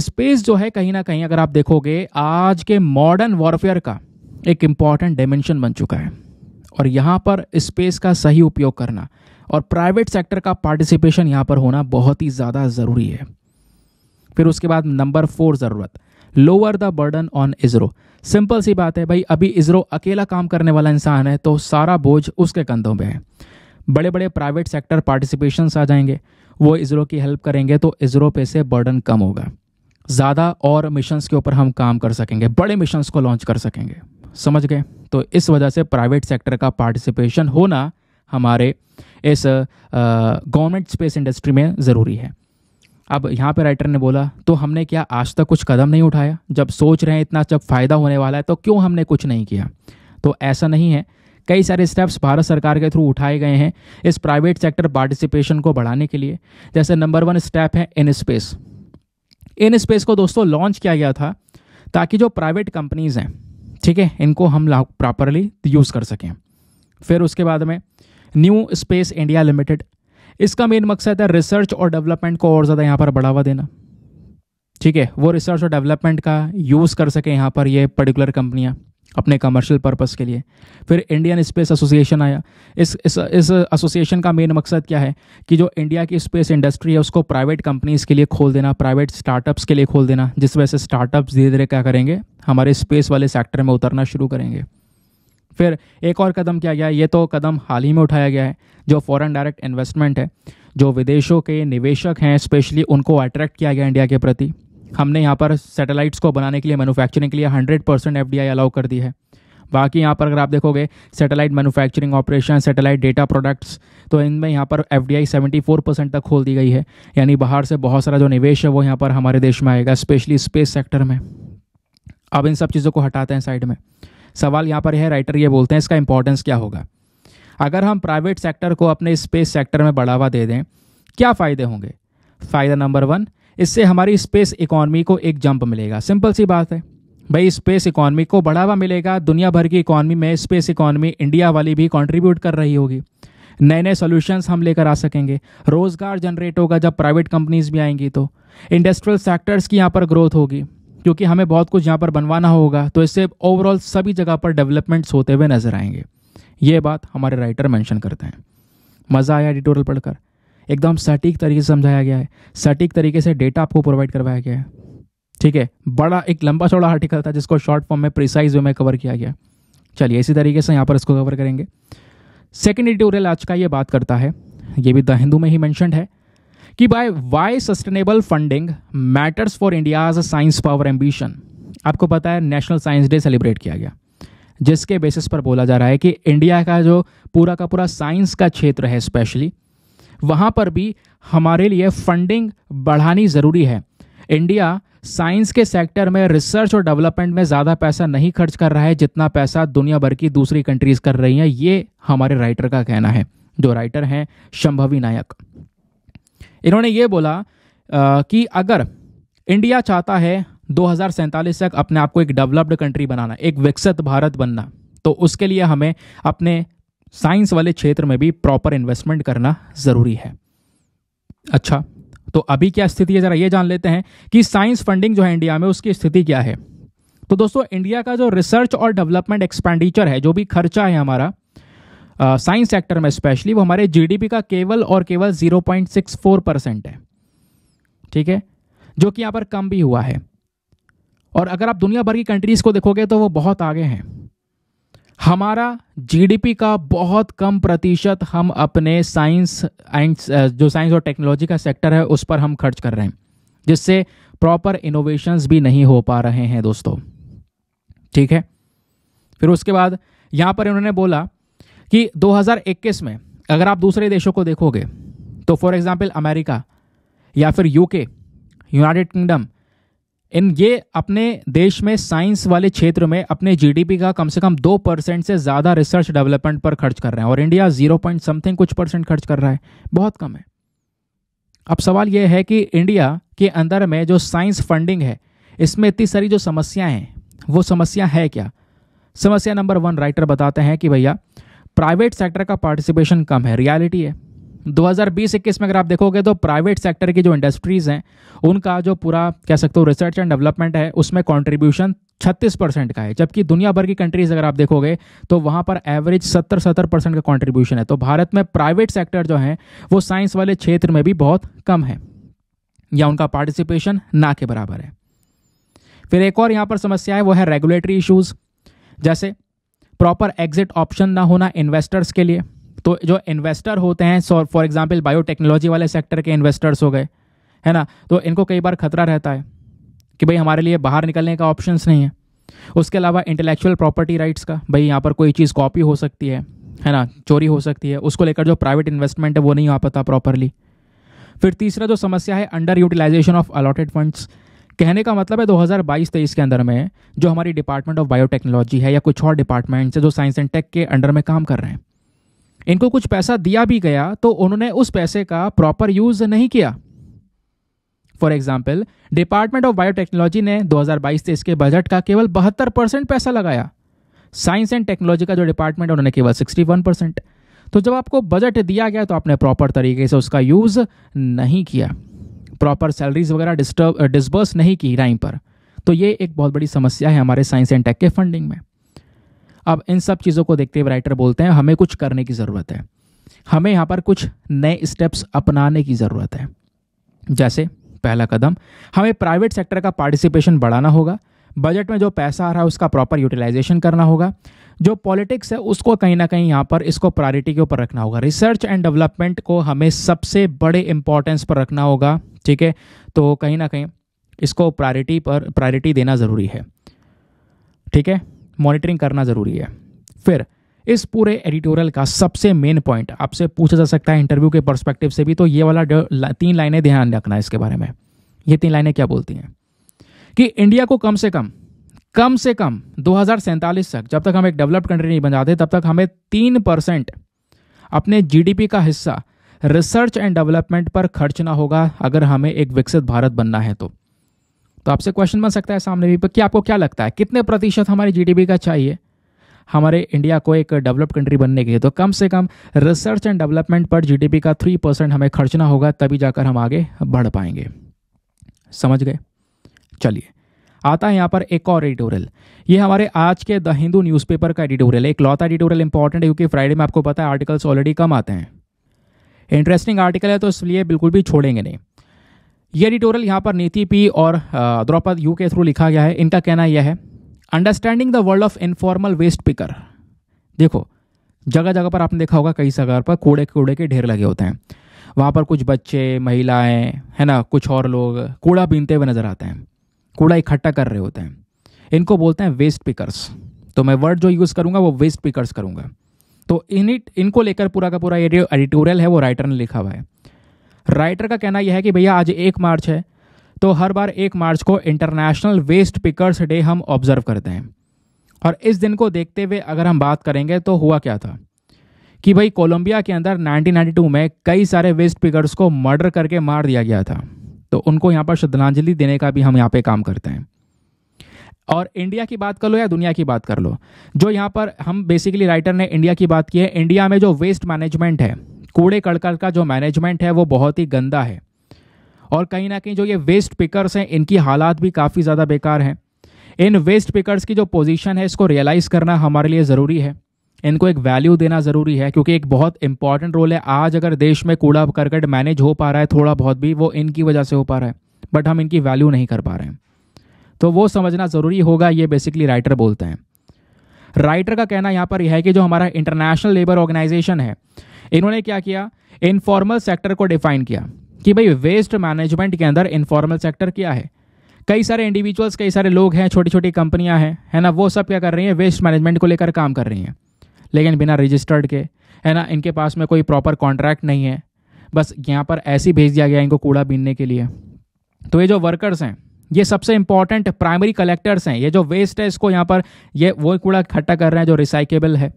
स्पेस जो है कहीं ना कहीं अगर आप देखोगे आज के मॉडर्न वॉरफेयर का एक इम्पॉर्टेंट डायमेंशन बन चुका है, और यहाँ पर स्पेस का सही उपयोग करना और प्राइवेट सेक्टर का पार्टिसिपेशन यहाँ पर होना बहुत ही ज़्यादा ज़रूरी है। फिर उसके बाद नंबर फोर ज़रूरत, lower the burden on ISRO. Simple सी बात है भाई, अभी इसरो अकेला काम करने वाला इंसान है तो सारा बोझ उसके कंधों पे है। बड़े बड़े प्राइवेट सेक्टर पार्टिसिपेशंस आ जाएंगे, वो इसरो की हेल्प करेंगे तो इसरो पे से बर्डन कम होगा, ज़्यादा और मिशंस के ऊपर हम काम कर सकेंगे, बड़े मिशंस को लॉन्च कर सकेंगे, समझ गए। तो इस वजह से प्राइवेट सेक्टर का पार्टिसिपेशन होना हमारे इस गवर्नमेंट स्पेस इंडस्ट्री में ज़रूरी है। अब यहाँ पे राइटर ने बोला तो हमने क्या आज तक कुछ कदम नहीं उठाया, जब सोच रहे हैं इतना जब फ़ायदा होने वाला है तो क्यों हमने कुछ नहीं किया। तो ऐसा नहीं है, कई सारे स्टेप्स भारत सरकार के थ्रू उठाए गए हैं इस प्राइवेट सेक्टर पार्टिसिपेशन को बढ़ाने के लिए। जैसे नंबर वन स्टेप है इन स्पेस। इन स्पेस को दोस्तों लॉन्च किया गया था ताकि जो प्राइवेट कंपनीज़ हैं, ठीक है, इनको हम प्रॉपरली यूज़ कर सकें। फिर उसके बाद में न्यू स्पेस इंडिया लिमिटेड, इसका मेन मकसद है रिसर्च और डेवलपमेंट को और ज़्यादा यहाँ पर बढ़ावा देना, ठीक है। वो रिसर्च और डेवलपमेंट का यूज़ कर सके यहाँ पर ये पर्टिकुलर कंपनियाँ अपने कमर्शियल पर्पस के लिए। फिर इंडियन स्पेस एसोसिएशन आया। इस इस इस एसोसिएशन का मेन मकसद क्या है कि जो इंडिया की स्पेस इंडस्ट्री है उसको प्राइवेट कंपनीज़ के लिए खोल देना, प्राइवेट स्टार्टअप्स के लिए खोल देना, जिस वजह से स्टार्टअप्स धीरे धीरे क्या करेंगे, हमारे स्पेस वाले सेक्टर में उतरना शुरू करेंगे। फिर एक और कदम क्या गया, ये तो कदम हाल ही में उठाया गया है, जो फॉरेन डायरेक्ट इन्वेस्टमेंट है, जो विदेशों के निवेशक हैं स्पेशली उनको अट्रैक्ट किया गया इंडिया के प्रति। हमने यहाँ पर सैटेलाइट्स को बनाने के लिए, मैन्युफैक्चरिंग के लिए hundred percent F D I allow कर दी है। बाकी यहाँ पर अगर आप देखोगे satellite manufacturing operation, satellite data products, तो इनमें यहाँ पर एफ डी आई चौहत्तर परसेंट तक खोल दी गई है, यानी बाहर से बहुत सारा जो निवेश है वो यहाँ पर हमारे देश में आएगा, स्पेशली स्पेस सेक्टर में। अब इन सब चीज़ों को हटाते हैं साइड में। सवाल यहाँ पर है, राइटर ये बोलते हैं इसका इंपॉर्टेंस क्या होगा। अगर हम प्राइवेट सेक्टर को अपने स्पेस सेक्टर में बढ़ावा दे दें, क्या फ़ायदे होंगे। फ़ायदा नंबर वन, इससे हमारी स्पेस इकोनॉमी को एक जंप मिलेगा। सिंपल सी बात है भाई, स्पेस इकोनॉमी को बढ़ावा मिलेगा। दुनिया भर की इकोनॉमी में स्पेस इकोनॉमी इंडिया वाली भी कंट्रीब्यूट कर रही होगी। नए नए सॉल्यूशंस हम लेकर आ सकेंगे, रोज़गार जनरेट होगा जब प्राइवेट कंपनीज भी आएंगी, तो इंडस्ट्रियल सेक्टर्स की यहाँ पर ग्रोथ होगी, क्योंकि हमें बहुत कुछ यहाँ पर बनवाना होगा। तो इससे ओवरऑल सभी जगह पर डेवलपमेंट्स होते हुए नजर आएंगे। ये बात हमारे राइटर मेंशन करते हैं। मज़ा आया एडिटोरियल पढ़कर, एकदम सटीक तरीके से समझाया गया है, सटीक तरीके से डेटा आपको प्रोवाइड करवाया गया है, ठीक है। बड़ा एक लंबा चौड़ा आर्टिकल था जिसको शॉर्ट फॉर्म में प्रिसाइज वे में कवर किया गया। चलिए इसी तरीके से यहाँ पर इसको कवर करेंगे। सेकेंड एडिटोरियल आज का ये बात करता है, ये भी द हिंदू में ही मैंशनड है, कि by why sustainable funding matters for India's science power ambition. आपको पता है नेशनल साइंस डे सेलिब्रेट किया गया, जिसके बेसिस पर बोला जा रहा है कि इंडिया का जो पूरा का पूरा साइंस का क्षेत्र है स्पेशली, वहाँ पर भी हमारे लिए फंडिंग बढ़ानी ज़रूरी है। इंडिया साइंस के सेक्टर में रिसर्च और डेवलपमेंट में ज़्यादा पैसा नहीं खर्च कर रहा है जितना पैसा दुनिया भर की दूसरी कंट्रीज़ कर रही हैं, ये हमारे राइटर का कहना है, जो राइटर हैं शंभवी नायक। इन्होंने ये बोला आ, कि अगर इंडिया चाहता है दो हज़ार सैंतालीस तक अपने आप को एक डेवलप्ड कंट्री बनाना, एक विकसित भारत बनना, तो उसके लिए हमें अपने साइंस वाले क्षेत्र में भी प्रॉपर इन्वेस्टमेंट करना ज़रूरी है। अच्छा, तो अभी क्या स्थिति है, ज़रा ये जान लेते हैं कि साइंस फंडिंग जो है इंडिया में उसकी स्थिति क्या है। तो दोस्तों इंडिया का जो रिसर्च और डेवलपमेंट एक्सपेंडिचर है, जो भी खर्चा है हमारा साइंस uh, सेक्टर में स्पेशली, वो हमारे जीडीपी का केवल और केवल zero point six four percent है, ठीक है, जो कि यहाँ पर कम भी हुआ है। और अगर आप दुनिया भर की कंट्रीज़ को देखोगे तो वो बहुत आगे हैं। हमारा जीडीपी का बहुत कम प्रतिशत हम अपने साइंस एंड जो साइंस और टेक्नोलॉजी का सेक्टर है उस पर हम खर्च कर रहे हैं, जिससे प्रॉपर इनोवेशंस भी नहीं हो पा रहे हैं दोस्तों। ठीक है, फिर उसके बाद यहाँ पर इन्होंने बोला कि दो हज़ार इक्कीस में अगर आप दूसरे देशों को देखोगे तो फॉर एग्जाम्पल अमेरिका या फिर यूके, यूनाइटेड किंगडम, इन ये अपने देश में साइंस वाले क्षेत्र में अपने जीडीपी का कम से कम दो परसेंट से ज़्यादा रिसर्च डेवलपमेंट पर खर्च कर रहे हैं और इंडिया जीरो पॉइंट समथिंग कुछ परसेंट खर्च कर रहा है, बहुत कम है। अब सवाल यह है कि इंडिया के अंदर में जो साइंस फंडिंग है इसमें इतनी सारी जो समस्याएं हैं वो समस्या है क्या। समस्या नंबर वन राइटर बताते हैं कि भैया प्राइवेट सेक्टर का पार्टिसिपेशन कम है, रियलिटी है। दो हज़ार बीस इक्कीस में अगर आप देखोगे तो प्राइवेट सेक्टर की जो इंडस्ट्रीज़ हैं उनका जो पूरा कह सकते हो रिसर्च एंड डेवलपमेंट है उसमें कंट्रीब्यूशन छत्तीस परसेंट का है, जबकि दुनिया भर की कंट्रीज़ अगर आप देखोगे तो वहाँ पर एवरेज सत्तर सत्तर परसेंट का कंट्रीब्यूशन है। तो भारत में प्राइवेट सेक्टर जो है वो साइंस वाले क्षेत्र में भी बहुत कम है या उनका पार्टिसिपेशन ना के बराबर है। फिर एक और यहाँ पर समस्या है, वो है रेगुलेटरी इशूज़, जैसे प्रॉपर एग्जिट ऑप्शन ना होना इन्वेस्टर्स के लिए। तो जो इन्वेस्टर होते हैं सो फॉर एग्जांपल बायोटेक्नोलॉजी वाले सेक्टर के इन्वेस्टर्स हो गए, है ना, तो इनको कई बार खतरा रहता है कि भाई हमारे लिए बाहर निकलने का ऑप्शंस नहीं है। उसके अलावा इंटेलेक्चुअल प्रॉपर्टी राइट्स का, भाई यहाँ पर कोई चीज़ कॉपी हो सकती है है ना, चोरी हो सकती है, उसको लेकर जो प्राइवेट इन्वेस्टमेंट है वो नहीं आ पाता प्रॉपरली। फिर तीसरा जो समस्या है under utilization of allotted funds. कहने का मतलब है दो हज़ार बाईस तेईस के अंदर में जो हमारी डिपार्टमेंट ऑफ बायोटेक्नोलॉजी है या कुछ और डिपार्टमेंट्स है जो साइंस एंड टेक के अंडर में काम कर रहे हैं, इनको कुछ पैसा दिया भी गया तो उन्होंने उस पैसे का प्रॉपर यूज नहीं किया। For example department of biotechnology ने दो हज़ार बाईस तेईस के बजट का केवल बहत्तर परसेंट पैसा लगाया, साइंस एंड टेक्नोलॉजी का जो डिपार्टमेंट है उन्होंने केवल इकसठ परसेंट। तो जब आपको बजट दिया गया तो आपने प्रॉपर तरीके से उसका यूज नहीं किया, प्रॉपर सैलरीज वगैरह डिस्टर्ब डिस्बर्स नहीं की टाइम पर, तो ये एक बहुत बड़ी समस्या है हमारे साइंस एंड टेक के फंडिंग में। अब इन सब चीज़ों को देखते हुए राइटर बोलते हैं हमें कुछ करने की ज़रूरत है, हमें यहाँ पर कुछ नए स्टेप्स अपनाने की ज़रूरत है। जैसे पहला कदम, हमें प्राइवेट सेक्टर का पार्टिसिपेशन बढ़ाना होगा, बजट में जो पैसा आ रहा है उसका प्रॉपर यूटिलाइजेशन करना होगा, जो पॉलिटिक्स है उसको कहीं ना कहीं यहाँ पर इसको प्रायोरिटी के ऊपर रखना होगा, रिसर्च एंड डेवलपमेंट को हमें सबसे बड़े इंपॉर्टेंस पर रखना होगा। ठीक है, तो कहीं ना कहीं इसको प्रायोरिटी पर प्रायोरिटी देना ज़रूरी है, ठीक है, मॉनिटरिंग करना ज़रूरी है। फिर इस पूरे एडिटोरियल का सबसे मेन पॉइंट आपसे पूछा जा सकता है इंटरव्यू के पर्सपेक्टिव से भी, तो ये वाला तीन लाइनें ध्यान रखना इसके बारे में। ये तीन लाइनें क्या बोलती हैं कि इंडिया को कम से कम कम से कम दो हज़ार सैंतालीस तक, जब तक हम एक डेवलप्ड कंट्री नहीं बन जाते तब तक हमें तीन परसेंट अपने जीडीपी का हिस्सा रिसर्च एंड डेवलपमेंट पर खर्चना होगा अगर हमें एक विकसित भारत बनना है। तो तो आपसे क्वेश्चन बन सकता है सामने भी पर कि आपको क्या लगता है कितने प्रतिशत हमारे जीडीपी का चाहिए हमारे इंडिया को एक डेवलप्ड कंट्री बनने के लिए। तो कम से कम रिसर्च एंड डेवलपमेंट पर जीडीपी का थ्री परसेंट हमें खर्चना होगा, तभी जाकर हम आगे बढ़ पाएंगे। समझ गए। चलिए आता है यहाँ पर एक और एडिटोरियल, ये हमारे आज के द हिंदू न्यूज़पेपर का एडिटोरियल है। एक लौता एडिटोरियल इंपॉर्टेंट है क्योंकि फ्राइडे में आपको पता है आर्टिकल्स ऑलरेडी कम आते हैं, इंटरेस्टिंग आर्टिकल है तो इसलिए बिल्कुल भी छोड़ेंगे नहीं। ये एडिटोरियल यहाँ पर नीति पी और द्रौपदी यू के थ्रू लिखा गया है। इनका कहना यह है understanding the world of informal waste picker. देखो जगह जगह पर आपने देखा होगा कई जगह पर कूड़े कूड़े के ढेर लगे होते हैं, वहाँ पर कुछ बच्चे, महिलाएं, है ना, कुछ और लोग कूड़ा बीनते हुए नजर आते हैं, कूड़ा इकट्ठा कर रहे होते हैं। इनको बोलते हैं वेस्ट पिकर्स, तो मैं वर्ड जो यूज़ करूँगा वो वेस्ट पिकर्स करूँगा। तो इन्हीं इनको लेकर पूरा का पूरा ये एडिटोरियल है वो राइटर ने लिखा हुआ है। राइटर का कहना यह है कि भैया आज एक मार्च है तो हर बार एक मार्च को इंटरनेशनल वेस्ट पिकर्स डे हम ऑब्जर्व करते हैं, और इस दिन को देखते हुए अगर हम बात करेंगे तो हुआ क्या था कि भाई कोलंबिया के अंदर नाइनटीन नाइंटी टू में कई सारे वेस्ट पिकर्स को मर्डर करके मार दिया गया था, तो उनको यहाँ पर श्रद्धांजलि देने का भी हम यहाँ पे काम करते हैं। और इंडिया की बात कर लो या दुनिया की बात कर लो, जो यहाँ पर हम बेसिकली राइटर ने इंडिया की बात की है, इंडिया में जो वेस्ट मैनेजमेंट है, कूड़े करकट का जो मैनेजमेंट है वो बहुत ही गंदा है, और कहीं ना कहीं जो ये वेस्ट पिकर्स हैं इनकी हालात भी काफ़ी ज़्यादा बेकार हैं। इन वेस्ट पिकर्स की जो पोजीशन है इसको रियलाइज़ करना हमारे लिए ज़रूरी है, इनको एक वैल्यू देना ज़रूरी है क्योंकि एक बहुत इंपॉर्टेंट रोल है। आज अगर देश में कूड़ा करकट मैनेज हो पा रहा है थोड़ा बहुत भी, वो इनकी वजह से हो पा रहा है, बट हम इनकी वैल्यू नहीं कर पा रहे हैं, तो वो समझना ज़रूरी होगा, ये बेसिकली राइटर बोलते हैं। राइटर का कहना यहाँ पर यह है कि जो हमारा इंटरनेशनल लेबर ऑर्गेनाइजेशन है, इन्होंने क्या किया, इनफॉर्मल सेक्टर को डिफाइन किया कि भाई वेस्ट मैनेजमेंट के अंदर इनफॉर्मल सेक्टर क्या है। कई सारे इंडिविजुअल्स, कई सारे लोग हैं, छोटी छोटी कंपनियां हैं, है ना, वो सब क्या कर रही हैं, वेस्ट मैनेजमेंट को लेकर काम कर रही हैं, लेकिन बिना रजिस्टर्ड के, है ना, इनके पास में कोई प्रॉपर कॉन्ट्रैक्ट नहीं है, बस यहाँ पर ऐसे ही भेज दिया गया इनको कूड़ा बीनने के लिए। तो ये जो वर्कर्स हैं, ये सबसे इंपॉर्टेंट प्राइमरी कलेक्टर्स हैं। ये जो वेस्ट है इसको यहाँ पर ये वो कूड़ा इकट्ठा कर रहे हैं जो रिसाइकेबल है,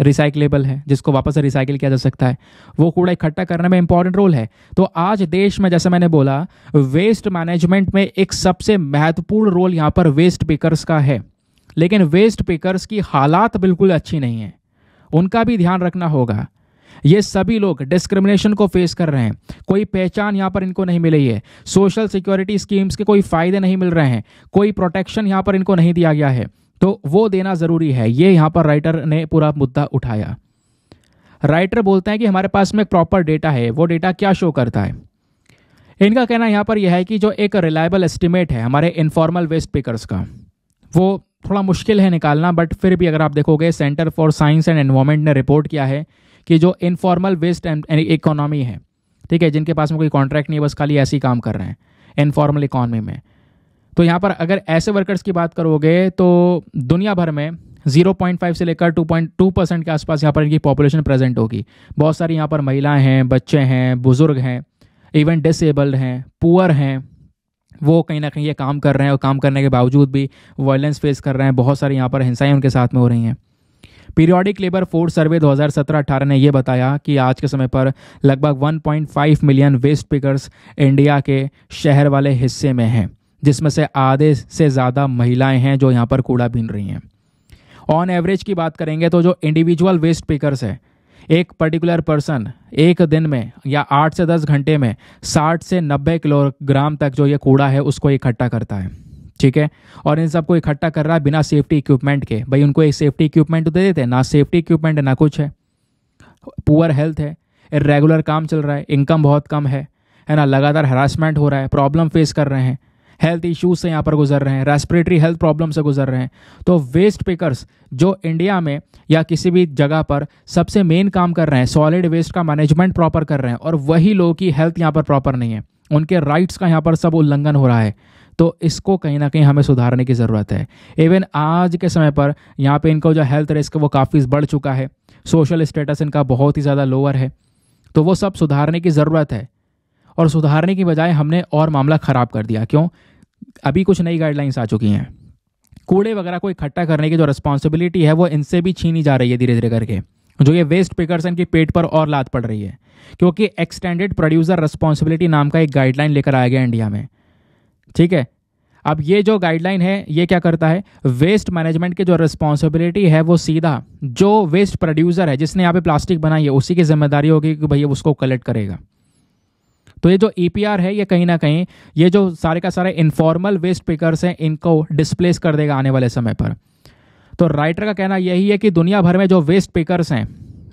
रिसाइकलेबल है, जिसको वापस से रिसाइकिल किया जा सकता है, वो कूड़ा इकट्ठा करने में इंपॉर्टेंट रोल है। तो आज देश में, जैसे मैंने बोला, वेस्ट मैनेजमेंट में एक सबसे महत्वपूर्ण रोल यहाँ पर वेस्ट पिकर्स का है, लेकिन वेस्ट पिकर्स की हालात बिल्कुल अच्छी नहीं है, उनका भी ध्यान रखना होगा। ये सभी लोग डिस्क्रिमिनेशन को फेस कर रहे हैं, कोई पहचान यहाँ पर इनको नहीं मिली है, सोशल सिक्योरिटी स्कीम्स के कोई फायदे नहीं मिल रहे हैं, कोई प्रोटेक्शन यहाँ पर इनको नहीं दिया गया है, तो वो देना ज़रूरी है। ये यहाँ पर राइटर ने पूरा मुद्दा उठाया। राइटर बोलते हैं कि हमारे पास में एक प्रॉपर डेटा है, वो डेटा क्या शो करता है। इनका कहना यहाँ पर यह है कि जो एक रिलायबल एस्टिमेट है हमारे इनफॉर्मल वेस्ट पिकर्स का, वो थोड़ा मुश्किल है निकालना, बट फिर भी अगर आप देखोगे, centre for science and environment ने रिपोर्ट किया है कि जो इनफॉर्मल वेस्ट इकोनॉमी है, ठीक है, जिनके पास में कोई कॉन्ट्रैक्ट नहीं है, बस खाली ऐसे ही काम कर रहे हैं इनफॉर्मल इकोनॉमी में, तो यहाँ पर अगर ऐसे वर्कर्स की बात करोगे तो दुनिया भर में ज़ीरो पॉइंट फाइव से लेकर टू पॉइंट टू परसेंट के आसपास यहाँ पर इनकी पॉपुलेशन प्रेजेंट होगी। बहुत सारी यहाँ पर महिलाएं हैं, बच्चे हैं, बुजुर्ग हैं, इवन डिसेबल्ड हैं, पुअर हैं, वो कहीं ना कहीं ये काम कर रहे हैं और काम करने के बावजूद भी वायलेंस फेस कर रहे हैं। बहुत सारी यहाँ पर हिंसाएँ उनके साथ में हो रही हैं। पीरियोडिक लेबर फोर्स सर्वे दो हज़ार सत्रह अठारह ने यह बताया कि आज के समय पर लगभग one point five million waste pickers India के शहर वाले हिस्से में हैं, जिसमें से आधे से ज़्यादा महिलाएं हैं जो यहाँ पर कूड़ा बीन रही हैं। ऑन एवरेज की बात करेंगे तो जो इंडिविजुअल वेस्ट पिकर्स है, एक पर्टिकुलर पर्सन एक दिन में या आठ से दस घंटे में साठ से नब्बे किलोग्राम तक जो ये कूड़ा है उसको इकट्ठा करता है, ठीक है, और इन सबको इकट्ठा कर रहा है बिना सेफ्टी इक्विपमेंट के। भाई उनको एक सेफ्टी इक्विपमेंट दे देते हैं, ना सेफ्टी इक्विपमेंट है, ना कुछ है, पुअर हेल्थ है, इर्रेगुलर काम चल रहा है, इनकम बहुत कम है, है ना, लगातार हरासमेंट हो रहा है, प्रॉब्लम फेस कर रहे हैं, हेल्थ इश्यूज से यहाँ पर गुजर रहे हैं, रेस्पिरेटरी हेल्थ प्रॉब्लम से गुजर रहे हैं। तो वेस्ट पिकर्स जो इंडिया में या किसी भी जगह पर सबसे मेन काम कर रहे हैं, सॉलिड वेस्ट का मैनेजमेंट प्रॉपर कर रहे हैं, और वही लोगों की हेल्थ यहाँ पर प्रॉपर नहीं है, उनके राइट्स का यहाँ पर सब उल्लंघन हो रहा है। तो इसको कहीं ना कहीं हमें सुधारने की ज़रूरत है। इवन आज के समय पर यहाँ पे इनको जो हेल्थ रिस्क वो काफ़ी बढ़ चुका है, सोशल स्टेटस इनका बहुत ही ज़्यादा लोअर है, तो वो सब सुधारने की ज़रूरत है। और सुधारने की बजाय हमने और मामला ख़राब कर दिया। क्यों? अभी कुछ नई गाइडलाइंस आ चुकी हैं, कूड़े वगैरह को इकट्ठा करने की जो रिस्पॉन्सिबिलिटी है वो इनसे भी छीनी जा रही है धीरे धीरे करके, जो ये वेस्ट पिकर्स इनके पेट पर और लात पड़ रही है, क्योंकि एक्सटेंडेड प्रोड्यूसर रिस्पॉन्सिबिलिटी नाम का एक गाइडलाइन लेकर आया गया इंडिया में, ठीक है। अब ये जो गाइडलाइन है ये क्या करता है, वेस्ट मैनेजमेंट की जो रिस्पॉन्सिबिलिटी है वो सीधा जो वेस्ट प्रोड्यूसर है, जिसने यहाँ पे प्लास्टिक बनाई है, उसी की जिम्मेदारी होगी कि भैया उसको कलेक्ट करेगा। तो ये जो ई पी आर है ये कहीं ना कहीं ये जो सारे का सारे इनफॉर्मल वेस्ट पिकर्स हैं इनको डिस्प्लेस कर देगा आने वाले समय पर। तो राइटर का कहना यही है कि दुनिया भर में जो वेस्ट पिकर्स हैं,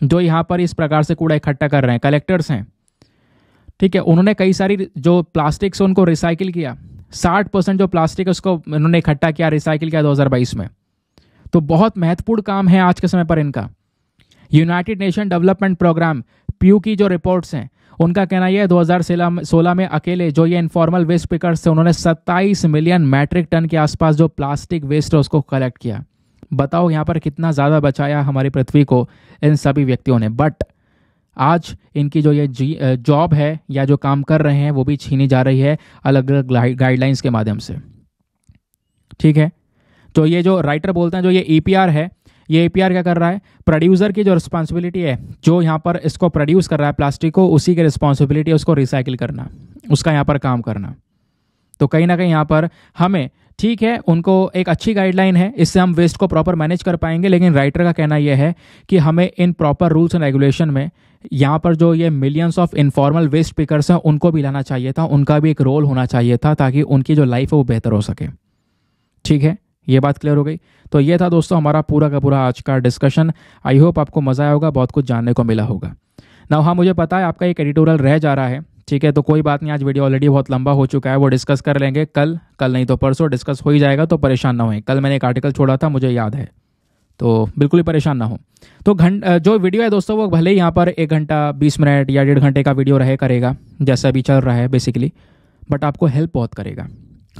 जो यहाँ पर इस प्रकार से कूड़ा इकट्ठा कर रहे हैं, कलेक्टर्स हैं, ठीक है, उन्होंने कई सारी जो प्लास्टिक्स उनको रिसाइकिल किया, साठ परसेंट जो प्लास्टिक है उसको उन्होंने इकट्ठा किया, रिसाइकिल किया दो हज़ार बाईस में। तो बहुत महत्वपूर्ण काम है आज के समय पर इनका। यूनाइटेड नेशन डेवलपमेंट प्रोग्राम पीयू की जो रिपोर्ट्स हैं उनका कहना यह है दो हज़ार सोलह में अकेले जो ये इनफॉर्मल वेस्ट पिकर्स थे उन्होंने सत्ताईस मिलियन मैट्रिक टन के आसपास जो प्लास्टिक वेस्ट है उसको कलेक्ट किया। बताओ यहाँ पर कितना ज़्यादा बचाया हमारी पृथ्वी को इन सभी व्यक्तियों ने, बट आज इनकी जो ये जॉब है या जो काम कर रहे हैं वो भी छीनी जा रही है अलग अलग गाइडलाइंस के माध्यम से, ठीक है। तो ये जो राइटर बोलते हैं जो ये ईपीआर है, ये ईपीआर क्या कर रहा है, प्रोड्यूसर की जो रिस्पॉन्सिबिलिटी है, जो यहाँ पर इसको प्रोड्यूस कर रहा है प्लास्टिक को, उसी की रिस्पॉन्सिबिलिटी है उसको रिसाइकिल करना, उसका यहाँ पर काम करना। तो कहीं ना कहीं यहाँ पर हमें, ठीक है, उनको एक अच्छी गाइडलाइन है, इससे हम वेस्ट को प्रॉपर मैनेज कर पाएंगे, लेकिन राइटर का कहना यह है कि हमें इन प्रॉपर रूल्स एंड रेगुलेशन में यहाँ पर जो ये millions of informal waste pickers हैं उनको भी लाना चाहिए था, उनका भी एक रोल होना चाहिए था, ताकि उनकी जो लाइफ है वो बेहतर हो सके, ठीक है। ये बात क्लियर हो गई। तो ये था दोस्तों हमारा पूरा का पूरा आज का डिस्कशन। आई होप आपको मज़ा आया होगा, बहुत कुछ जानने को मिला होगा ना। हाँ, मुझे पता है आपका एक एडिटोरियल रह जा रहा है, ठीक है, तो कोई बात नहीं, आज वीडियो ऑलरेडी बहुत लंबा हो चुका है, वो डिस्कस कर लेंगे कल, कल नहीं तो परसों डिस्कस हो ही जाएगा, तो परेशान ना होएं। कल मैंने एक आर्टिकल छोड़ा था, मुझे याद है, तो बिल्कुल भी परेशान ना हो। तो घंट जो वीडियो है दोस्तों वो भले ही यहाँ पर एक घंटा बीस मिनट या डेढ़ घंटे का वीडियो रहे करेगा जैसा भी चल रहा है बेसिकली, बट आपको हेल्प बहुत करेगा।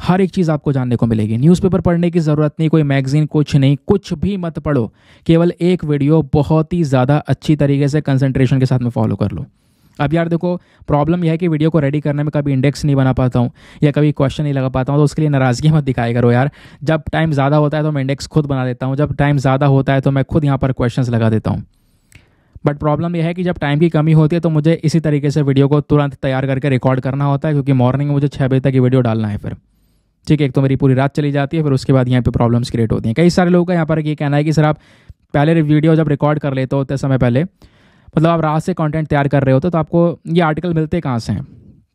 हर एक चीज़ आपको जानने को मिलेगी। न्यूज़पेपर पढ़ने की ज़रूरत नहीं, कोई मैगज़ीन, कुछ नहीं, कुछ भी मत पढ़ो, केवल एक वीडियो बहुत ही ज़्यादा अच्छी तरीके से कंसंट्रेशन के साथ में फॉलो कर लो। अब यार देखो, प्रॉब्लम यह है कि वीडियो को रेडी करने में कभी इंडेक्स नहीं बना पाता हूँ या कभी क्वेश्चन नहीं लगा पाता हूँ, तो उसके लिए नाराज़गी मत दिखाया करो यार। जब टाइम ज़्यादा होता है तो मैं इंडेक्स खुद बना देता हूँ, जब टाइम ज़्यादा होता है तो मैं खुद यहाँ पर क्वेश्चंस लगा देता हूँ। बट प्रॉब्लम यह है कि जब टाइम की कमी होती है तो मुझे इसी तरीके से वीडियो को तुरंत तैयार करके रिकॉर्ड करना होता है, क्योंकि मॉर्निंग में मुझे छः बजे तक ये वीडियो डालना है। फिर ठीक है, एक तो मेरी पूरी रात चली जाती है, फिर उसके बाद यहाँ पे प्रॉब्लम्स क्रिएट होती हैं। कई सारे लोगों का यहाँ पर ये कहना है कि सर आप पहले वीडियो जब रिकॉर्ड कर लेते हो उतने समय पहले, मतलब आप रात से कंटेंट तैयार कर रहे होते हो, तो आपको ये आर्टिकल मिलते कहाँ से हैं?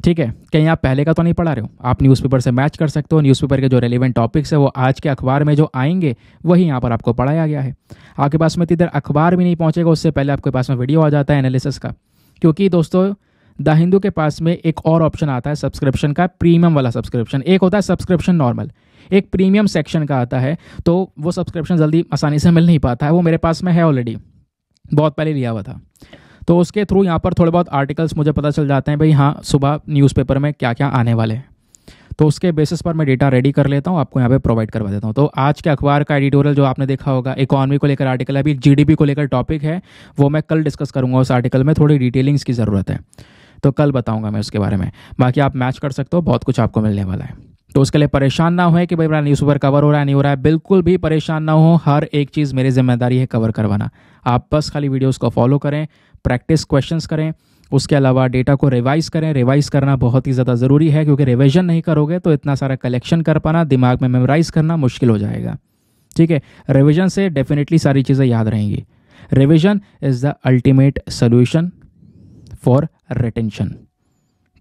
ठीक है, कहीं आप पहले का तो नहीं पढ़ा रहे हो। आप न्यूज़पेपर से मैच कर सकते हो, न्यूज़पेपर के जो रेलिवेंट टॉपिक्स है वो आज के अखबार में जो आएंगे वही यहाँ पर आपको पढ़ाया गया है। आपके पास में इतनी देर अखबार भी नहीं पहुँचेगा, उससे पहले आपके पास में वीडियो आ जाता है एनालिसिस का। क्योंकि दोस्तों द हिंदू के पास में एक और ऑप्शन आता है सब्सक्रिप्शन का, प्रीमियम वाला सब्सक्रिप्शन। एक होता है सब्सक्रिप्शन नॉर्मल, एक प्रीमियम सेक्शन का आता है, तो वो सब्सक्रिप्शन जल्दी आसानी से मिल नहीं पाता है। वो मेरे पास में है ऑलरेडी, बहुत पहले लिया हुआ था, तो उसके थ्रू यहाँ पर थोड़े बहुत आर्टिकल्स मुझे पता चल जाते हैं भाई हाँ सुबह न्यूज़पेपर में क्या क्या आने वाले हैं, तो उसके बेसिस पर मैं डेटा रेडी कर लेता हूँ, आपको यहाँ पे प्रोवाइड करवा देता हूँ। तो आज के अखबार का एडिटोरियल जो आपने देखा होगा, इकोनॉमी को लेकर आर्टिकल है, अभी जीडीपी को लेकर टॉपिक है, वो मैं कल डिस्कस करूँगा। उस आर्टिकल में थोड़ी डिटेलिंग्स की ज़रूरत है, तो कल बताऊँगा मैं उसके बारे में। बाकी आप मैच कर सकते हो, बहुत कुछ आपको मिलने वाला है। तो उसके लिए परेशान ना होए कि भाई मेरा न्यूज़पेपर कवर हो रहा है नहीं हो रहा है, बिल्कुल भी परेशान ना हो। हर एक चीज़ मेरी जिम्मेदारी है कवर करवाना। आप बस खाली वीडियोस को फॉलो करें, प्रैक्टिस क्वेश्चंस करें, उसके अलावा डेटा को रिवाइज़ करें। रिवाइज़ करना बहुत ही ज़्यादा ज़रूरी है, क्योंकि रिविजन नहीं करोगे तो इतना सारा कलेक्शन कर पाना, दिमाग में मेमोराइज़ करना मुश्किल हो जाएगा। ठीक है, रिविजन से डेफिनेटली सारी चीज़ें याद रहेंगी। Revision is the ultimate solution for retention.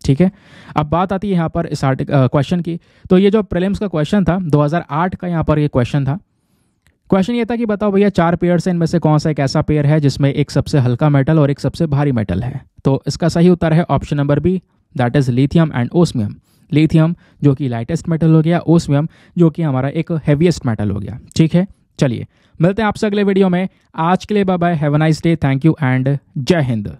ठीक है, अब बात आती है यहाँ पर इस आर्टिकल क्वेश्चन की। तो ये जो प्रीलिम्स का क्वेश्चन था दो हज़ार आठ का, यहाँ पर ये क्वेश्चन था। क्वेश्चन ये था कि बताओ भैया चार पेयर्स हैं, इनमें से कौन सा एक ऐसा पेयर है जिसमें एक सबसे हल्का मेटल और एक सबसे भारी मेटल है। तो इसका सही उत्तर है option number B, that is lithium and osmium. Lithium जो कि लाइटेस्ट मेटल हो गया, ओस्मियम जो कि हमारा एक हैवीएस्ट मेटल हो गया। ठीक है, चलिए मिलते हैं आपसे अगले वीडियो में। आज के लिए bye bye, have a nice day, thank you and जय हिंद।